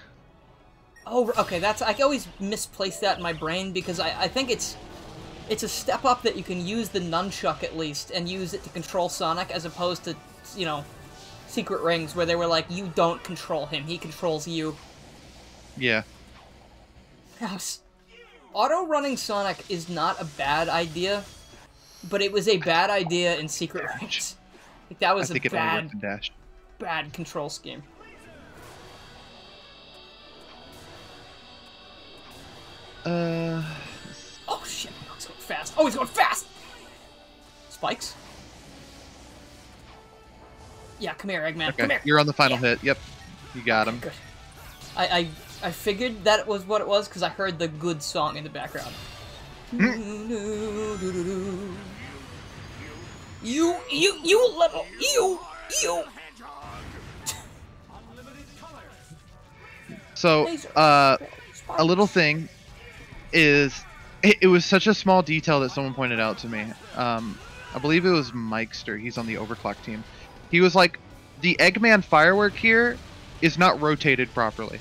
Oh, okay. I always misplace that in my brain because I think it's a step up that you can use the nunchuck at least and use it to control Sonic as opposed to, you know, Secret Rings where they were like, you don't control him, he controls you. Yeah. Auto-running Sonic is not a bad idea, but it was a bad idea in Secret Rings. Like, that was a bad control scheme. Oh, shit. He's going fast. Oh, he's going fast! Spikes? Yeah, come here, Eggman. Okay. Come here. You're on the final hit. Yep. You got him. Good. I figured that was what it was because I heard the good song in the background. You little, you. So, a little thing is, it was such a small detail that someone pointed out to me. I believe it was Mikester. He's on the Overclock team. He was like, the Eggman firework here is not rotated properly.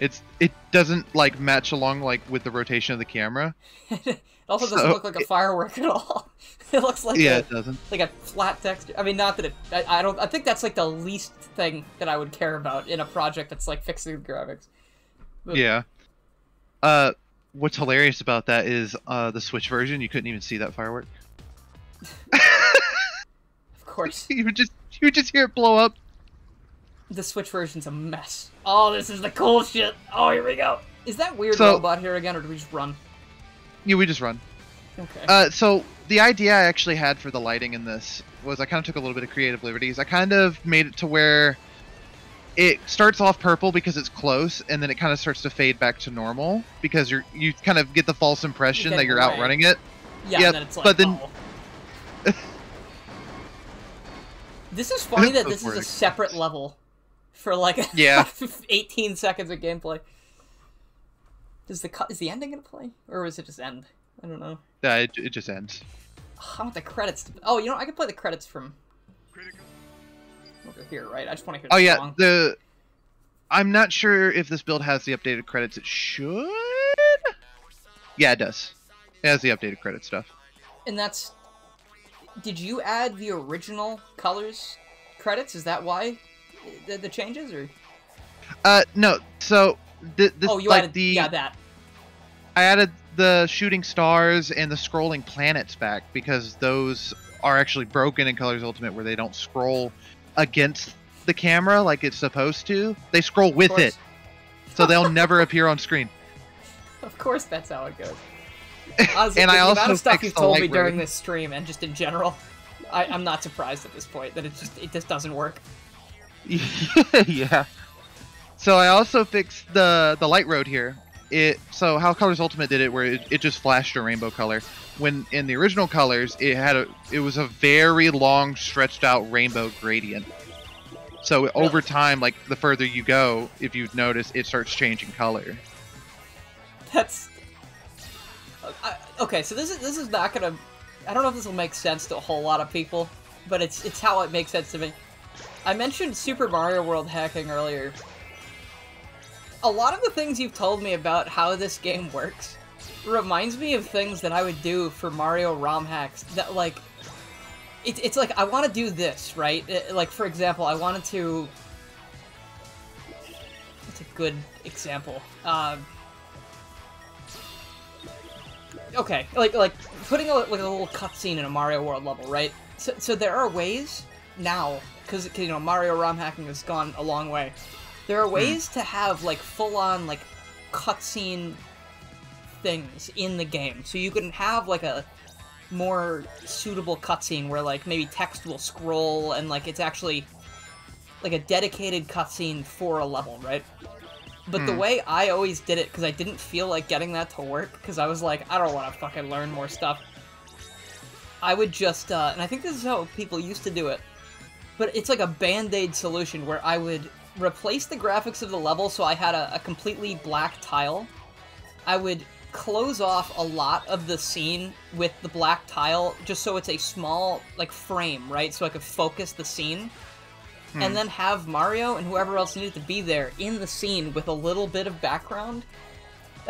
It doesn't like match along like with the rotation of the camera. It also doesn't look like a firework at all. It looks like it doesn't. Like a flat texture. I mean, not that it. I think that's like the least thing that I would care about in a project that's like fixing graphics. But... yeah. What's hilarious about that is the Switch version. You couldn't even see that firework. Of course. You would just hear it blow up. The Switch version's a mess. Oh, this is the cool shit. Oh, here we go. Is that weird robot here again, or do we just run? Yeah, we just run. Okay. So the idea I actually had for the lighting in this was I kind of took a little bit of creative liberties. I kind of made it to where it starts off purple because it's close, and then it kind of starts to fade back to normal because you kind of get the false impression that you're outrunning it. Yeah, and then it's like, but then. Oh. This is funny that this is a separate level. For like 18 seconds of gameplay. Is the ending gonna play, or is it just end? I don't know. Yeah, it just ends. Oh, I want the credits. Oh, you know I can play the credits from over here, right? I just want to hear. Oh the song. I'm not sure if this build has the updated credits. It should. Yeah, it does. It has the updated credit stuff. And that's. Did you add the original colors credits? Is that why? The changes, or? No. So this, oh, you like added, the that. I added the shooting stars and the scrolling planets back because those are actually broken in Colors Ultimate, where they don't scroll against the camera like it's supposed to. They scroll with it, so they'll never appear on screen. Of course, that's how it goes. And I also the amount of stuff you told me during this stream and just in general, I'm not surprised at this point that it just doesn't work. Yeah. So I also fixed the light road here. So how Colors Ultimate did it, where it just flashed a rainbow color. When in the original Colors, it was a very long, stretched out rainbow gradient. So over time, like the further you go, if you've noticed, it starts changing color. That's okay. So this is not gonna. I don't know if this will make sense to a whole lot of people, but it's how it makes sense to me. I mentioned Super Mario World hacking earlier. A lot of the things you've told me about how this game works reminds me of things that I would do for Mario ROM hacks. That like, it's like I want to do this, right? Like for example, I wanted to. That's a good example. Okay, like putting a little cutscene in a Mario World level, right? So there are ways now. Because, you know, Mario ROM hacking has gone a long way. There are ways to have, like, full-on, like, cutscene things in the game. So you can have, like, a more suitable cutscene where, like, maybe text will scroll and, like, it's actually, like, a dedicated cutscene for a level, right? But the way I always did it, because I didn't feel like getting that to work, because I was like, I don't want to fucking learn more stuff. I would just, and I think this is how people used to do it. But it's like a band-aid solution where I would replace the graphics of the level so I had a completely black tile. I would close off a lot of the scene with the black tile just so it's a small like frame, right? So I could focus the scene. And then have Mario and whoever else needed to be there in the scene with a little bit of background.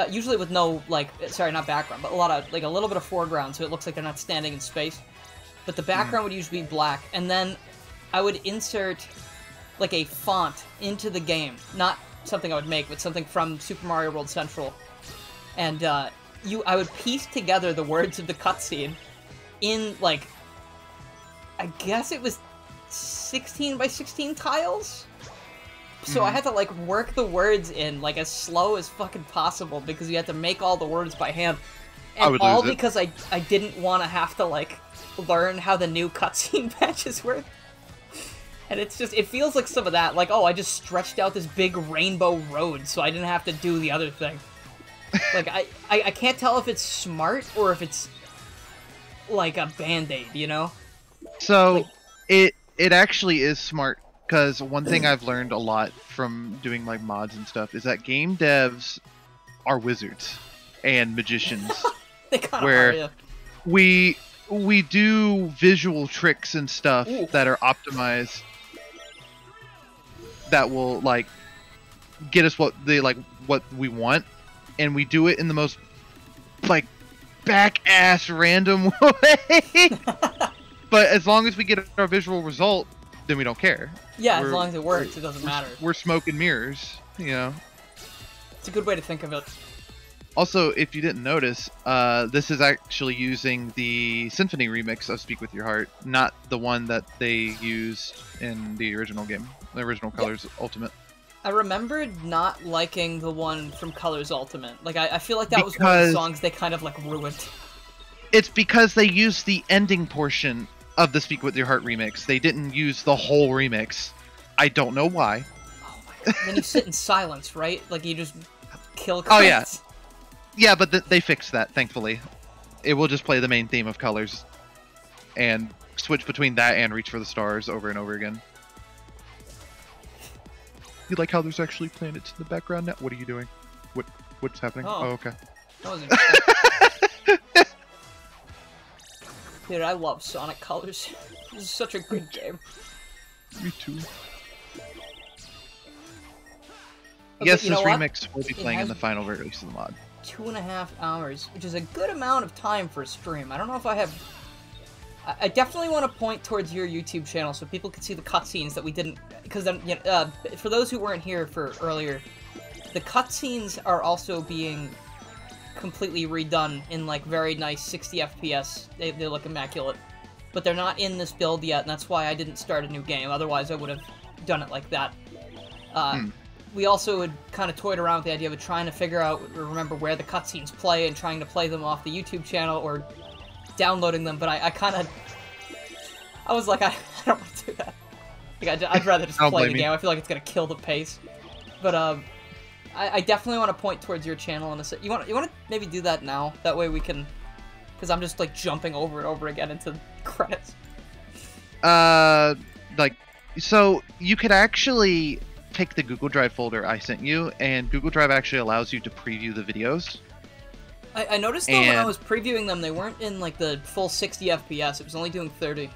Usually with no, like, sorry, not background, but a lot of, like a little bit of foreground so it looks like they're not standing in space. But the background would usually be black. And then I would insert, like, a font into the game. Not something I would make, but something from Super Mario World Central. And I would piece together the words of the cutscene in, like, I guess it was 16 by 16 tiles? So I had to, like, work the words in, like, as slow as fucking possible, because you had to make all the words by hand. And all because I didn't want to have to, like, learn how the new cutscene patches work. And it's just, it feels like some of that, like, oh, I just stretched out this big rainbow road so I didn't have to do the other thing. Like, I can't tell if it's smart or if it's, like, a band-aid, you know? So it actually is smart, because one thing I've learned a lot from doing like mods and stuff is that game devs are wizards and magicians. They kinda are, yeah. We do visual tricks and stuff that are optimized that will like get us what they what we want, and we do it in the most like back ass random way. But as long as we get our visual result, then we don't care. Yeah, as long as it works, it doesn't matter. We're smoke and mirrors, you know. It's a good way to think of it. Also, if you didn't notice, this is actually using the Symphony remix of Speak With Your Heart, not the one that they used in the original game, the original Colors Ultimate. I remembered not liking the one from Colors Ultimate. Like, I feel like that was one of the songs they kind of, like, ruined. It's because they used the ending portion of the Speak With Your Heart remix. They didn't use the whole remix. I don't know why. Oh my God. Then you sit in silence, right? Like, you just kill Colors. Oh, yeah. Yeah, but they fixed that, thankfully. It will just play the main theme of Colors and switch between that and Reach for the Stars over and over again. You like how there's actually planets in the background now? What are you doing? What's happening? Oh, okay. That was interesting. Dude, I love Sonic Colors. This is such a good game. Me too. Yes, this remix will be playing in the final release of the mod. 2.5 hours, which is a good amount of time for a stream. I don't know if I have... I definitely want to point towards your YouTube channel so people can see the cutscenes that we didn't... Because you know, for those who weren't here for earlier, the cutscenes are also being completely redone in like very nice 60 FPS. They look immaculate. But they're not in this build yet, and that's why I didn't start a new game. Otherwise, I would have done it like that. We also had kind of toyed around with the idea of trying to figure out or remember where the cutscenes play and trying to play them off the YouTube channel or downloading them, but I was like, I don't want to do that. Like, I'd rather just play the game. I feel like it's going to kill the pace. But I definitely want to point towards your channel. And you want to maybe do that now? That way we can... Because I'm just, like, jumping over and over again into credits. So you could actually... Take the Google Drive folder I sent you, and Google Drive actually allows you to preview the videos. I noticed though when I was previewing them, they weren't in like the full 60 FPS. It was only doing 30.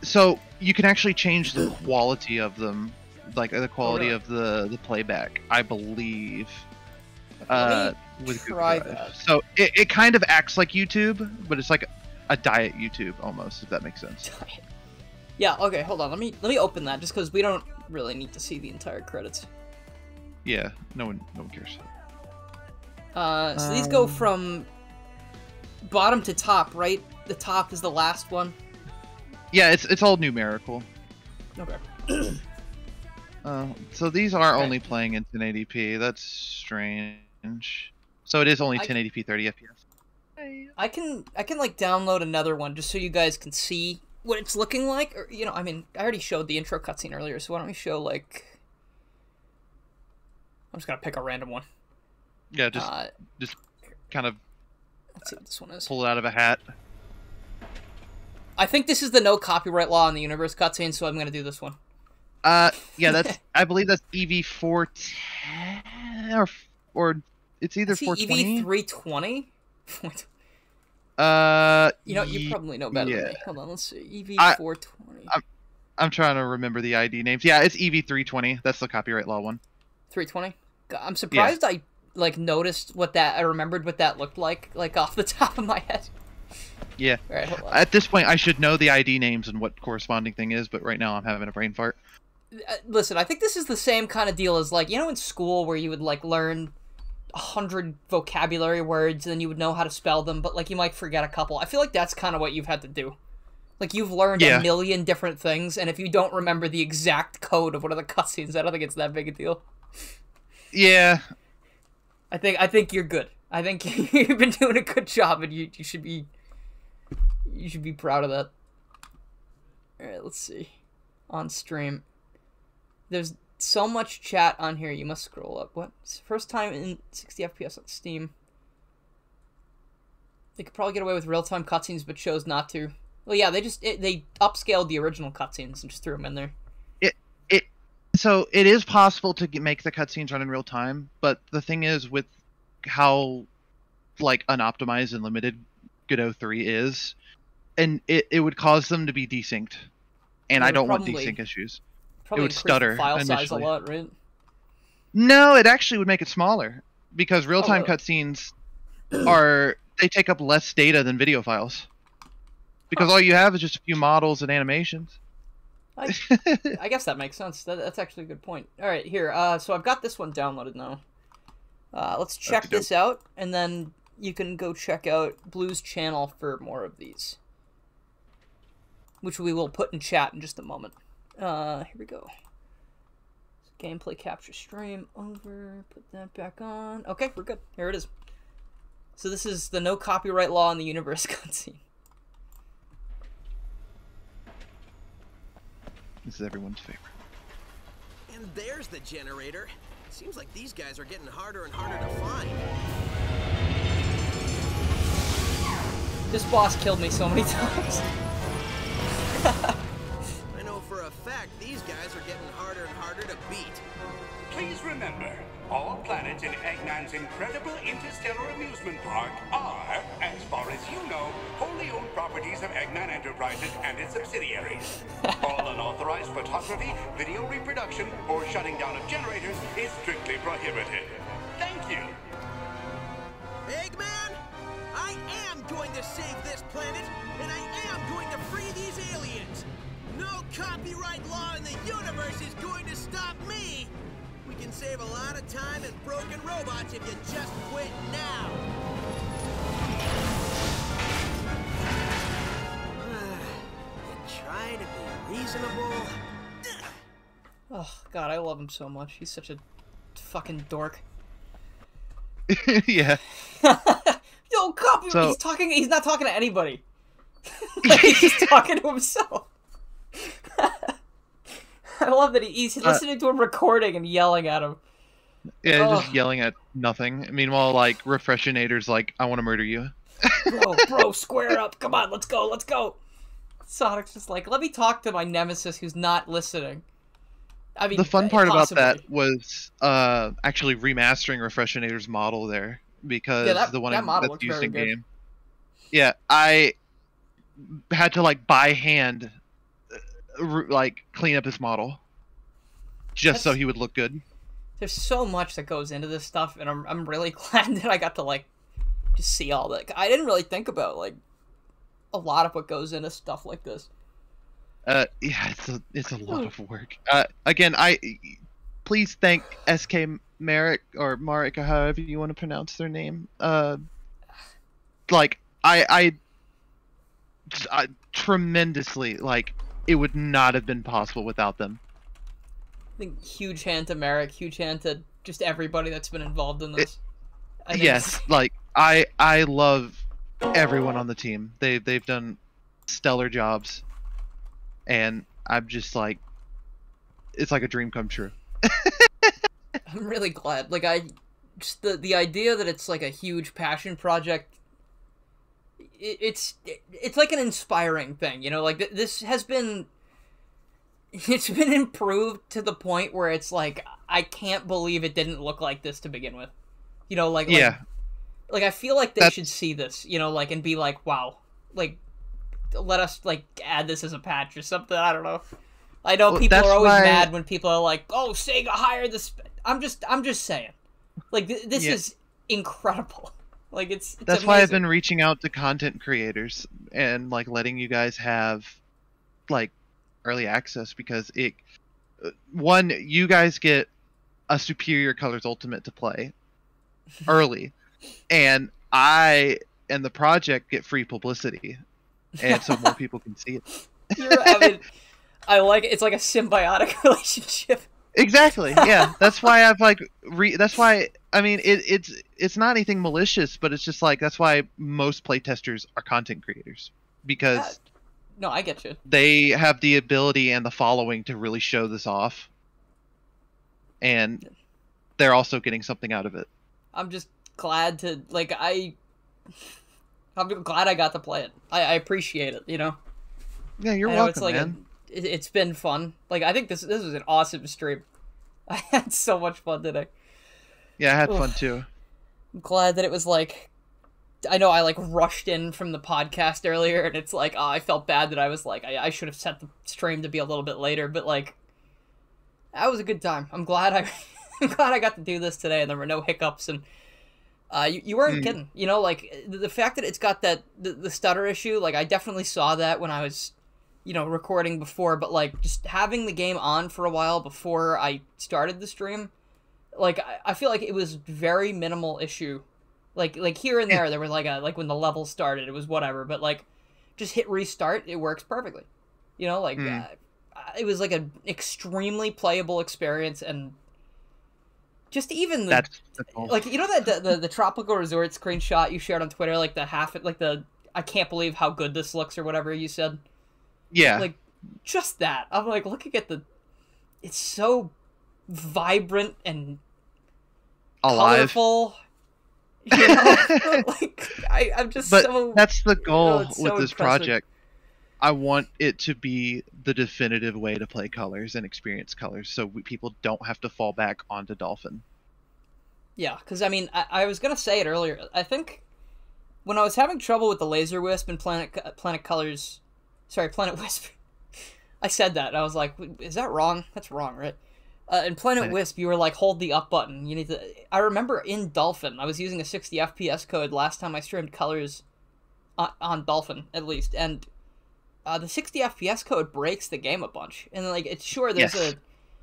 So you can actually change the quality of them, like the quality of the playback, I believe. With Google Drive. So it kind of acts like YouTube, but it's like a diet YouTube almost, if that makes sense. Yeah. Okay. Hold on. Let me open that just because we don't really need to see the entire credits. Yeah, no one cares. So these go from bottom to top, right? The top is the last one. Yeah, it's all numerical. Okay. So these are only playing in 1080p. That's strange. So it is only 1080p 30 FPS. I can like download another one just so you guys can see what it's looking like, or, you know, I mean, I already showed the intro cutscene earlier, so why don't we show, like... I'm just gonna pick a random one. Yeah, just kind of... Let's see what this one is. Pull it out of a hat. I think this is the no copyright law in the universe cutscene, so I'm gonna do this one. Yeah, that's... I believe that's EV410, or it's either 420? EV320? You know, you probably know better than me. Hold on, let's see. EV420. I'm trying to remember the ID names. Yeah, it's EV320. That's the copyright law one. 320? I'm surprised I, like, noticed what that... I remembered what that looked like, off the top of my head. Yeah. All right, hold on. At this point, I should know the ID names and what corresponding thing is, but right now I'm having a brain fart. Listen, I think this is the same kind of deal as, like, you know in school where you would, like, learn... 100 vocabulary words, and then you would know how to spell them, but, like, you might forget a couple. I feel like that's kind of what you've had to do. Like, you've learned a million different things, and if you don't remember the exact code of one of the cutscenes, I don't think it's that big a deal. Yeah. I think you're good. I think you've been doing a good job, and you should be proud of that. Alright, let's see. On stream. There's... so much chat on here, you must scroll up. What? It's the first time in 60 FPS on Steam. They could probably get away with real-time cutscenes, but chose not to. Well, yeah, they upscaled the original cutscenes and just threw them in there. So it is possible to make the cutscenes run in real time, but the thing is with how like unoptimized and limited Godot 3 is, and it would cause them to be desynced, and I don't want desync issues. It would stutter file initially. Size a lot, right? No, it actually would make it smaller because real-time cutscenes they take up less data than video files because all you have is just a few models and animations. I guess that makes sense. That's actually a good point. All right, here. So I've got this one downloaded now. Let's check this out, and then you can go check out Blue's channel for more of these, which we will put in chat in just a moment. Here we go. So gameplay capture stream over. Put that back on. Okay, we're good. Here it is. So this is the no copyright law in the universe cutscene. This is everyone's favorite. And there's the generator. Seems like these guys are getting harder and harder to find. This boss killed me so many times. I know for a fact these guys are getting harder and harder to beat. Please remember, all planets in Eggman's incredible interstellar amusement park are, as far as you know, wholly owned properties of Eggman Enterprises and its subsidiaries. All unauthorized photography, video reproduction, or shutting down of generators is strictly prohibited. Thank you. Eggman, I am going to save this planet, and I am going to free these aliens. No copyright law in the universe is going to stop me. We can save a lot of time and broken robots if you just quit now. Try to be reasonable. Oh, God, I love him so much. He's such a fucking dork. Yeah. Yo, copy. So... He's not talking to anybody. Like, he's just talking to himself. I love that he's listening to him recording and yelling at him. Yeah, just yelling at nothing. Meanwhile, like, Refreshinator's like, I want to murder you. bro, square up. Come on, let's go, let's go. Sonic's just like, let me talk to my nemesis who's not listening. I mean, the fun part about that was actually remastering Refreshinator's model there. Because the one that's used in game. Yeah, I had to, like, by hand... like clean up his model just so he would look good. There's so much that goes into this stuff, and I'm really glad that I got to like just see all that. I didn't really think about like a lot of what goes into stuff like this. Yeah, it's a lot of work. Again, please thank SK Merrick or Marek, however you want to pronounce their name. Like I tremendously like. It would not have been possible without them. I think huge hand to Merrick, huge hand to just everybody that's been involved in this. Yes, like I love everyone on the team. They've done stellar jobs, and I'm just like, it's like a dream come true. I'm really glad. Like the idea that it's like a huge passion project. It's like an inspiring thing, you know, like this has been, it's been improved to the point where it's like, I can't believe it didn't look like this to begin with, you know, like, yeah, like I feel like they should see this, you know, like, and be like, wow, like, let us like add this as a patch or something. I don't know. I know people are always mad when people are like, oh, Sega hired this. I'm just saying like, this is incredible. Like it's that's amazing. Why I've been reaching out to content creators and like letting you guys have like early access because one, you guys get a superior Colors Ultimate to play early, and I and the project get free publicity, and so more people can see it. I mean, I like it. It's like a symbiotic relationship. Exactly. Yeah, that's why I've like that's why I mean it's not anything malicious, but it's just like that's why most playtesters are content creators because no, I get you. They have the ability and the following to really show this off, and they're also getting something out of it. I'm just glad to like I'm glad I got to play it. I appreciate it, you know. Yeah, you're welcome, it's like man. It's been fun. Like, I think this was an awesome stream. I had so much fun today. Yeah, I had fun too. I'm glad that it was like... I know I like rushed in from the podcast earlier, and it's like, oh, I felt bad that I was like, I should have set the stream to be a little bit later, but like, that was a good time. I'm glad I got to do this today, and there were no hiccups, and you weren't kidding. You know, like, the fact that it's got that, the stutter issue, like, I definitely saw that when I was, you know, recording before, but like, just having the game on for a while before I started the stream, like, I feel like it was very minimal issue. Like here and there, there was like a, like when the level started, it was whatever, but like, just hit restart, it works perfectly. You know, like, it was like an extremely playable experience, and just even the, like, you know that the tropical resort screenshot you shared on Twitter, like the half, like the, I can't believe how good this looks or whatever you said. Yeah. Like, just that. I'm like looking at the, it's so vibrant and alive. Colorful. You know? Like, I'm just but so... that's the goal, you know, so with this project. I want it to be the definitive way to play Colors and experience Colors, so people don't have to fall back onto Dolphin. Yeah, because, I mean, I was going to say it earlier. I think when I was having trouble with the Laser Wisp and Planet Colors... Sorry, Planet Wisp. I said that. I was like, is that wrong? That's wrong, right? In Planet Wisp, you were like, hold the up button. You need to. I remember in Dolphin, I was using a 60 FPS code last time I streamed Colors on Dolphin, at least, and the 60 FPS code breaks the game a bunch. And like, it's sure there's a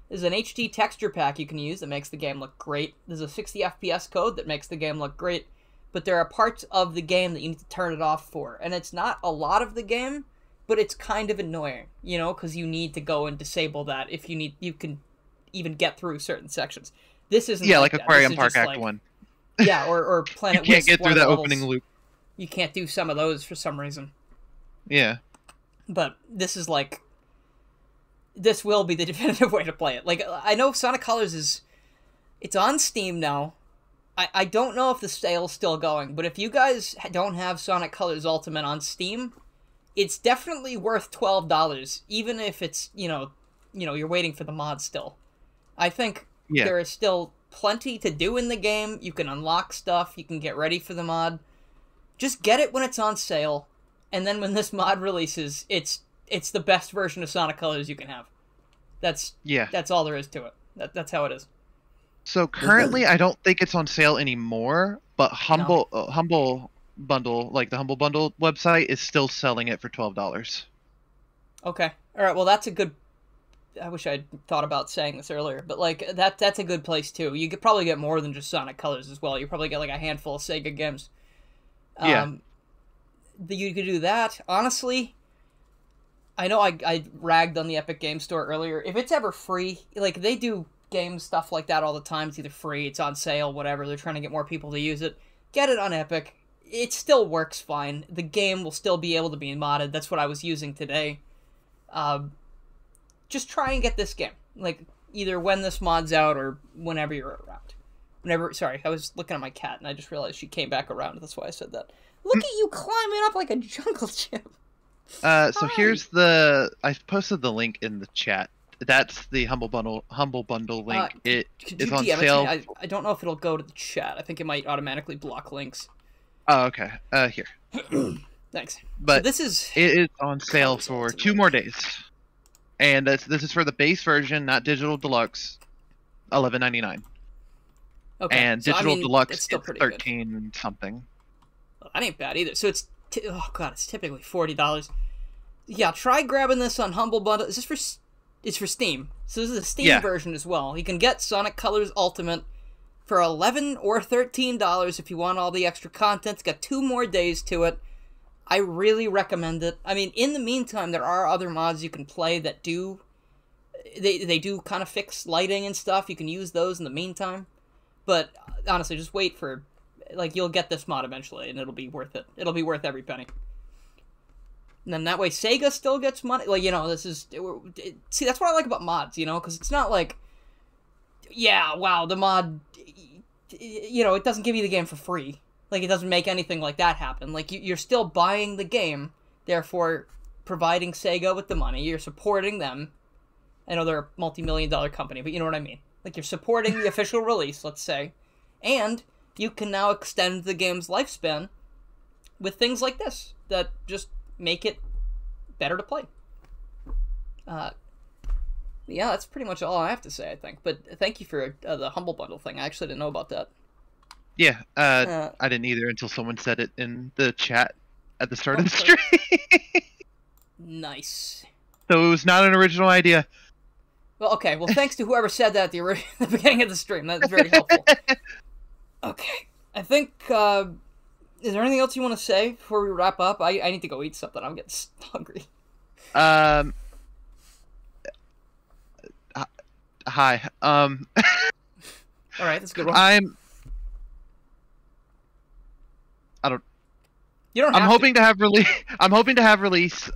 there's an HD texture pack you can use that makes the game look great. There's a 60 FPS code that makes the game look great, but there are parts of the game that you need to turn it off for, and it's not a lot of the game, but it's kind of annoying, you know, because you need to go and disable that if you need. You can even get through certain sections. This isn't like Aquarium Park Act like, 1. Yeah, or Planet Wisp. You can't get through that levels. Opening loop. You can't do some of those for some reason. Yeah. But this is like... This will be the definitive way to play it. Like, I know Sonic Colors is... It's on Steam now. I don't know if the sale's still going, but if you guys don't have Sonic Colors Ultimate on Steam, it's definitely worth $12, even if it's, you know, you're waiting for the mod still. I think there is still plenty to do in the game. You can unlock stuff. You can get ready for the mod. Just get it when it's on sale. And then when this mod releases, it's the best version of Sonic Colors you can have. That's all there is to it. That's how it is. So currently, I don't think it's on sale anymore, but Humble Bundle, like the Humble Bundle website, is still selling it for $12. Okay. All right. Well, that's a good... I wish I'd thought about saying this earlier, but like that's a good place too. You could probably get more than just Sonic Colors as well. You probably get like a handful of Sega games. You could do that. Honestly, I know I ragged on the Epic Game Store earlier. If it's ever free, like they do game stuff like that all the time. It's either free, it's on sale, whatever. They're trying to get more people to use it. Get it on Epic. It still works fine. The game will still be able to be modded. That's what I was using today. Just try and get this game, like, either when this mod's out or whenever you're around. Sorry, I was looking at my cat, and I just realized she came back around. That's why I said that. Look at you climbing up like a jungle gym. So here's the... I posted the link in the chat. That's the Humble Bundle link. It is on sale. I don't know if it'll go to the chat. I think it might automatically block links. Oh, okay. Here. Thanks. But so this is... It is on sale for 2 more days. And this is for the base version, not Digital Deluxe, $11.99. Okay. And so, Digital Deluxe is $13 something. Well, that ain't bad either. So it's it's typically $40. Yeah, try grabbing this on Humble Bundle. Is this for? It's for Steam. So this is a Steam version as well. You can get Sonic Colors Ultimate for $11 or $13 if you want all the extra content. It's got 2 more days to it. I really recommend it. I mean, in the meantime, there are other mods you can play that do... They do kind of fix lighting and stuff. You can use those in the meantime. But, honestly, just wait for... Like, you'll get this mod eventually, and it'll be worth it. It'll be worth every penny. And then that way, Sega still gets money. Like, you know, this is... See, that's what I like about mods, you know? Because it's not like... Yeah, wow, the mod... You know, it doesn't give you the game for free. Like, it doesn't make anything like that happen. Like, you're still buying the game, therefore providing Sega with the money. You're supporting them. I know they're a multi-million-dollar company, but you know what I mean. Like, you're supporting the official release, let's say. And you can now extend the game's lifespan with things like this that just make it better to play. Yeah, that's pretty much all I have to say, I think. But thank you for the Humble Bundle thing. I actually didn't know about that. Yeah, I didn't either until someone said it in the chat at the start of the stream. Nice. So it was not an original idea. Well, okay. Well, thanks to whoever said that at the beginning of the stream. That was very helpful. Okay. I think, is there anything else you want to say before we wrap up? I need to go eat something. I'm getting hungry. Hi. All right, that's a good one. I'm hoping to have release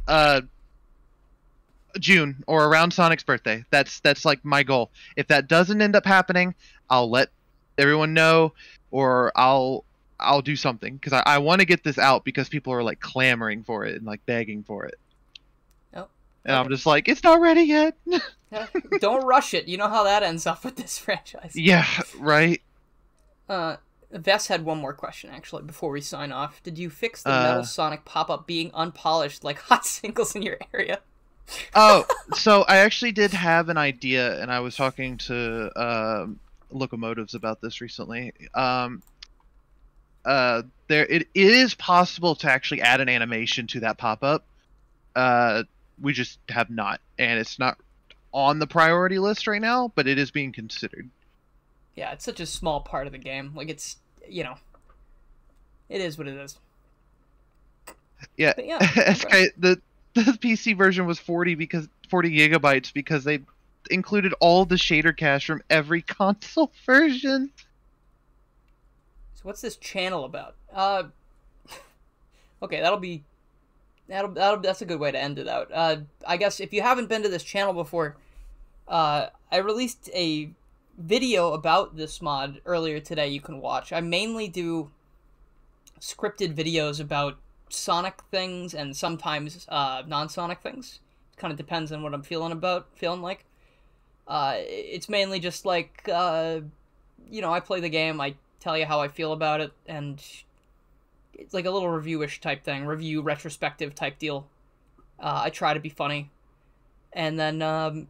June or around Sonic's birthday. That's like my goal. If that doesn't end up happening, I'll let everyone know, or I'll do something, because I want to get this out because people are like clamoring for it and like begging for it. Nope. And okay. I'm just like, it's not ready yet. Don't rush it. You know how that ends up with this franchise. Yeah, right. Vess had one more question, actually, before we sign off. Did you fix the Metal Sonic pop-up being unpolished like hot singles in your area? Oh, so I actually did have an idea, and I was talking to Locomotives about this recently. It is possible to actually add an animation to that pop-up. We just have not, and it's not on the priority list right now, but it is being considered. Yeah, it's such a small part of the game. Like, it's, you know, it is what it is. Yeah, but yeah. Okay. The PC version was 40 gigabytes because they included all the shader cache from every console version. So what's this channel about? Okay, that's a good way to end it out. I guess if you haven't been to this channel before, I released a video about this mod earlier today you can watch. I mainly do scripted videos about Sonic things and sometimes non-Sonic things. It kind of depends on what I'm feeling like. It's mainly just like, you know, I play the game, I tell you how I feel about it, and it's like a little review-ish type thing, review, retrospective type deal. I try to be funny. And then,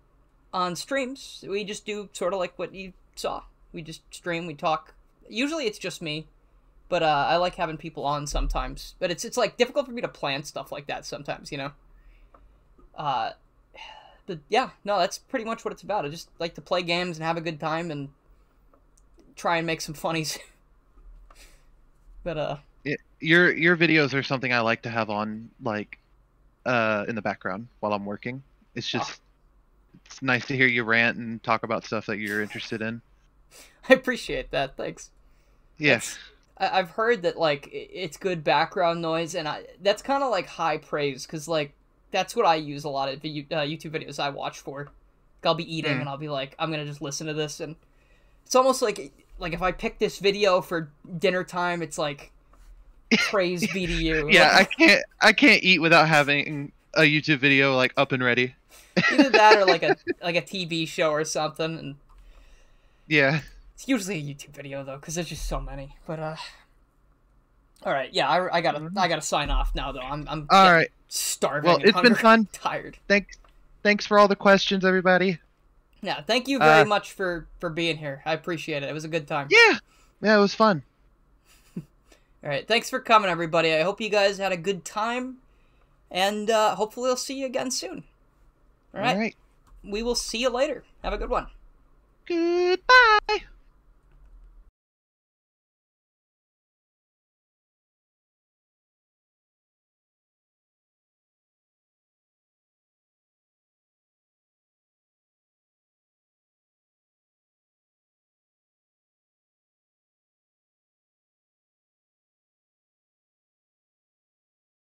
on streams, we just do sort of like what you saw. We just stream, we talk. Usually it's just me, but I like having people on sometimes. But it's like difficult for me to plan stuff like that sometimes, you know? But yeah, no, that's pretty much what it's about. I just like to play games and have a good time and try and make some funnies. But your videos are something I like to have on, like, in the background while I'm working. It's just... Oh. It's nice to hear you rant and talk about stuff that you're interested in. I appreciate that. Thanks. Yes. I've heard that, like, it's good background noise, and that's kind of, like, high praise, because, like, that's what I use a lot of YouTube videos I watch for. Like, I'll be eating, and I'll be like, I'm going to just listen to this, and it's almost like if I pick this video for dinner time, it's like, praise be to you. Yeah, like, I can't eat without having a YouTube video, like, up and ready. Either that or like a TV show or something. And yeah, it's usually a YouTube video though, because there's just so many. But all right, yeah, I gotta sign off now though. I'm all right, starving. Well, it's been fun. Tired. Thanks for all the questions, everybody. Yeah, thank you very much for being here. I appreciate it. It was a good time. Yeah, it was fun. All right, thanks for coming, everybody. I hope you guys had a good time, and hopefully I'll see you again soon. All right. We will see you later. Have a good one. Goodbye.